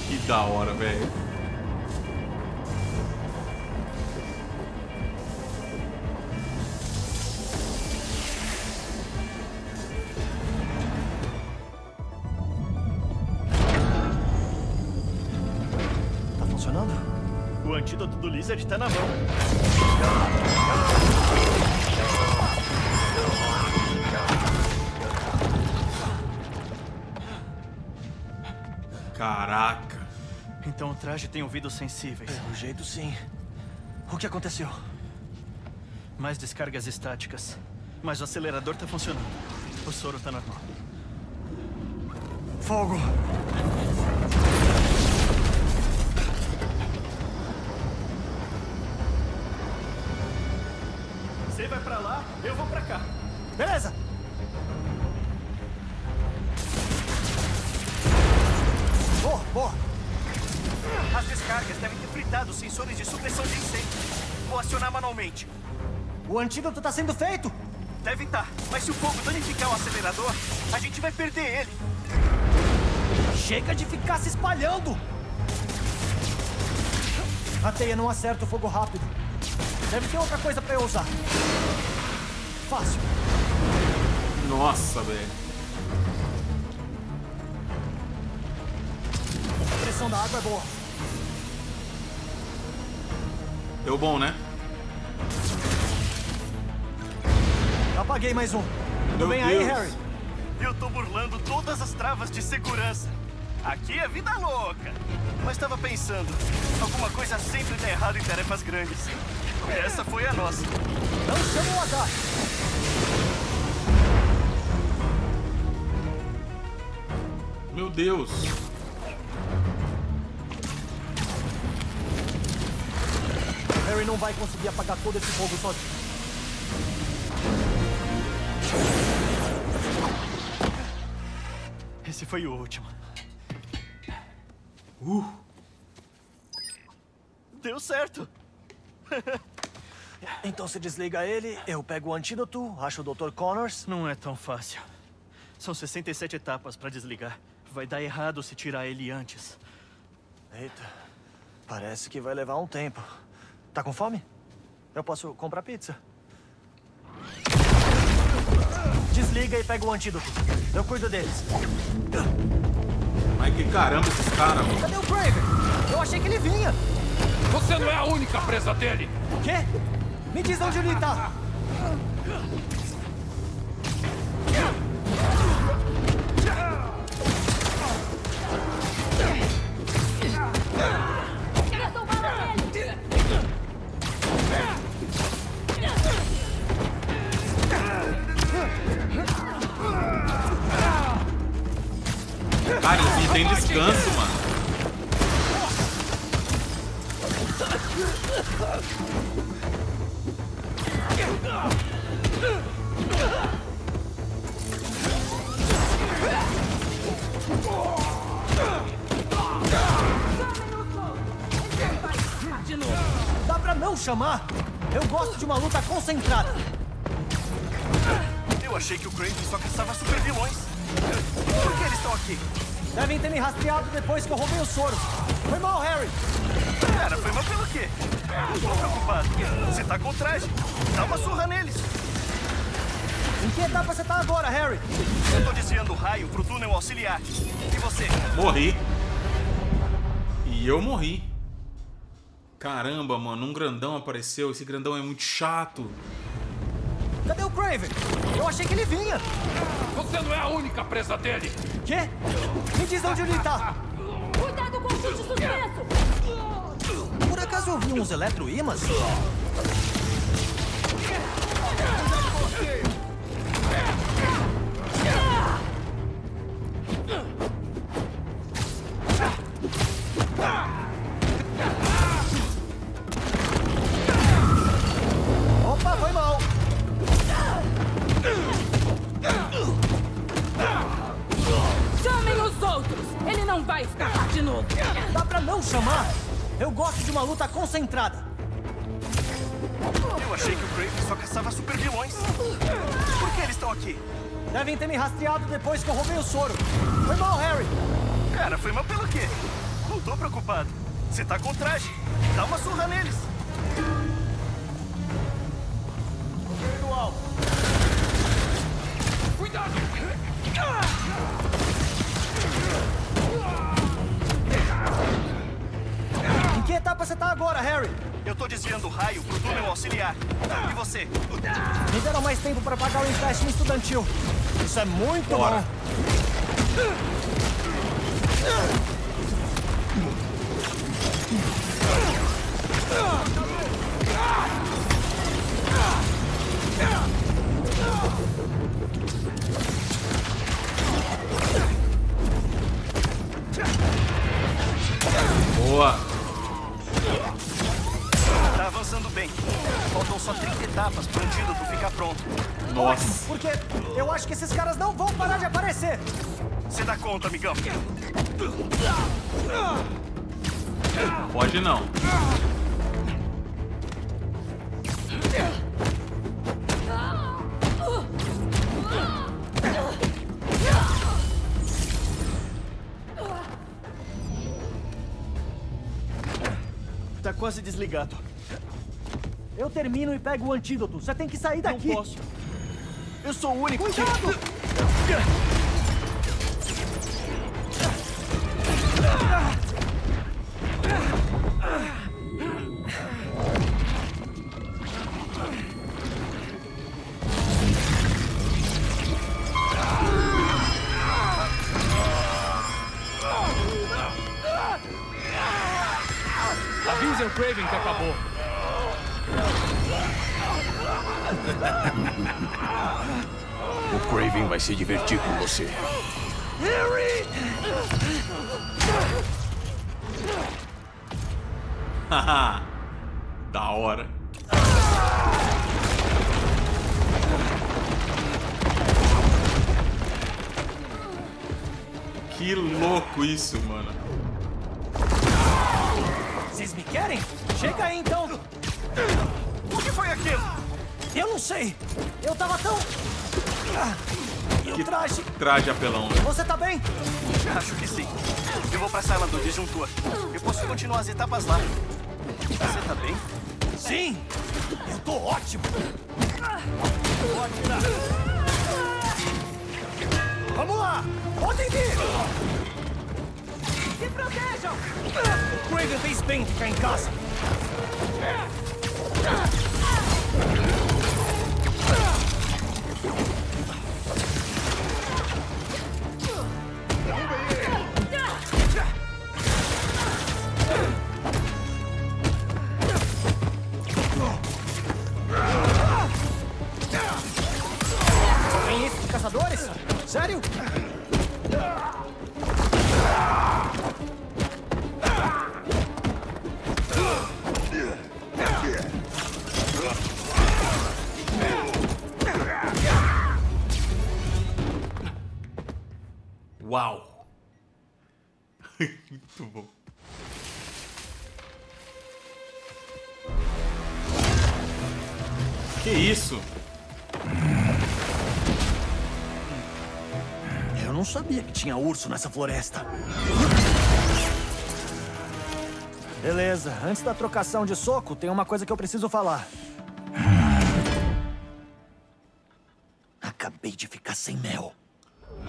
Que da hora, velho. Tá funcionando? O antídoto do Lizard tá na mão. Caraca. Então o traje tem ouvidos sensíveis. Pelo jeito, sim. O que aconteceu? Mais descargas estáticas. Mas o acelerador tá funcionando. O soro tá normal. Fogo! Você vai pra lá, eu vou pra cá. Beleza! Boa. As descargas devem ter fritado os sensores de supressão de incêndio. Vou acionar manualmente. O antídoto tá sendo feito? Deve estar, mas se o fogo danificar o acelerador, a gente vai perder ele. Chega de ficar se espalhando! A teia não acerta o fogo rápido. Deve ter outra coisa pra eu usar. Fácil. Nossa, velho. A pressão da água é boa. Deu bom, né? Apaguei mais um. Tudo bem aí, Harry? Eu tô burlando todas as travas de segurança. Aqui é vida louca. Mas tava pensando, alguma coisa sempre dá errado em tarefas grandes. Essa foi a nossa. Não chama o azar. Meu Deus. Harry não vai conseguir apagar todo esse fogo sozinho. Esse foi o último. Deu certo! Então se desliga ele, eu pego o antídoto, acho o Dr. Connors. Não é tão fácil. São 67 etapas pra desligar. Vai dar errado se tirar ele antes. Eita, parece que vai levar um tempo. Tá com fome? Eu posso comprar pizza. Desliga e pega o antídoto. Eu cuido deles. Ai, que caramba esses caras, mano. Cadê o Craven? Eu achei que ele vinha. Você não é a única presa dele. O quê? Me diz onde ele tá. Cara, não tem descanso, mano. De novo. Dá pra não chamar? Eu gosto de uma luta concentrada. Eu achei que o Craven só caçava super vilões. Por que eles estão aqui? Devem ter me rastreado depois que eu roubei o soro. Foi mal, Harry. Cara, foi mal pelo quê? Não tô preocupado. Você tá com o traje. Dá uma surra neles. Em que etapa você tá agora, Harry? Eu tô desviando o raio pro túnel auxiliar. E você? Morri. E eu morri. Caramba, mano. Um grandão apareceu. Esse grandão é muito chato. Cadê o Craven? Eu achei que ele vinha. Você não é a única presa dele. Quê? Me diz onde ele tá. Cuidado com o chute suspenso. Por acaso eu vi uns eletroímãs? Uma luta concentrada. Eu achei que o Wraith só caçava super vilões. Por que eles estão aqui? Devem ter me rastreado depois que eu roubei o soro. Foi mal, Harry. Cara, foi mal pelo quê? Não tô preocupado. Você tá com traje. Dá uma surra neles. Cuidado! Que etapa você tá agora, Harry? Eu tô desviando o raio pro túnel auxiliar. E você? Me deram mais tempo para pagar o empréstimo estudantil. Isso é muito bom. Boa. Avançando bem. Faltam só 30 etapas pro antídoto ficar pronto. Nossa. Porque eu acho que esses caras não vão parar de aparecer. Você dá conta, amigão? Pode não. Tá quase desligado. Eu termino e pego o antídoto. Você tem que sair daqui. Não posso. Eu sou o único. Cuidado! Avise o Craven que acabou. O Craven vai se divertir com você. Harry! Haha! Da hora! Que louco isso, mano! Vocês me querem? Chega aí, então! O que foi aquilo? Eu não sei. Eu tava tão... E o traje? Traje apelão. Você tá bem? Acho que sim. Eu vou pra sala do disjuntor. Eu posso continuar as etapas lá. Você tá bem? Sim! Eu tô ótimo! Vamos lá! Podem vir! Se protejam! O Craven fez bem ficar em casa. Tem isso de caçadores? Sério? Uau! Muito bom. Que isso? Eu não sabia que tinha urso nessa floresta. Beleza, antes da trocação de soco, tem uma coisa que eu preciso falar. Acabei de ficar sem mel.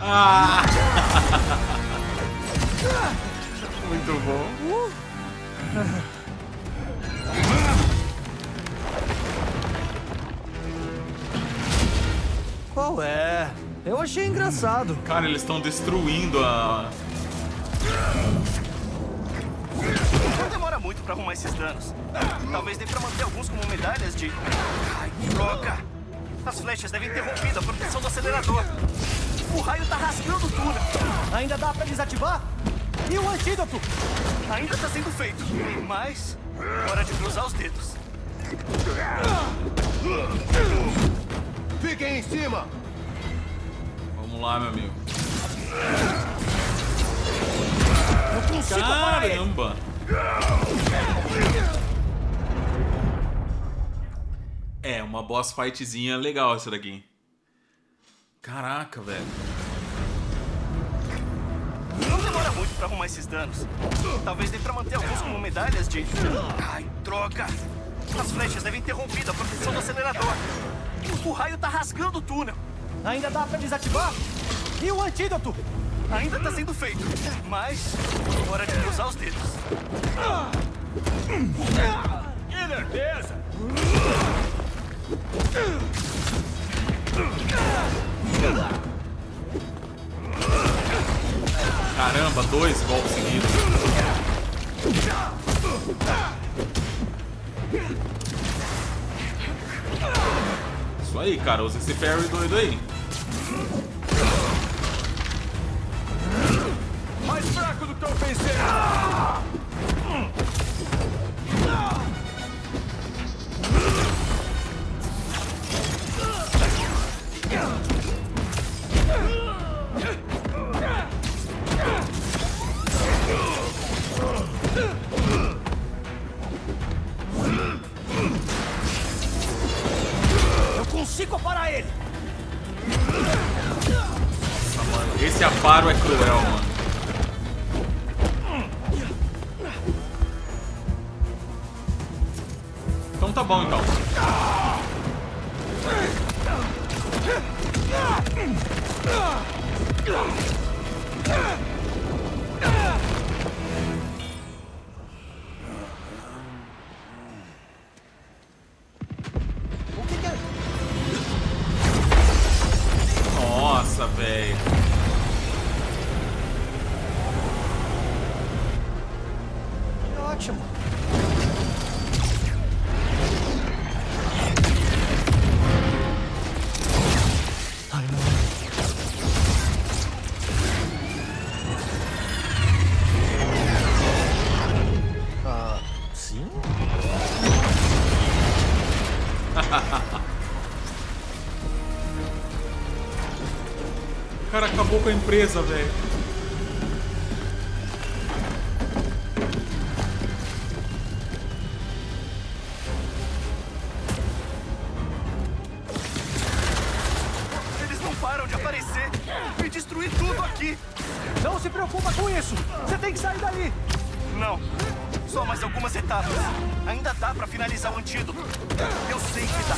Ah! Muito bom. Qual é? Eu achei engraçado. Cara, eles estão destruindo a... Não demora muito pra arrumar esses danos. Talvez dê pra manter alguns como medalhas de... Ai, droga! As flechas devem ter rompido a proteção do acelerador. O raio tá rasgando o túnel. Ainda dá pra desativar? E o antídoto? Ainda tá sendo feito. Mas... hora de cruzar os dedos. Fiquem em cima! Vamos lá, meu amigo. Eu consigo parar ele. Caramba! É, uma boss fightzinha legal essa daqui. Caraca, velho. Não demora muito pra arrumar esses danos. Talvez dê pra manter alguns como medalhas de... Ai, droga! As flechas devem ter rompido a proteção do acelerador. O raio tá rasgando o túnel. Ainda dá pra desativar? E o antídoto? Ainda tá sendo feito, mas... hora de cruzar os dedos. Energia! Caramba, 2 golpes seguidos. Isso aí, cara, usa esse parry doido aí. Mais fraco do que eu pensei. Eu consigo parar ele. Nossa, mano, esse aparo é cruel, mano. Tá bom, então. Nossa, velho. Ótimo. Acabou com a empresa, velho. Eles não param de aparecer e destruir tudo aqui. Não se preocupa com isso. Você tem que sair dali. Não. Só mais algumas etapas. Ainda dá pra finalizar o antídoto. Eu sei que dá.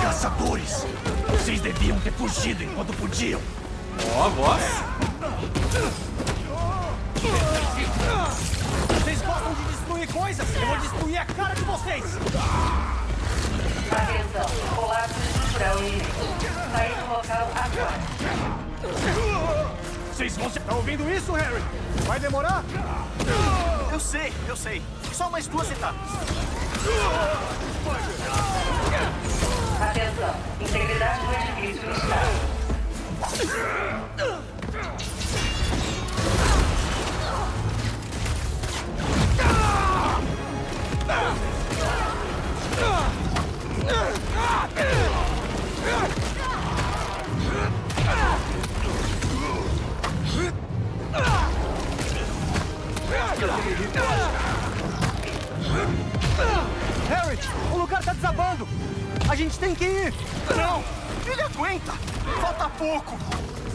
Caçadores! Vocês deviam ter fugido enquanto podiam! Ó, voz! Vocês gostam de destruir coisas? Eu vou destruir a cara de vocês! Atenção! Colapso estrutural iminente. Sair do local agora. Vocês vão se... Tá ouvindo isso, Harry? Vai demorar? Eu sei, eu sei. Só mais 2 etapas. Atenção, integridade do edifício no estado. Harry, o lugar tá desabando. A gente tem que ir! Não! Ele aguenta! Falta pouco!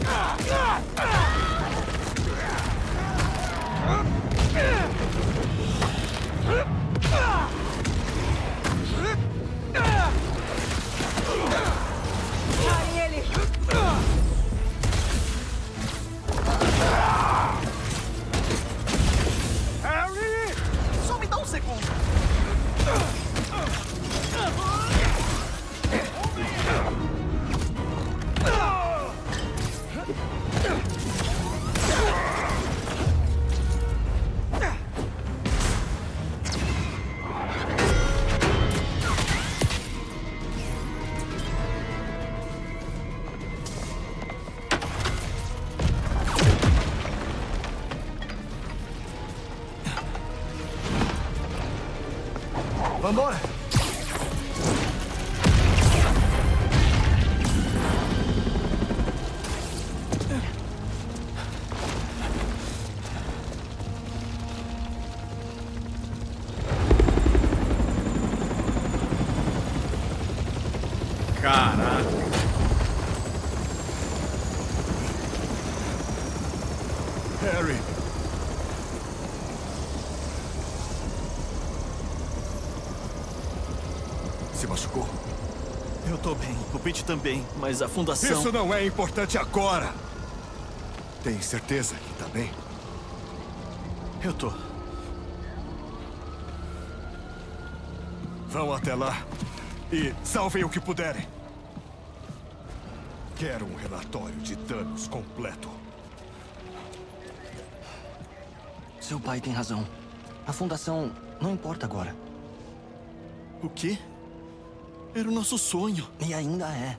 Ai, ele! Harry! Só me dá um segundo! Vambora! Também, mas a fundação... Isso não é importante agora! Tem certeza que tá bem? Eu tô. Vão até lá e salvem o que puderem. Quero um relatório de danos completo. Seu pai tem razão. A fundação não importa agora. O quê? Era o nosso sonho. E ainda é.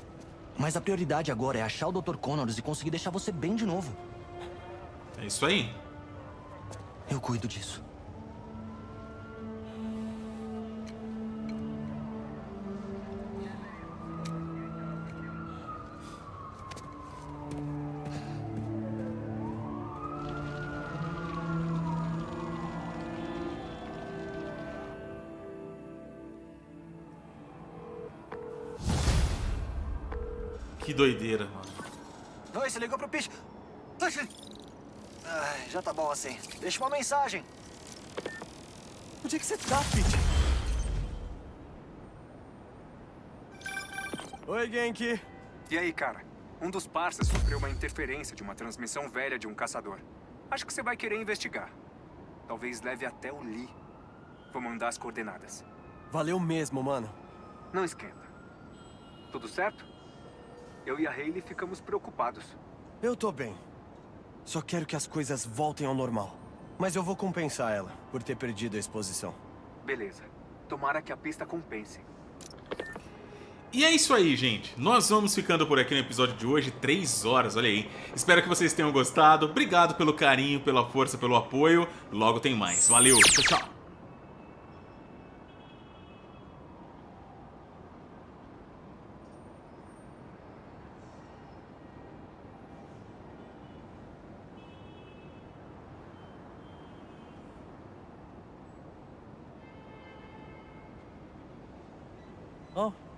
Mas a prioridade agora é achar o Dr. Connors e conseguir deixar você bem de novo. É isso aí. Eu cuido disso. Que doideira, mano. Oi, você ligou pro Pitch? Ai, já tá bom assim. Deixa uma mensagem. Onde é que você tá, Pitch? Oi, Genki. E aí, cara? Um dos parças sofreu uma interferência de uma transmissão velha de um caçador. Acho que você vai querer investigar. Talvez leve até o Lee. Vou mandar as coordenadas. Valeu mesmo, mano. Não esquenta. Tudo certo? Eu e a Hayley ficamos preocupados. Eu tô bem. Só quero que as coisas voltem ao normal. Mas eu vou compensar ela por ter perdido a exposição. Beleza. Tomara que a pista compense. E é isso aí, gente. Nós vamos ficando por aqui no episódio de hoje. 3 horas, olha aí. Espero que vocês tenham gostado. Obrigado pelo carinho, pela força, pelo apoio. Logo tem mais. Valeu. Tchau, tchau. Oh.